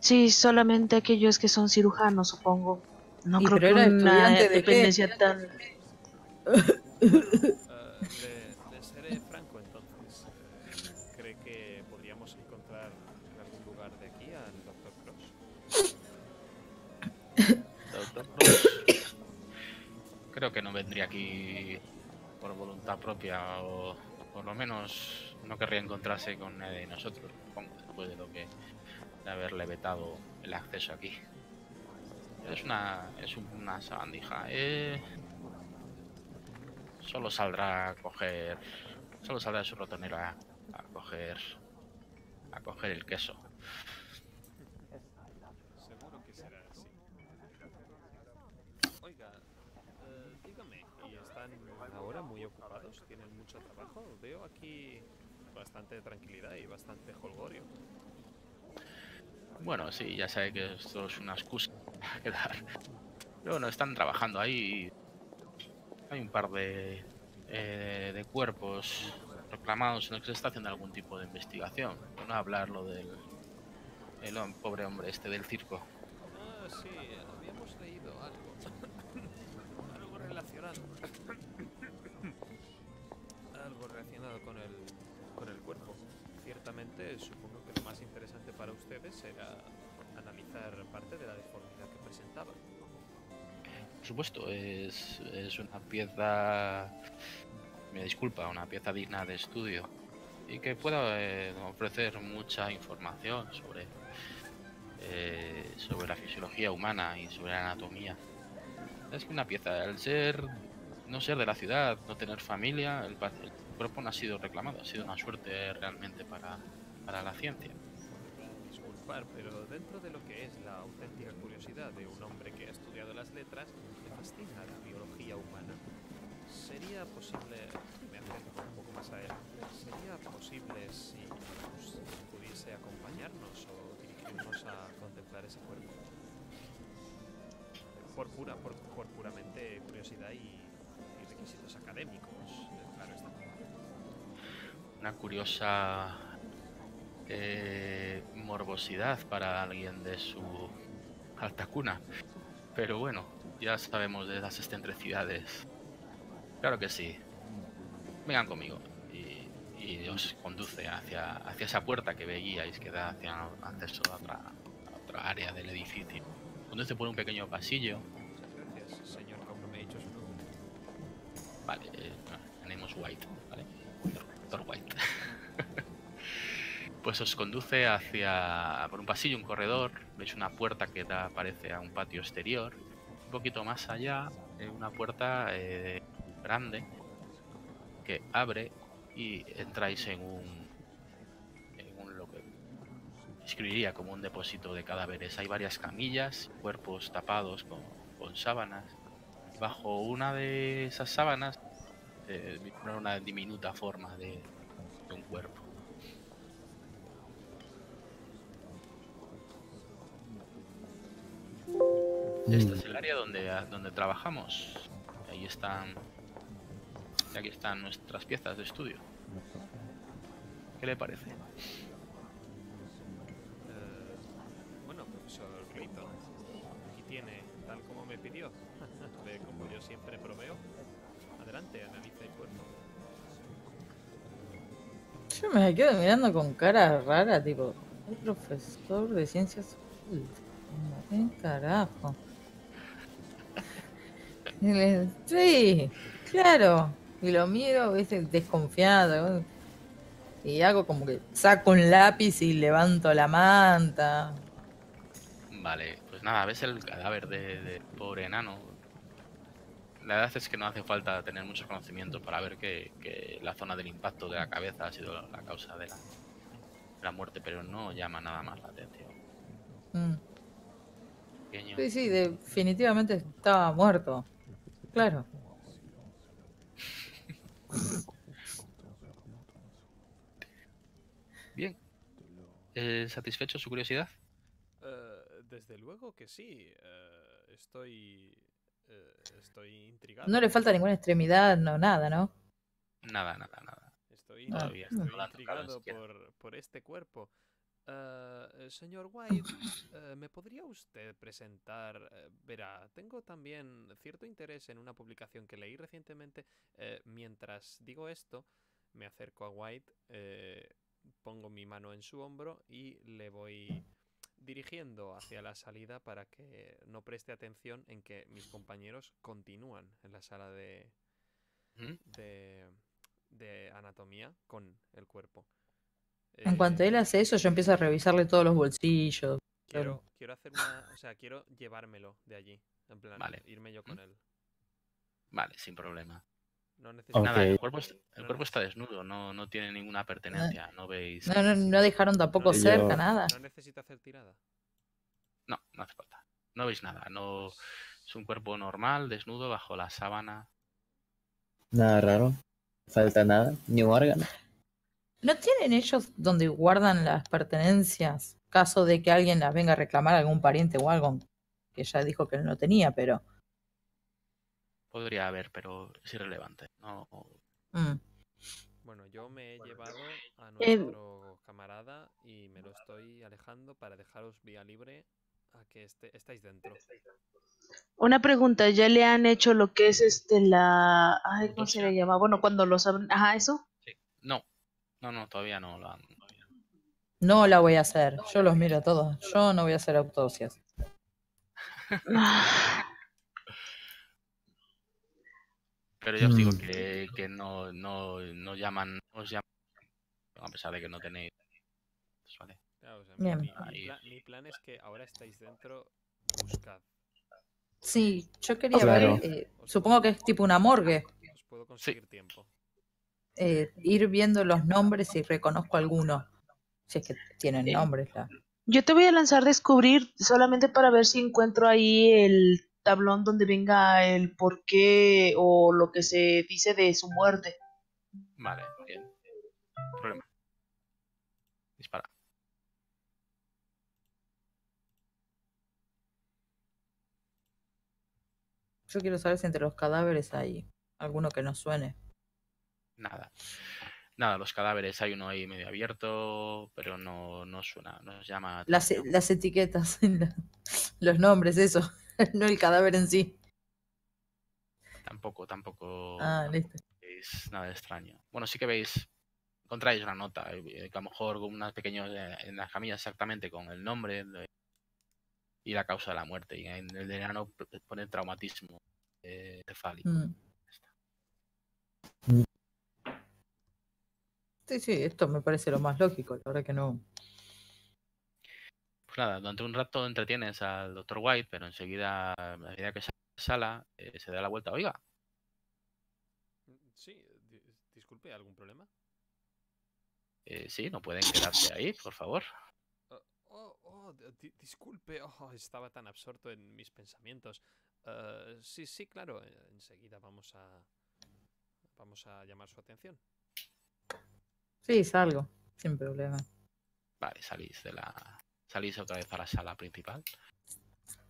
Sí, solamente aquellos que son cirujanos, supongo. No creo que era una dependencia de tan... Le seré franco, entonces. ¿Cree que podríamos encontrar en algún lugar de aquí al Dr. Cross? Dr. Cross creo que no vendría aquí por voluntad propia, o por lo menos no querría encontrarse con nadie de nosotros, supongo, después de lo que... de haberle vetado el acceso aquí. Es una sabandija. Solo saldrá a coger... Solo saldrá de su rotonera a coger... A coger el queso. Seguro que será así. Oiga, dígame, ¿y están ahora muy ocupados? ¿Tienen mucho trabajo? Veo aquí bastante tranquilidad y bastante jolgorio. Bueno, sí, ya sabe que esto es una excusa para quedar. Pero bueno, están trabajando ahí. Hay un par de cuerpos reclamados en los que se está haciendo algún tipo de investigación. No hablar lo del pobre hombre este del circo. Ah, sí, habíamos leído algo. Algo relacionado. Algo relacionado con el cuerpo. Ciertamente, supongo que lo más interesante para ustedes era analizar parte de la deformidad que presentaba. Por supuesto, es una pieza, una pieza digna de estudio y que pueda ofrecer mucha información sobre la fisiología humana y sobre la anatomía. Es que una pieza, al no ser de la ciudad, no tener familia, el cuerpo no ha sido reclamado, ha sido una suerte realmente para la ciencia. Disculpar, pero dentro de lo que es la auténtica curiosidad de un hombre que ha estudiado las letras, me fascina la biología humana. ¿Sería posible, me acerco un poco más a él, sería posible si pudiese acompañarnos o dirigirnos a contemplar ese cuerpo? Por puramente curiosidad y requisitos académicos, claro está. Una curiosa morbosidad para alguien de su alta cuna. Pero bueno, ya sabemos de las excentricidades. Claro que sí. Vengan conmigo. Y os conduce hacia esa puerta que veíais que da hacia acceso a otra área del edificio. Conduce por un pequeño pasillo. Gracias, señor. Como me he dicho su nombre. Vale, tenemos White, ¿vale? Doctor White. Pues os conduce por un pasillo, un corredor. Veis una puerta que parece a un patio exterior. Un poquito más allá, una puerta grande que abre y entráis en lo que describiría como un depósito de cadáveres. Hay varias camillas, cuerpos tapados con sábanas. Bajo una de esas sábanas poner una diminuta forma de un cuerpo. Este es el área donde trabajamos. Ahí están. Aquí están nuestras piezas de estudio. ¿Qué le parece? Bueno, profesor Clayton, aquí tiene, tal como me pidió, de como yo siempre proveo. Adelante, analiza el cuerpo. Yo me quedo mirando con cara rara, tipo, ¿un profesor de ciencias? ¿Qué carajo? Sí, claro. Y lo miro, es desconfiado. Y hago como que saco un lápiz y levanto la manta. Vale, pues nada, ves el cadáver de pobre enano. La verdad es que no hace falta tener muchos conocimientos para ver que la zona del impacto de la cabeza ha sido la causa de la muerte, pero no llama nada más la atención. Sí, sí, definitivamente estaba muerto. Claro. Bien. ¿Satisfecho su curiosidad? Desde luego que sí. Estoy intrigado. No le falta ninguna extremidad, no, nada, ¿no? Nada. Estoy intrigado por este cuerpo. Señor White, ¿me podría usted presentar? Verá, tengo también cierto interés en una publicación que leí recientemente. Mientras digo esto, me acerco a White, pongo mi mano en su hombro y le voy dirigiendo hacia la salida para que no preste atención en que mis compañeros continúan en la sala de anatomía con el cuerpo. En cuanto él hace eso, yo empiezo a revisarle todos los bolsillos. Quiero hacer una... O sea, quiero llevármelo de allí. En plan, vale. Irme yo con él. Vale, sin problema. No necesito nada. El cuerpo está desnudo, no tiene ninguna pertenencia. No veis... No dejaron tampoco cerca nada. No necesito hacer tirada. No hace falta. No veis nada. No... Es un cuerpo normal, desnudo, bajo la sábana. Nada raro. No falta nada. Ni un órgano. ¿No tienen ellos donde guardan las pertenencias? Caso de que alguien las venga a reclamar, algún pariente o algo, que ya dijo que él no tenía, pero... Podría haber, pero es irrelevante. No. Bueno, yo me he llevado a nuestro camarada y me lo estoy alejando para dejaros vía libre a que estáis dentro. Una pregunta, ¿ya le han hecho lo que es la... Ay, ¿cómo se le llama? Bueno, cuando lo saben... Ajá, ¿eso? Sí. No, todavía no la... No la voy a hacer. Yo los miro a todos. Yo no voy a hacer autopsias. Pero yo os digo que no llaman... Os llaman, a pesar de que no tenéis... Pues vale. Claro, o sea, mi plan es que ahora estáis dentro, buscad. Sí, yo quería ver... supongo que es tipo una morgue. Os puedo conseguir tiempo. Ir viendo los nombres si reconozco alguno, si es que tienen nombres. Yo te voy a lanzar descubrir solamente para ver si encuentro ahí el tablón donde venga el porqué o lo que se dice de su muerte. Vale, bien. Problema. Dispara. Yo quiero saber si entre los cadáveres hay alguno que nos suene. Nada, los cadáveres, hay uno ahí medio abierto, pero no suena, nos llama... Las etiquetas, los nombres, eso, no el cadáver en sí. Tampoco... Ah, listo. Es nada extraño. Bueno, sí que veis, encontráis una nota, que a lo mejor con unas pequeñas, en las camillas exactamente, con el nombre y la causa de la muerte, y en el verano pone traumatismo cefálico. Sí, esto me parece lo más lógico, la verdad que no. Pues nada, durante un rato entretienes al Dr. White, pero enseguida, a medida que sale de la sala, se da la vuelta. Oiga. Sí, disculpe, ¿algún problema? Sí, no pueden quedarse ahí, por favor. Disculpe, estaba tan absorto en mis pensamientos. Sí, claro, enseguida vamos a... Vamos a llamar su atención. Sí, salgo, sin problema. Vale, salís otra vez a la sala principal.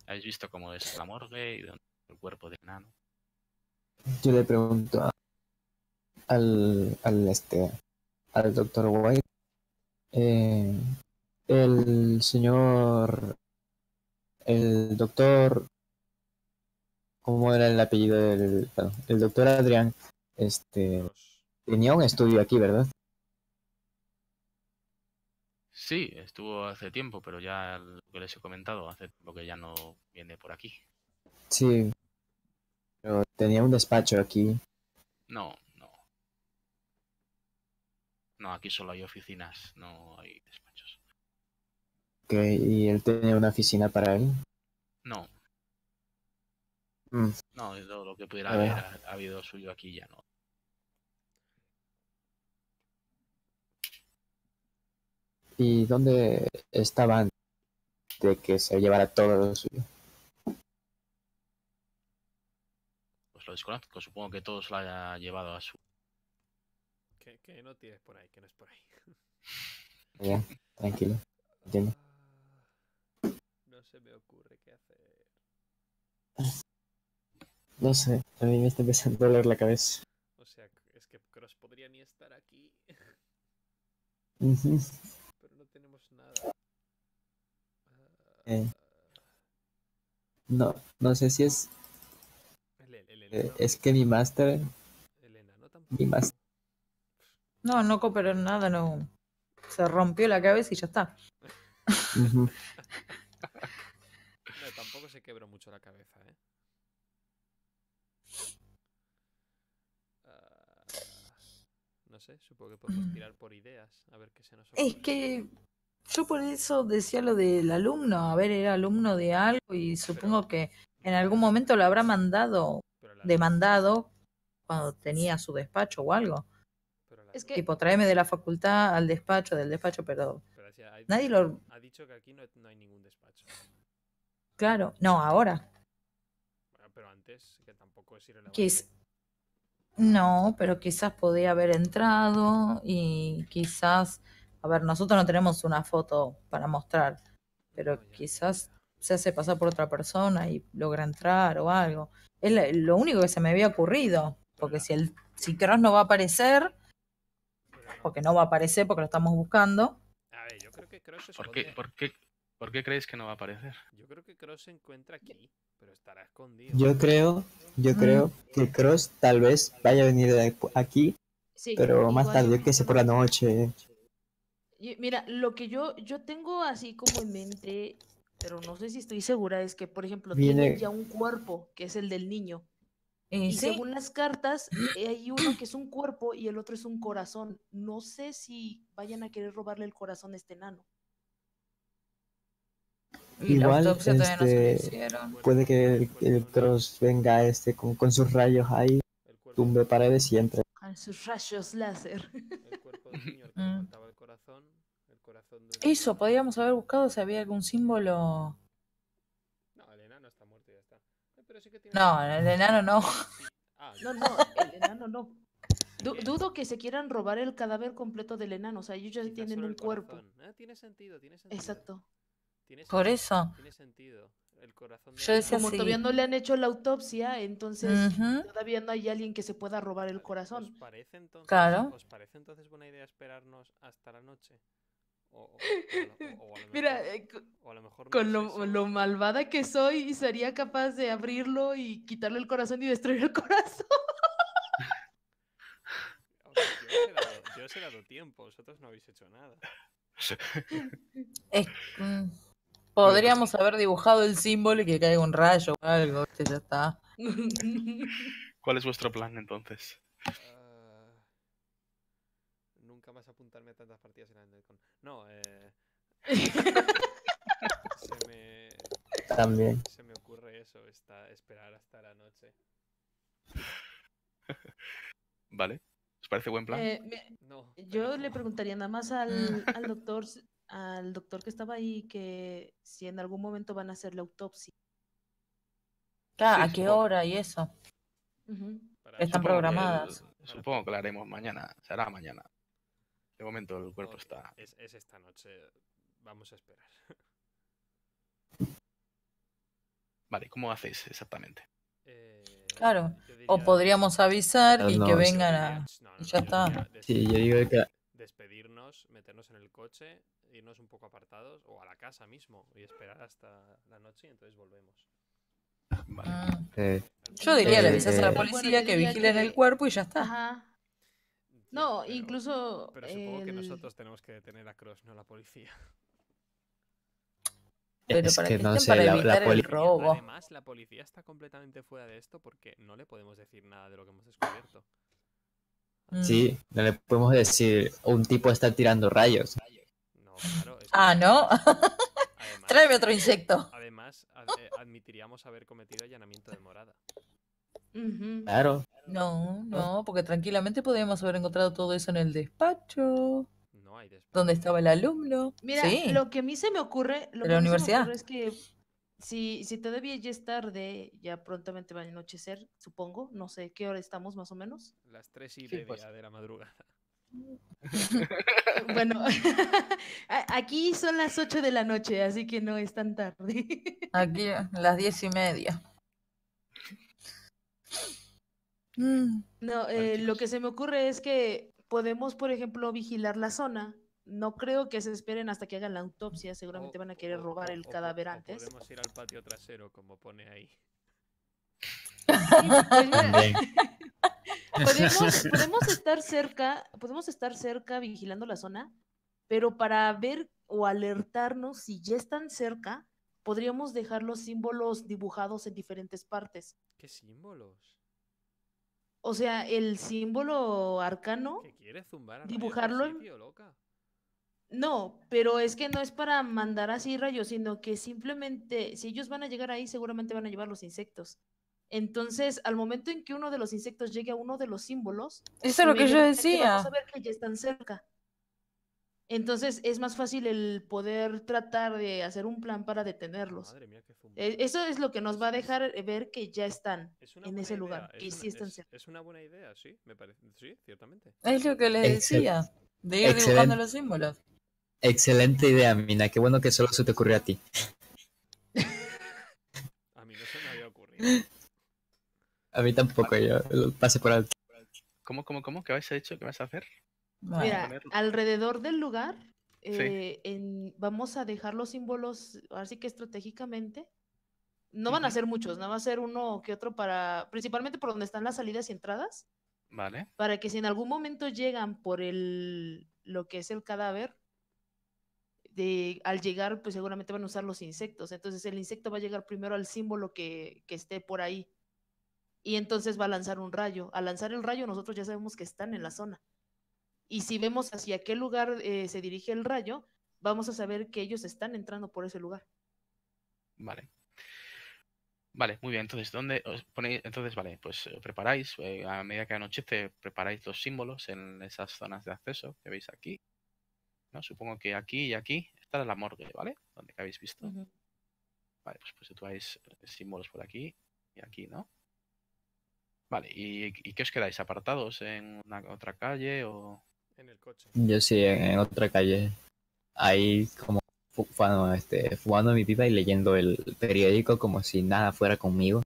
¿Habéis visto cómo es la morgue y dónde está el cuerpo del enano? Yo le pregunto al doctor White. El doctor, ¿cómo era el apellido del? El doctor Adrián, tenía un estudio aquí, ¿verdad? Sí, estuvo hace tiempo, pero ya lo que les he comentado, hace tiempo que ya no viene por aquí. Sí, pero tenía un despacho aquí. No, aquí solo hay oficinas, no hay despachos. Ok, ¿y él tenía una oficina para él? No. No, todo lo que pudiera haber habido suyo aquí ya no. ¿Y dónde estaban de que se llevara todo lo suyo? Pues lo desconozco, supongo que todo se lo haya llevado a su... Que no tienes por ahí, que no es por ahí. Ya, tranquilo. Entiendo. No se me ocurre qué hacer. No sé, a mí me está empezando a doler la cabeza. O sea, es que Cross podría ni estar aquí. Pero no tenemos nada. No sé si es... es que mi máster... Elena, no tampoco. Mi máster... No cooperó en nada, no. Se rompió la cabeza y ya está. No, tampoco se quebró mucho la cabeza, ¿eh? No sé, supongo que podemos tirar por ideas, a ver qué se nos ocurre. Es que yo por eso decía lo del alumno, a ver, era alumno de algo y supongo que en algún momento lo habrá demandado cuando tenía su despacho o algo. Es que... Tipo, tráeme de la facultad al despacho, del despacho, perdón. Pero si nadie lo... Ha dicho que aquí no hay ningún despacho. Claro, no, ahora. Bueno, pero antes, que tampoco es irrelevante. No, pero quizás podía haber entrado y quizás... A ver, nosotros no tenemos una foto para mostrar, pero quizás se hace pasar por otra persona y logra entrar o algo. Es lo único que se me había ocurrido, porque si Cross no va a aparecer... Porque no va a aparecer, porque lo estamos buscando. A ver, yo creo que Cross... ¿Por qué creéis que no va a aparecer? Yo creo que Cross se encuentra aquí, pero estará escondido. Yo creo que Cross tal vez vaya a venir aquí, sí, pero más tarde, que sea por la noche. Mira, lo que yo tengo así como en mente, pero no sé si estoy segura, es que, por ejemplo, tiene ya un cuerpo, que es el del niño. Y según las cartas, hay uno que es un cuerpo y el otro es un corazón. No sé si vayan a querer robarle el corazón a este enano. Igual la autopsia todavía no se lo hicieron. Puede que el Cross venga con sus rayos ahí, tumbe paredes y entre. Con sus rayos láser. El cuerpo del niño, el que mataba el corazón. El corazón de... Eso, podríamos haber buscado si había algún símbolo... No, el enano no. No, el enano no. Dudo que se quieran robar el cadáver completo del enano. O sea, ellos ya tienen un cuerpo. Tiene sentido. Exacto. Por eso. Tiene sentido. El corazón de... Yo decía, como todavía no le han hecho la autopsia, entonces todavía no hay alguien que se pueda robar el corazón. ¿Os parece entonces buena idea esperarnos hasta la noche? Mira, con lo malvada que soy, sería capaz de abrirlo y quitarle el corazón y destruir el corazón. Yo os he dado tiempo, vosotros no habéis hecho nada. Podríamos haber dibujado el símbolo y que caiga un rayo o algo, que ya está. ¿Cuál es vuestro plan entonces? Nunca más apuntarme a tantas partidas en Endercon. No, se me ocurre eso, esperar hasta la noche. Vale, ¿os parece buen plan? Yo le preguntaría nada más al doctor que estaba ahí, que si en algún momento van a hacer la autopsia. Claro, ¿a qué hora y eso? Están programadas. Supongo que lo haremos mañana, será mañana. De momento el cuerpo está... Es esta noche, vamos a esperar. Vale, ¿cómo hacéis exactamente? Claro, o podríamos avisar y que vengan a... Ya está. Sí, yo digo que... Despedirnos, meternos en el coche, irnos un poco apartados o a la casa mismo y esperar hasta la noche y entonces volvemos. Vale. Ah. Yo diría, le avisas a la policía que vigilen el cuerpo y ya está. Ajá. No, pero, incluso... Pero supongo que nosotros tenemos que detener a Cross, no la policía. Pero para que no sé, para evitar el robo. Además, la policía está completamente fuera de esto porque no le podemos decir nada de lo que hemos descubierto. Sí, no le podemos decir, un tipo está tirando rayos. No, claro, es que... ¿no? Además, tráeme otro insecto. Además, admitiríamos haber cometido allanamiento de morada. Claro. No, no, porque tranquilamente podríamos haber encontrado todo eso en el despacho. No hay despacho. ¿Dónde estaba el alumno? Mira, sí. Lo que a mí se me ocurre, lo que la universidad. Se me ocurre es que si todavía ya es tarde, ya prontamente va a anochecer, supongo. No sé, ¿qué hora estamos más o menos? Las 3:30 sí, pues, de la madrugada. Bueno, aquí son las 8 de la noche, así que no es tan tarde. Aquí las 10:30. No, lo que se me ocurre es que podemos, por ejemplo, vigilar la zona. No creo que se esperen hasta que hagan la autopsia. Seguramente van a querer robar el cadáver antes. Podemos ir al patio trasero, como pone ahí. Podemos estar cerca vigilando la zona, pero para ver o alertarnos si ya están cerca, podríamos dejar los símbolos dibujados en diferentes partes. ¿Qué símbolos? O sea, el símbolo arcano, dibujarlo. Sitio, loca. No, pero es que no es para mandar así rayos, sino que simplemente, si ellos van a llegar ahí, seguramente van a llevar los insectos. Entonces, al momento en que uno de los insectos llegue a uno de los símbolos, eso es lo que yo decía. Vamos a ver que ya están cerca. Entonces, es más fácil el poder tratar de hacer un plan para detenerlos. Madre mía, qué fumada. Eso es lo que nos va a dejar ver que ya están en ese lugar. Es una buena idea, sí, me parece. Sí, ciertamente. Es lo que les decía, de ir dibujando los símbolos. Excelente idea, Mina. Qué bueno que solo se te ocurrió a ti. A mí no se me había ocurrido. A mí tampoco, yo lo pasé por alto. ¿Cómo? ¿Qué habéis hecho? ¿Qué vas a hacer? Vale. Mira, alrededor del lugar vamos a dejar los símbolos, así que estratégicamente. No van a ser muchos, no va a ser uno que otro para, principalmente por donde están las salidas y entradas. Vale. Para que si en algún momento llegan por lo que es el cadáver, al llegar pues seguramente van a usar los insectos. Entonces el insecto va a llegar primero al símbolo que esté por ahí. Y entonces va a lanzar un rayo. Al lanzar el rayo nosotros ya sabemos que están en la zona. Y si vemos hacia qué lugar se dirige el rayo, vamos a saber que ellos están entrando por ese lugar. Vale. Vale, muy bien. Entonces, ¿dónde os ponéis? Entonces, vale, pues preparáis, a medida que anochece, preparáis los símbolos en esas zonas de acceso que veis aquí. ¿No? Supongo que aquí y aquí está la morgue, ¿vale? Donde que habéis visto. Vale, pues situáis símbolos por aquí y aquí, ¿no? Vale, ¿y qué os quedáis? ¿Apartados en otra calle o...? En el coche. Yo sí, en otra calle. Ahí como fumando mi pipa y leyendo el periódico como si nada fuera conmigo.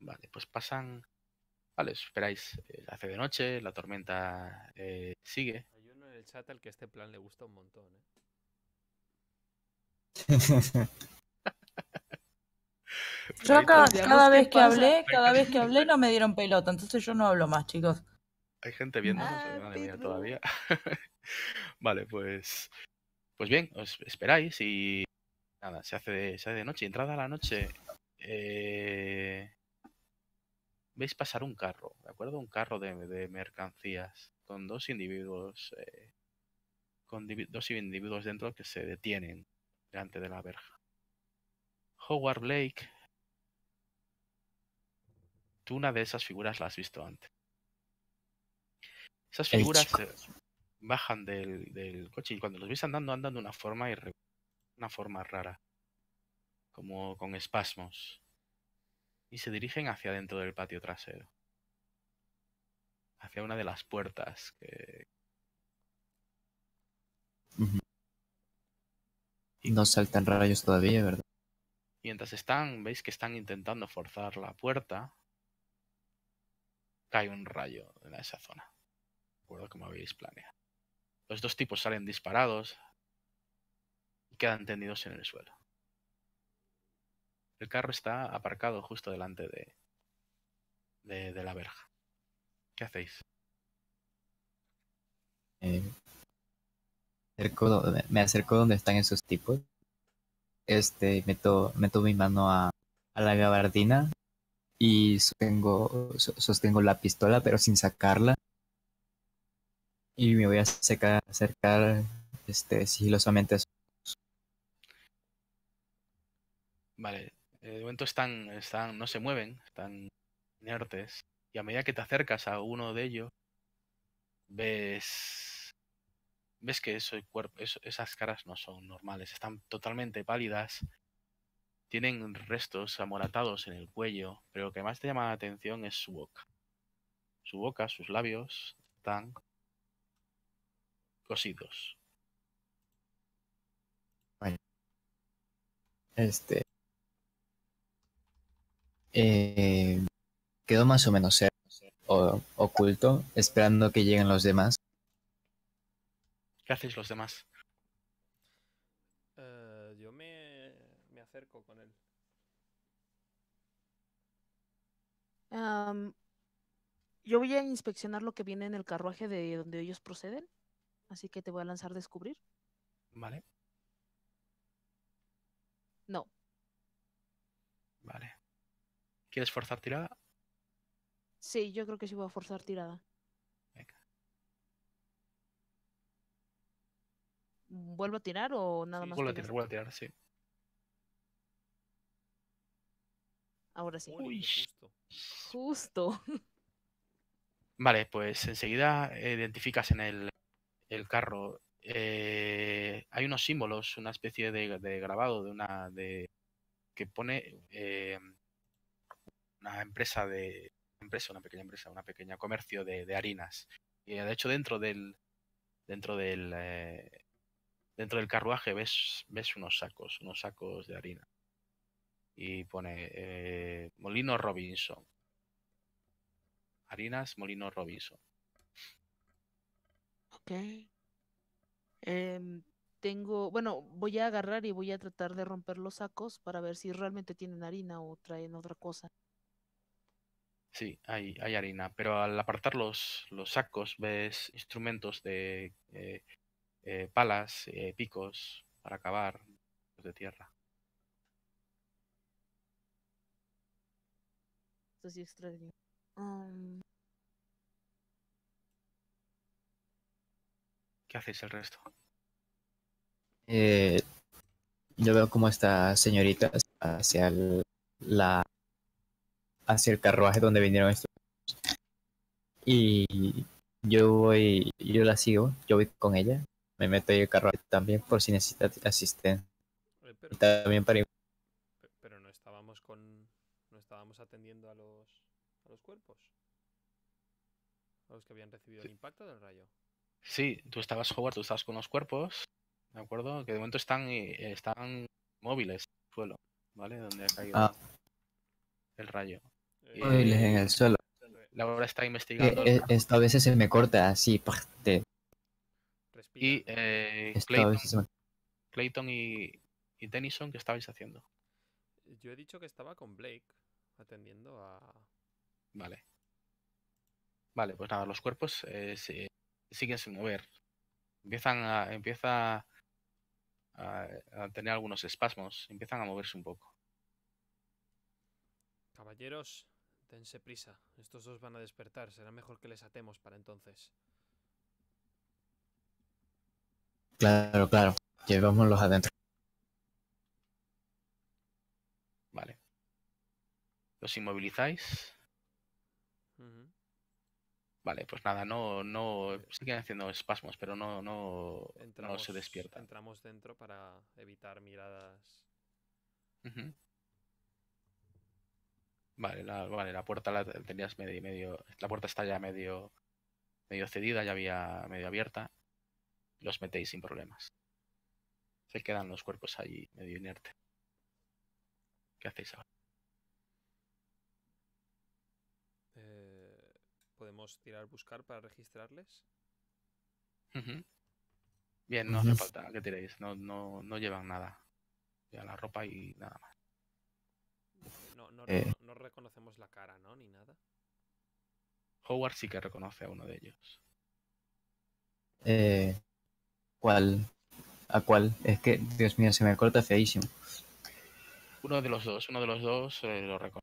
Vale, pues pasan... Vale, esperáis. Hace de noche, la tormenta sigue. Hay uno en el chat al que este plan le gusta un montón, ¿eh? Yo cada vez que hablé no me dieron pelota, entonces yo no hablo más, chicos. Hay gente viendo, madre mía, todavía. Vale, pues bien, os esperáis y nada, se hace de noche. Entrada a la noche, veis pasar un carro, ¿de acuerdo? Un carro de mercancías con dos individuos dentro que se detienen delante de la verja. Howard Blake, tú una de esas figuras la has visto antes. Esas figuras bajan del coche y cuando los veis andando, andan de una forma irregular, una forma rara, como con espasmos, y se dirigen hacia dentro del patio trasero. hacia una de las puertas que... No saltan rayos todavía, ¿verdad? Mientras están, veis que están intentando forzar la puerta, cae un rayo en esa zona. Recuerdo como habéis planeado. Los dos tipos salen disparados y quedan tendidos en el suelo. El carro está aparcado justo delante de la verja. ¿Qué hacéis? Me acerco donde están esos tipos. Meto mi mano a la gabardina y sostengo la pistola, pero sin sacarla. Y me voy a acercar sigilosamente a sus... Vale. De momento están, no se mueven, están inertes. Y a medida que te acercas a uno de ellos, ves que esas caras no son normales. Están totalmente pálidas. Tienen restos amoratados en el cuello. Pero lo que más te llama la atención es su boca. Su boca, sus labios, están cosidos. Bueno. Quedó más o menos oculto, esperando que lleguen los demás. ¿Qué hacéis los demás? Yo me acerco con él. Yo voy a inspeccionar lo que viene en el carruaje de donde ellos proceden. Así que te voy a lanzar descubrir. Vale. No. Vale. ¿Quieres forzar tirada? Sí, yo creo que sí voy a forzar tirada. ¿Vuelvo a tirar o nada más? Vuelvo a tirar, sí. Ahora sí. Uy, justo. Vale, pues enseguida identificas en el carro. Hay unos símbolos, una especie de grabado que pone una pequeña comercio de harinas. Y de hecho dentro del carruaje ves unos sacos de harina. Y pone Molino Robinson. Harinas Molino Robinson. Ok. Voy a agarrar y voy a tratar de romper los sacos para ver si realmente tienen harina o traen otra cosa. Sí, hay harina. Pero al apartar los sacos ves instrumentos de... palas, picos para cavar, de tierra. Esto sí es extraño. ¿Qué hacéis el resto? Yo veo cómo esta señorita hacia el carruaje donde vinieron estos. Y yo la sigo, yo voy con ella. Me meto en el carro también por si necesita asistencia. Pero, también para... pero no estábamos atendiendo a los cuerpos. A los que habían recibido el impacto del rayo. Sí, tú estabas con los cuerpos, ¿de acuerdo? Que de momento están móviles en el suelo, ¿vale? Donde ha caído el rayo. Móviles en el suelo. Laura está investigando. Esto a veces se me corta así. Y Clayton y Tennyson, ¿qué estabais haciendo? Yo he dicho que estaba con Blake atendiendo a... Vale, pues nada, los cuerpos siguen sin mover. Empiezan a tener algunos espasmos, empiezan a moverse un poco. Caballeros, dense prisa. Estos dos van a despertar, será mejor que les atemos para entonces. Claro. Llevámoslos adentro. Vale. ¿Los inmovilizáis? Vale, pues nada, no siguen haciendo espasmos, pero no se despiertan. Entramos dentro para evitar miradas. Vale, la puerta la tenías medio. La puerta está ya medio medio cedida, ya había medio abierta, los metéis sin problemas. Se quedan los cuerpos allí medio inerte. ¿Qué hacéis ahora? ¿Podemos tirar buscar para registrarles? Uh-huh. Bien, no hace falta que tiréis. No llevan nada. Ya la ropa y nada más. No reconocemos la cara, ¿no? Ni nada. Howard sí que reconoce a uno de ellos. ¿Cuál? ¿A cuál? Es que, Dios mío, se me corta feísimo. Uno de los dos lo reconoce.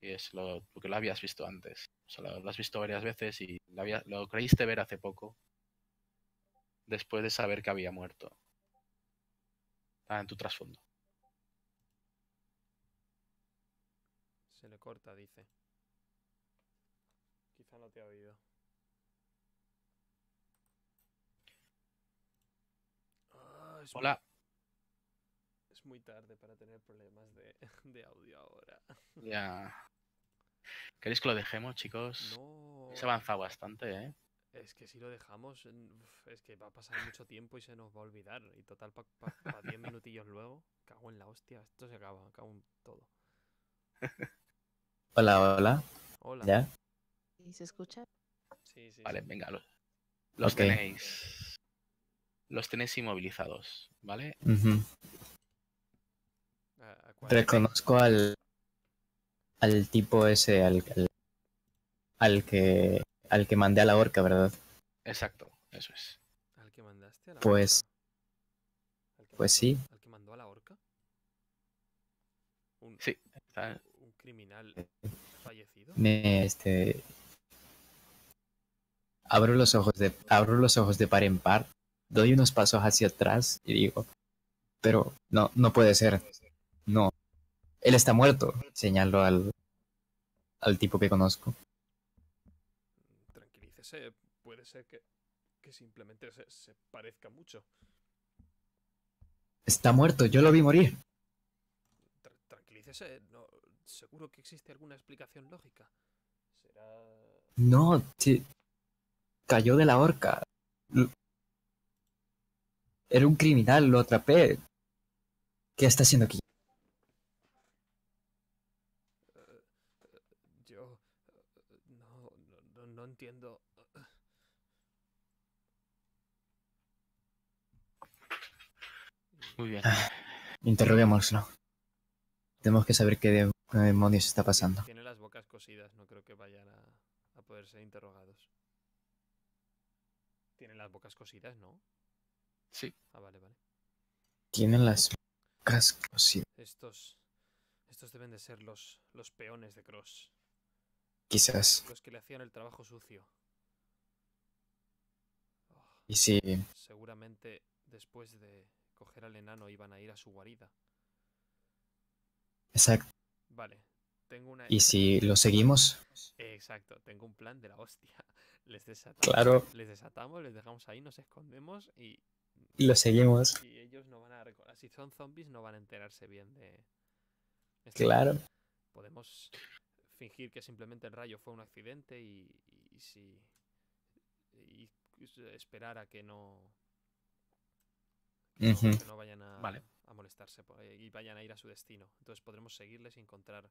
Y es lo que lo habías visto antes. O sea, lo has visto varias veces y lo creíste ver hace poco. Después de saber que había muerto. Está en tu trasfondo. Se le corta, dice. Quizá no te ha oído. Hola. Es muy tarde para tener problemas de audio ahora. Ya. ¿Queréis que lo dejemos, chicos? No. Se ha avanzado bastante, ¿eh? Es que si lo dejamos, es que va a pasar mucho tiempo y se nos va a olvidar. Y total, para 10 minutillos luego, cago en la hostia. Esto se acaba, cago en todo. Hola. ¿Ya? ¿Y se escucha? Sí. Vale, venga, los tenéis. Los tenéis inmovilizados, ¿vale? Uh-huh. Reconozco al tipo ese, al que mandé a la horca, ¿verdad? Exacto, eso es. ¿Al que mandaste a la horca? Pues sí. ¿Al que mandó a la horca? Sí. ¿Un criminal fallecido? Abro los ojos de par en par, doy unos pasos hacia atrás y digo, pero no puede ser. No. Él está muerto. Señalo al tipo que conozco. Tranquilícese. Puede ser que simplemente se parezca mucho. Está muerto. Yo lo vi morir. Tranquilícese. No, seguro que existe alguna explicación lógica. Será... No. Cayó de la horca. Era un criminal. Lo atrapé. ¿Qué está haciendo aquí? Entiendo. Muy bien. Interroguémoslo. Tenemos que saber qué demonios está pasando. Tiene las bocas cosidas, no creo que vayan a poder ser interrogados. Tienen las bocas cosidas, ¿no? Sí. Ah, vale. Tienen las bocas cosidas. Estos deben de ser los peones de Cross. Quizás. Los que le hacían el trabajo sucio. Y sí. Seguramente después de coger al enano iban a ir a su guarida. Exacto. Vale. Tengo una... ¿Y si lo seguimos? Exacto. Tengo un plan de la hostia. Les desatamos, les dejamos ahí, nos escondemos y... Y lo seguimos. Y ellos no van a... Si son zombies no van a enterarse bien de... Claro. Podemos... fingir que simplemente el rayo fue un accidente y esperar a que no vayan a molestarse y vayan a ir a su destino. Entonces podremos seguirles y encontrar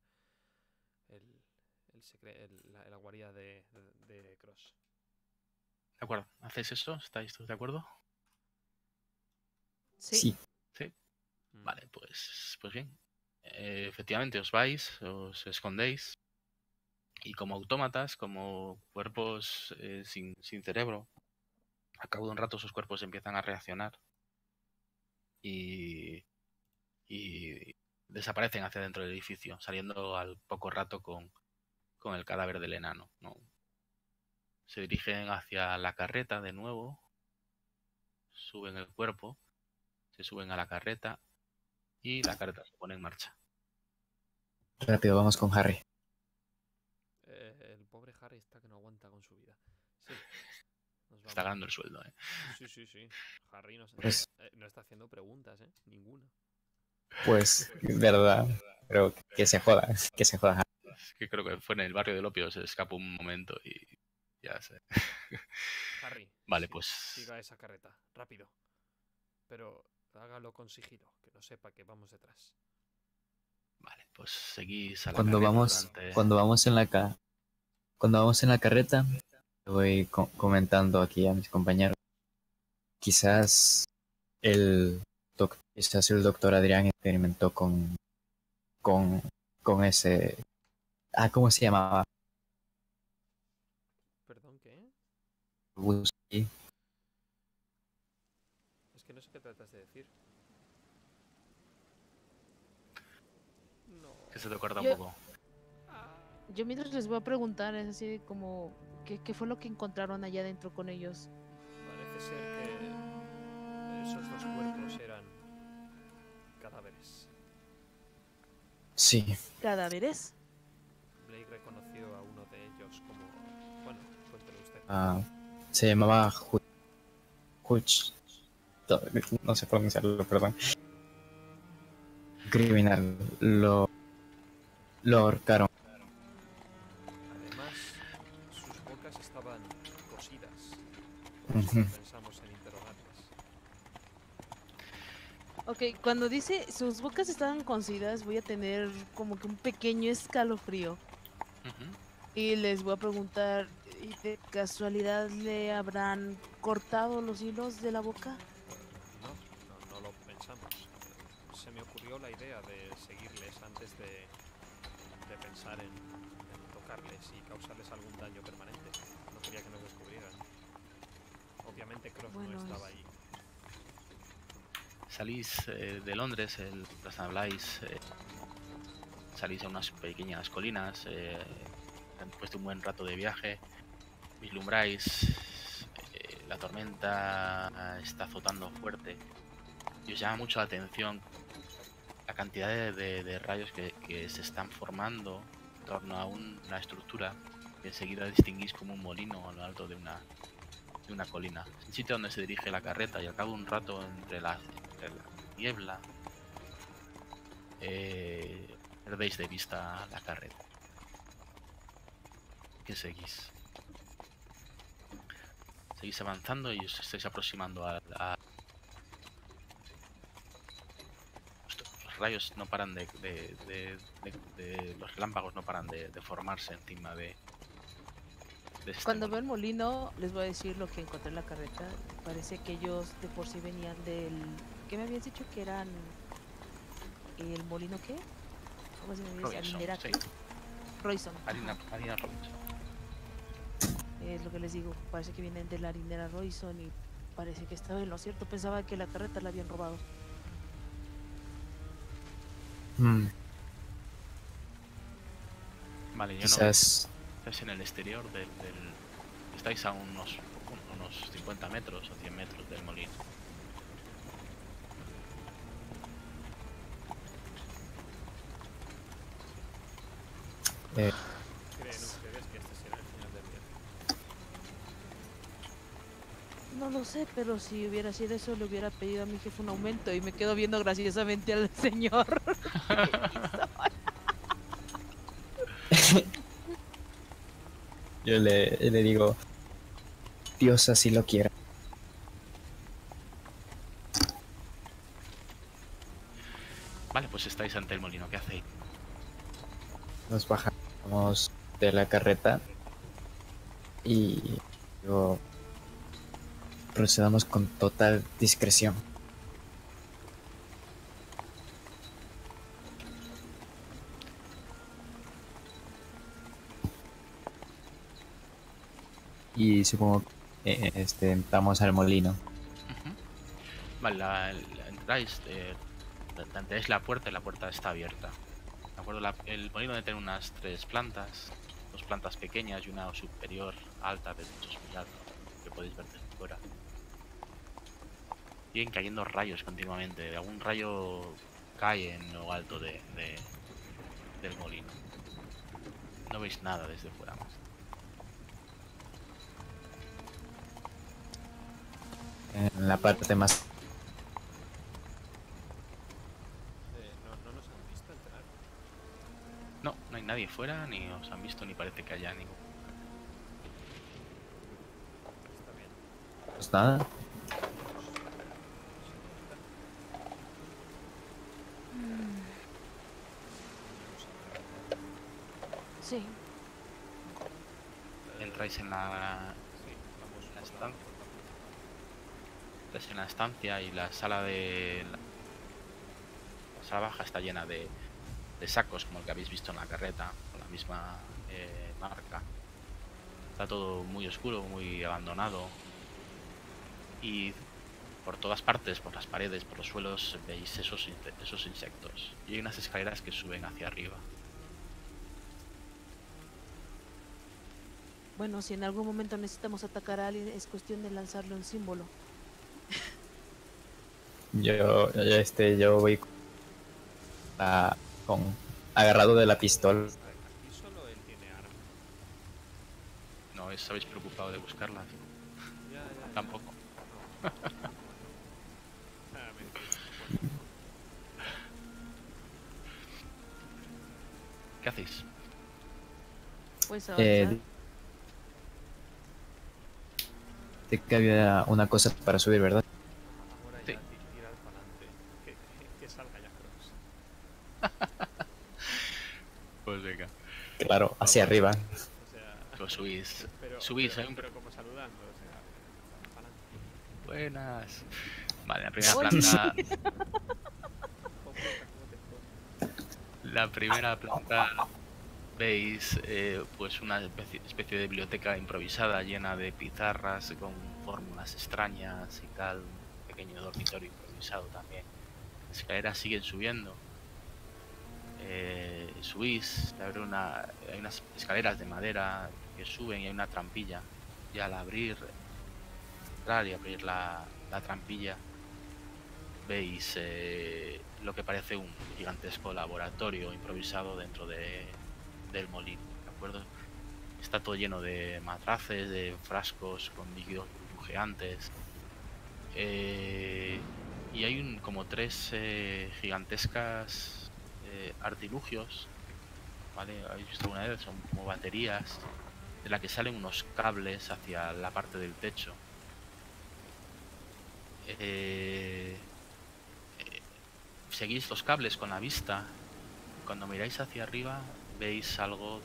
la guarida de Cross. De acuerdo. ¿Hacéis eso? ¿Estáis todos de acuerdo? Sí. Vale, pues bien. Efectivamente os vais, os escondéis. Y como autómatas, como cuerpos sin cerebro, a cabo de un rato sus cuerpos empiezan a reaccionar y desaparecen hacia dentro del edificio, saliendo al poco rato con el cadáver del enano, ¿no? Se dirigen hacia la carreta de nuevo, suben el cuerpo, se suben a la carreta y la carreta se pone en marcha. Rápido, vamos con Harry. El pobre Harry está que no aguanta con su vida. Sí. Está ganando el sueldo, ¿eh? Sí. Harry no está haciendo preguntas, ¿eh? Ninguna. Pues, verdad. Pero que se joda Harry. Es que creo que fue en el barrio del opio, se escapó un momento y Ya sé. Harry. Vale, pues. Siga esa carreta, rápido. Pero hágalo con sigilo, que no sepa que vamos detrás. Vale, pues seguís a la carreta. Cuando vamos en la carreta, voy comentando aquí a mis compañeros. Quizás el doctor Adrián experimentó con ese... Ah, ¿cómo se llamaba? ¿Perdón, qué? Es que no sé qué tratas de decir. No. Que se te corta un poco. Yo mientras les voy a preguntar, es así como... ¿Qué fue lo que encontraron allá adentro con ellos? Parece ser que esos dos cuerpos eran cadáveres. Sí. ¿Cadáveres? Blake reconoció a uno de ellos como... Bueno, cuéntelo usted. Se llamaba Hutch. No sé pronunciarlo, perdón. Criminal. Lo ahorcaron. Además, sus bocas estaban cosidas. Pensamos en interrogarlas. Ok, cuando dice sus bocas estaban cosidas, voy a tener como que un pequeño escalofrío. Y les voy a preguntar, ¿y de casualidad le habrán cortado los hilos de la boca? No, no lo pensamos. Se me ocurrió la idea de seguirles antes de pensar en tocarles y causarles algún daño permanente. No quería que nos descubrieran. Obviamente Cross no estaba ahí. Salís de Londres, salís a unas pequeñas colinas, después de un buen rato de viaje, vislumbráis, la tormenta está azotando fuerte y os llama mucho la atención la cantidad de rayos que se están formando en torno a una estructura que enseguida distinguís como un molino a lo alto de una colina. Es el sitio donde se dirige la carreta, y al cabo de un rato entre la niebla perdéis de vista la carreta. ¿Qué seguís? Seguís avanzando y os estáis aproximando a... Los rayos no paran de los relámpagos no paran de formarse encima de este. Cuando veo el molino, les voy a decir lo que encontré en la carreta. Parece que ellos de por sí venían del... ¿Qué me habían dicho? Que eran... ¿El molino qué? ¿Cómo se me dice? Royson, sí. Royson. Harina Royson. Es lo que les digo. Parece que vienen de la harinera Royson y parece que estaba en lo cierto. Pensaba que la carreta la habían robado. Vale, quizás... Estáis en el exterior del... Estáis a unos 50 metros o 100 metros del molino. No lo sé, pero si hubiera sido eso, le hubiera pedido a mi jefe un aumento y me quedo viendo graciosamente al señor. Yo le digo, Dios así lo quiera. Vale, pues estáis ante el molino, ¿qué hacéis? Nos bajamos de la carreta y luego procedamos con total discreción. Y supongo que entramos al molino. Vale, entráis, tanteáis la puerta y la puerta está abierta. De acuerdo, el molino debe tener unas 3 plantas, 2 plantas pequeñas y una superior alta, de muchos muy alta, que podéis ver desde fuera. Siguen cayendo rayos continuamente, algún rayo cae en lo alto del molino. No veis nada desde fuera más. En la parte más... ¿No nos han visto entrar? No, no hay nadie fuera, ni os han visto, ni parece que haya ningún... pues nada. Sí. Entráis en la estancia. Entráis en la estancia y la sala de... La sala baja está llena de sacos, como el que habéis visto en la carreta, con la misma marca. Está todo muy oscuro, muy abandonado. Y por todas partes, por las paredes, por los suelos, veis esos insectos. Y hay unas escaleras que suben hacia arriba. Bueno, si en algún momento necesitamos atacar a alguien, es cuestión de lanzarle un símbolo. Yo voy agarrado de la pistola. Aquí solo él tiene arma. No, os habéis preocupado de buscarla. Ya. Tampoco. ¿Qué hacéis? Pues ahora. Te cabía una cosa para subir, ¿verdad? Ahora ya sí. Tirar para adelante. Que salga ya Cross. Pues venga. Claro, hacia arriba. O sea, lo subís. Subís, pero como saludando, o sea, para adelante. Buenas. Vale, la primera planta. La primera planta. Veis pues una especie de biblioteca improvisada llena de pizarras con fórmulas extrañas y tal, un pequeño dormitorio improvisado también. Las escaleras siguen subiendo, subís, hay unas escaleras de madera que suben y hay una trampilla, y al abrir la trampilla veis lo que parece un gigantesco laboratorio improvisado dentro del molino, ¿de acuerdo? Está todo lleno de matraces, de frascos con líquidos burbujeantes, y hay como tres gigantescas artilugios, ¿vale? ¿Habéis visto alguna vez? Son como baterías de las que salen unos cables hacia la parte del techo. Seguís los cables con la vista. Cuando miráis hacia arriba veis algo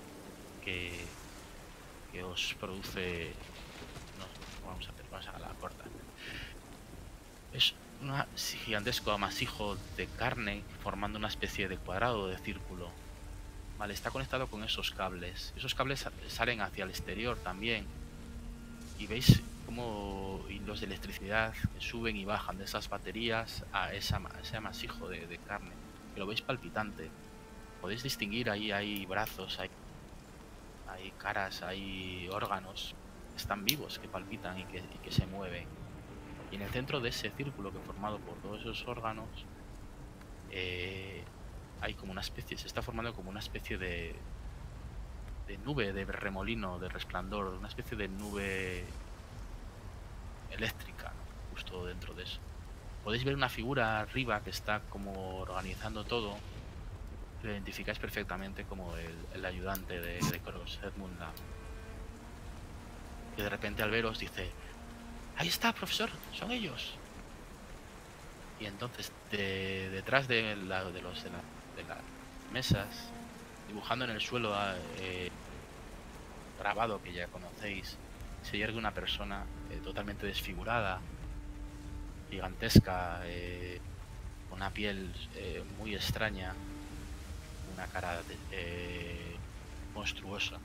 que os produce... No, vamos a la corta. Es un gigantesco amasijo de carne formando una especie de cuadrado, de círculo. Vale, está conectado con esos cables. Esos cables salen hacia el exterior también. Y veis cómo hilos de electricidad suben y bajan de esas baterías a ese amasijo de carne. Que lo veis palpitante. Podéis distinguir, ahí hay brazos, hay caras, hay órganos que están vivos, que palpitan y que se mueven. Y en el centro de ese círculo que formado por todos esos órganos, hay como una especie, se está formando como una especie de nube, de remolino, de resplandor, una especie de nube eléctrica, ¿no? Justo dentro de eso. Podéis ver una figura arriba que está como organizando todo. Lo identificáis perfectamente como el ayudante de Cross, Edmund Lamb. Y de repente al veros dice: ¡Ahí está, profesor! ¡Son ellos! Y entonces detrás de las mesas, dibujando en el suelo grabado que ya conocéis, se yergue una persona totalmente desfigurada, gigantesca, con una piel muy extraña. Una cara monstruosa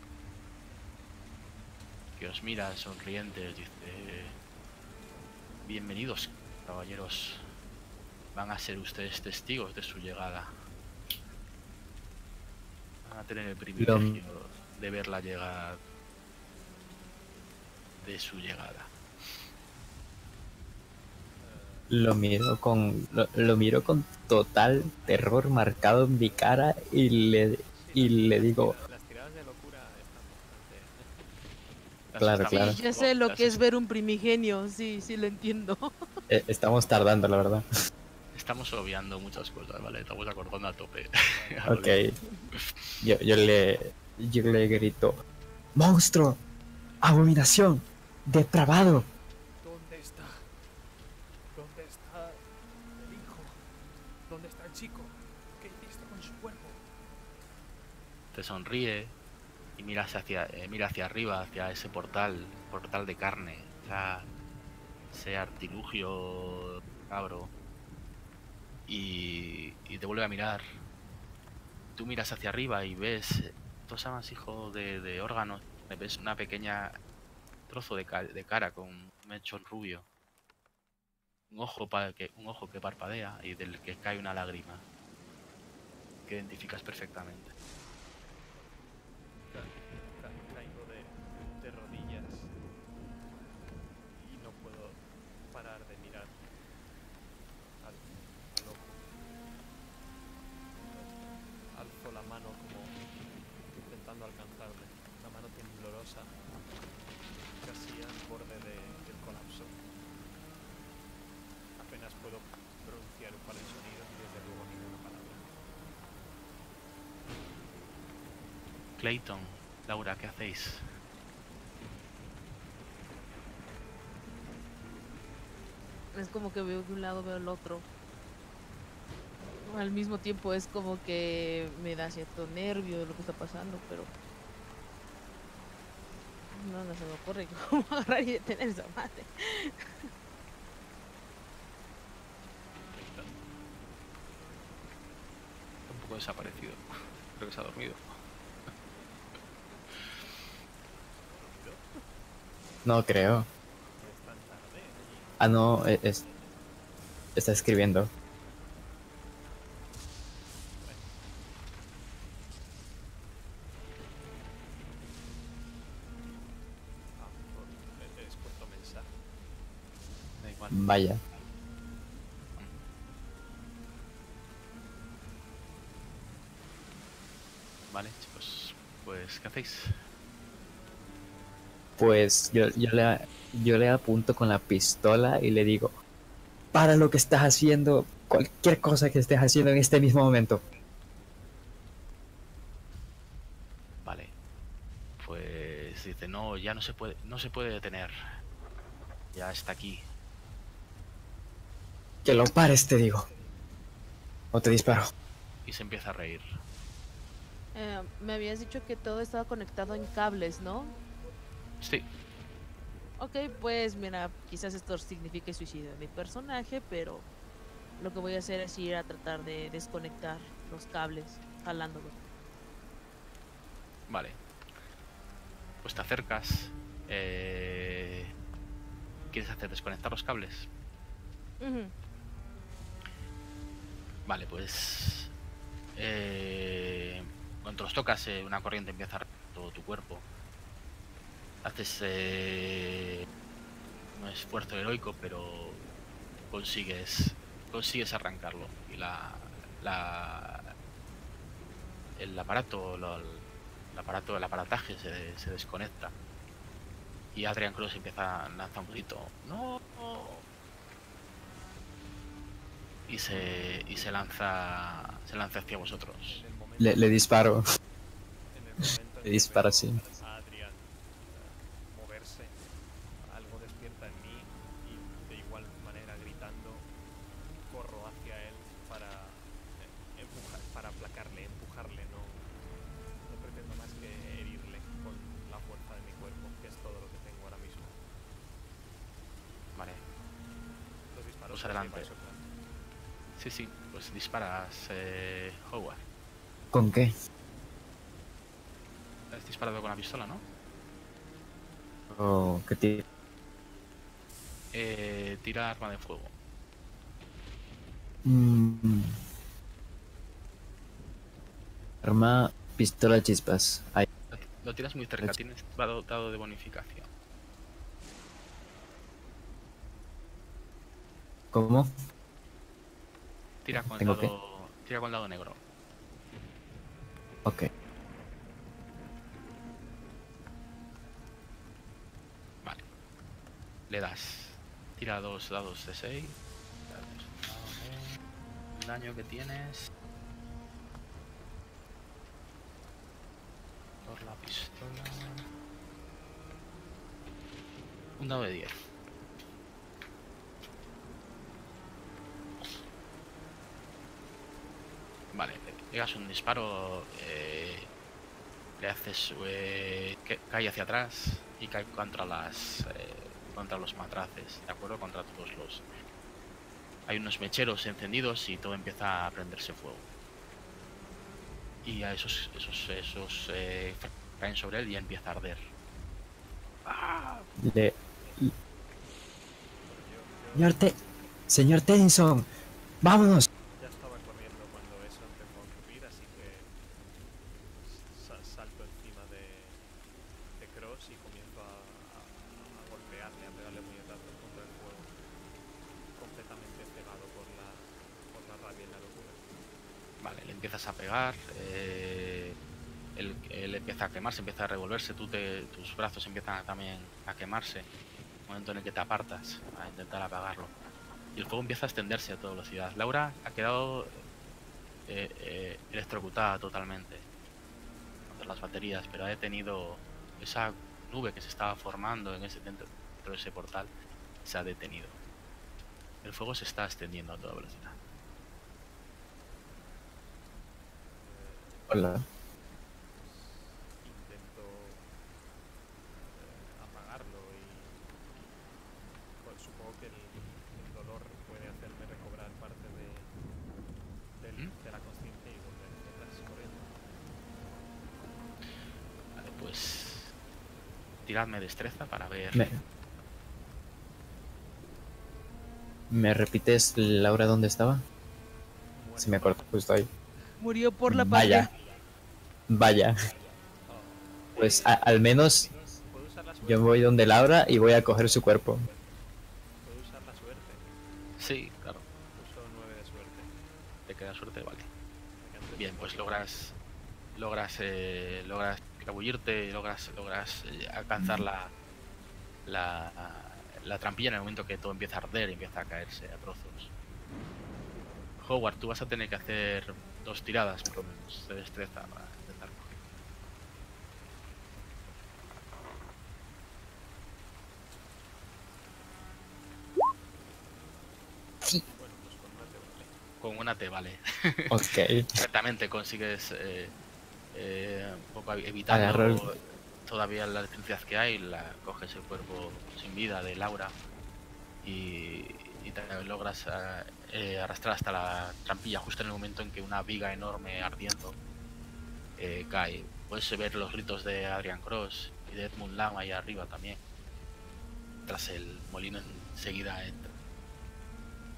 que os mira sonriente, os dice: bienvenidos, caballeros, van a ser ustedes testigos de su llegada, van a tener el privilegio de ver la llegada de su llegada. Lo miro con total terror marcado en mi cara y le digo... Las tiradas de locura están bastante... Claro. Sí, ya sé lo que es ver un primigenio, sí lo entiendo. Estamos tardando, la verdad. Estamos obviando muchas cosas, ¿vale? Estamos acordando a tope. Ok. Yo le grito: ¡Monstruo! ¡Abominación! ¡Depravado! ¿Dónde está el hijo? ¿Dónde está el chico? ¿Qué hiciste con su cuerpo? Te sonríe y mira hacia arriba, hacia ese portal de carne. O sea, ese artilugio cabro. Y te vuelve a mirar. Tú miras hacia arriba y ves dos amasijos de órganos. Ves una pequeña trozo de cara con un mechón rubio, un ojo que parpadea y del que cae una lágrima que identificas perfectamente. Caigo de rodillas y no puedo parar de mirar al ojo. Alzo la mano como intentando alcanzarle, la mano temblorosa, casi al borde del colapso. Apenas puedo pronunciar un par de sonidos y desde luego ninguna palabra. Clayton, Laura, ¿qué hacéis? Es como que veo de un lado, veo el otro. Al mismo tiempo es como que me da cierto nervio de lo que está pasando, pero... No se me ocurre cómo agarrar y detener esa madre. Un poco desaparecido. Creo que se ha dormido. No creo. Ah, no, está escribiendo. Vaya. Vale, chicos. Pues, ¿qué hacéis? Pues yo le apunto con la pistola y le digo: para lo que estás haciendo, cualquier cosa que estés haciendo en este mismo momento. Vale. Pues dice, no, ya no se puede detener. Ya está aquí. Que lo pares, te digo. O te disparo. Y se empieza a reír. Me habías dicho que todo estaba conectado en cables, ¿no? Sí. Ok, pues mira, quizás esto signifique suicidio de mi personaje, pero lo que voy a hacer es ir a tratar de desconectar los cables, jalándolos. Vale. Pues te acercas. ¿Quieres hacer desconectar los cables? Uh-huh. Vale, pues cuando los tocas, una corriente empieza a recorrer todo tu cuerpo. Haces un esfuerzo heroico, pero consigues arrancarlo. Y el aparataje se desconecta. Y Adrian Cross empieza a lanzar un grito. ¡No! Y se lanza hacia vosotros. Le disparo. Le disparo, sí. A Adrián moverse, algo despierta en mí y de igual manera gritando corro hacia él para aplacarle, empujarle, no pretendo más que herirle con la fuerza de mi cuerpo, que es todo lo que tengo ahora mismo. Vale. Los disparos adelante. Sí, pues disparas, Howard. ¿Con qué? Has disparado con la pistola, ¿no? Oh, ¿qué tira? Tira arma de fuego. Arma, pistola, chispas. Ahí. Lo tiras muy cerca, tienes dado de bonificación. ¿Cómo? Tira con el lado negro. Ok. Vale. Le das. Tira dos dados de 6. El daño que tienes. Por la pistola. Un dado de 10. Vale, le pegas un disparo, le haces que cae hacia atrás y cae contra las contra los matraces, ¿de acuerdo? Contra todos los... Hay unos mecheros encendidos y todo empieza a prenderse fuego. Y a esos caen sobre él y empieza a arder. ¡Ah! Señor Tennyson, vámonos. Ya estaba corriendo cuando eso empezó a ocurrir, así que salto encima de Cross y comienzo a golpearle, a pegarle puñetazos contra el fuego, completamente cegado por la rabia y la locura. Vale, le empiezas a pegar, él empieza a quemarse, empieza a revolverse, tus brazos empiezan también a quemarse. Momento en el que te apartas a intentar apagarlo y el fuego empieza a extenderse a toda velocidad. Laura ha quedado electrocutada totalmente por las baterías, pero ha detenido esa nube que se estaba formando en ese, dentro de ese portal. Se ha detenido, el fuego se está extendiendo a toda velocidad. Hola. Tiradme destreza para ver. ¿Me repites, Laura, dónde estaba? Si me acuerdo, justo ahí. Murió por la pared. Vaya. Pues al menos yo voy donde Laura y voy a coger su cuerpo. ¿Puedo usar la suerte? Sí, claro. Uso 9 de suerte. ¿Te queda suerte? Vale. Bien, pues logras escabullirte, logras alcanzar la trampilla en el momento que todo empieza a arder y empieza a caerse a trozos. Howard, tú vas a tener que hacer 2 tiradas por lo menos de destreza para intentar coger. Sí. Bueno, pues con una te vale. Ok. Exactamente, consigues... un poco evitando todavía la electricidad que hay, coges el cuerpo sin vida de Laura y te logras arrastrar hasta la trampilla justo en el momento en que una viga enorme ardiendo cae. Puedes ver los gritos de Adrian Cross y de Edmund Lamb ahí arriba también. Tras el molino enseguida entra,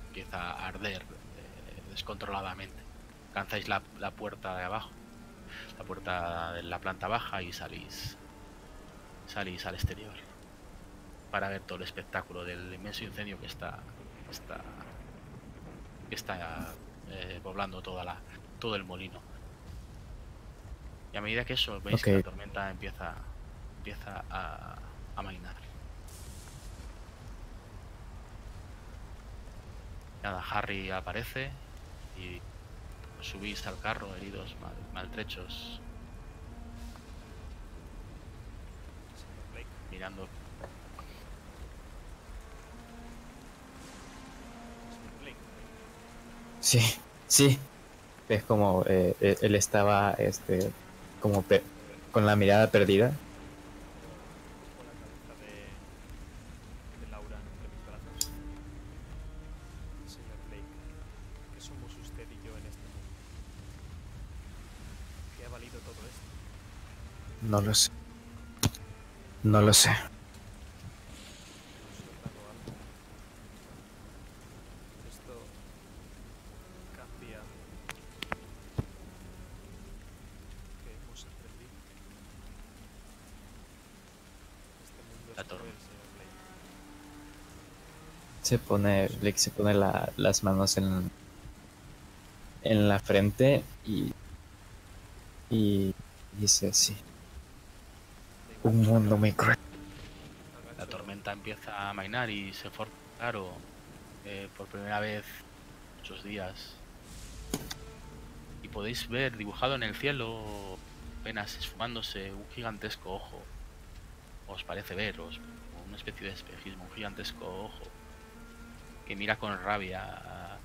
empieza a arder descontroladamente. Alcanzáis la puerta de abajo, la puerta de la planta baja, y salís al exterior para ver todo el espectáculo del inmenso incendio que está poblando todo el molino. Y a medida que eso veis, okay, que la tormenta empieza a amainar. Nada, Harry aparece y subís al carro, heridos, maltrechos. Mirando. Sí. Ves como él estaba como con la mirada perdida. No lo sé. Esto cambia que hemos aprendido. Este mundo es cruel, señor Blake. Blake se pone las manos en la frente y dice así. Un mundo muy cruel. La tormenta empieza a amainar y se forma, claro, por primera vez en muchos días. Y podéis ver dibujado en el cielo, apenas esfumándose, un gigantesco ojo. Os parece veros, una especie de espejismo, un gigantesco ojo que mira con rabia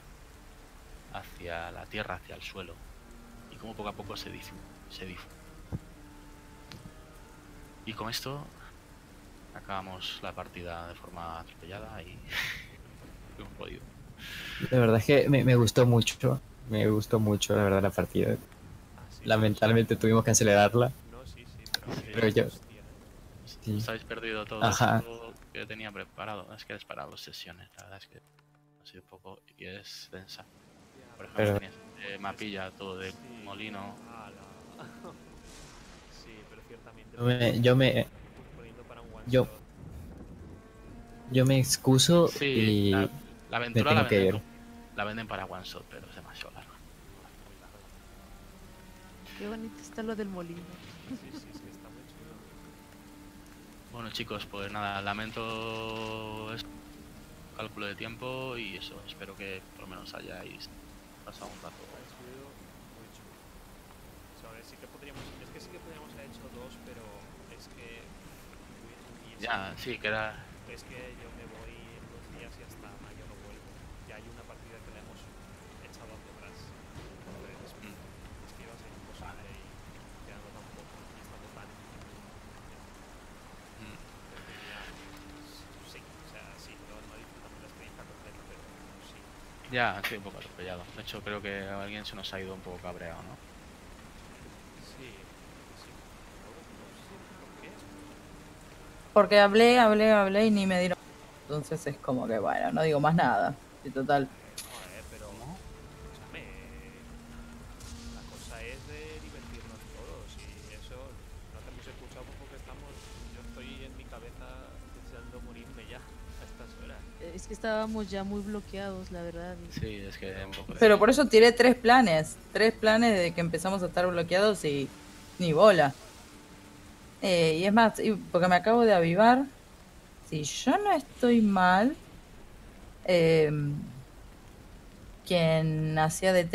hacia la tierra, hacia el suelo. como poco a poco se difunden. Y con esto acabamos la partida de forma atropellada y hemos podido. La verdad es que me gustó mucho la verdad la partida. Lamentablemente tuvimos que acelerarla. Pero yo... Sí. Os habéis perdido todo lo que tenía preparado. Es que he disparado las sesiones, la verdad es que ha sido un poco y es densa. Por ejemplo, pero... tenías mapilla todo de molino. Yo me excuso, sí, y la aventura la venden para one shot, pero es demasiado larga. Qué bonito está lo del molino. Sí, está muy chulo. Bueno, chicos, pues nada, lamento este cálculo de tiempo y eso, espero que por lo menos hayáis pasado un rato. Sí que podríamos haber hecho dos, pero es que... Ya, sí, que era... Es que yo me voy en 2 días y hasta mayo no vuelvo. Ya hay una partida que la hemos echado hacia atrás. Entonces, es que iba a ser imposible y quedando tampoco. Y estamos tan... Sí, o sea, sí, no disfrutamos la experiencia completa, pero sí. Ya, sí, un poco atropellado. De hecho, creo que alguien se nos ha ido un poco cabreado, ¿no? Porque hablé y ni me dieron. Entonces es como que, bueno, no digo más nada. Y total. Pero no. Escúchame. La cosa es de divertirnos todos. Y eso no te hemos escuchado porque estamos. Yo estoy en mi cabeza deseando morirme ya a estas horas. Es que estábamos ya muy bloqueados, la verdad. Sí, es que. Pero por eso tiré 3 planes. 3 planes de que empezamos a estar bloqueados y ni bola. Y es más, porque me acabo de avivar, si yo no estoy mal, quien hacía de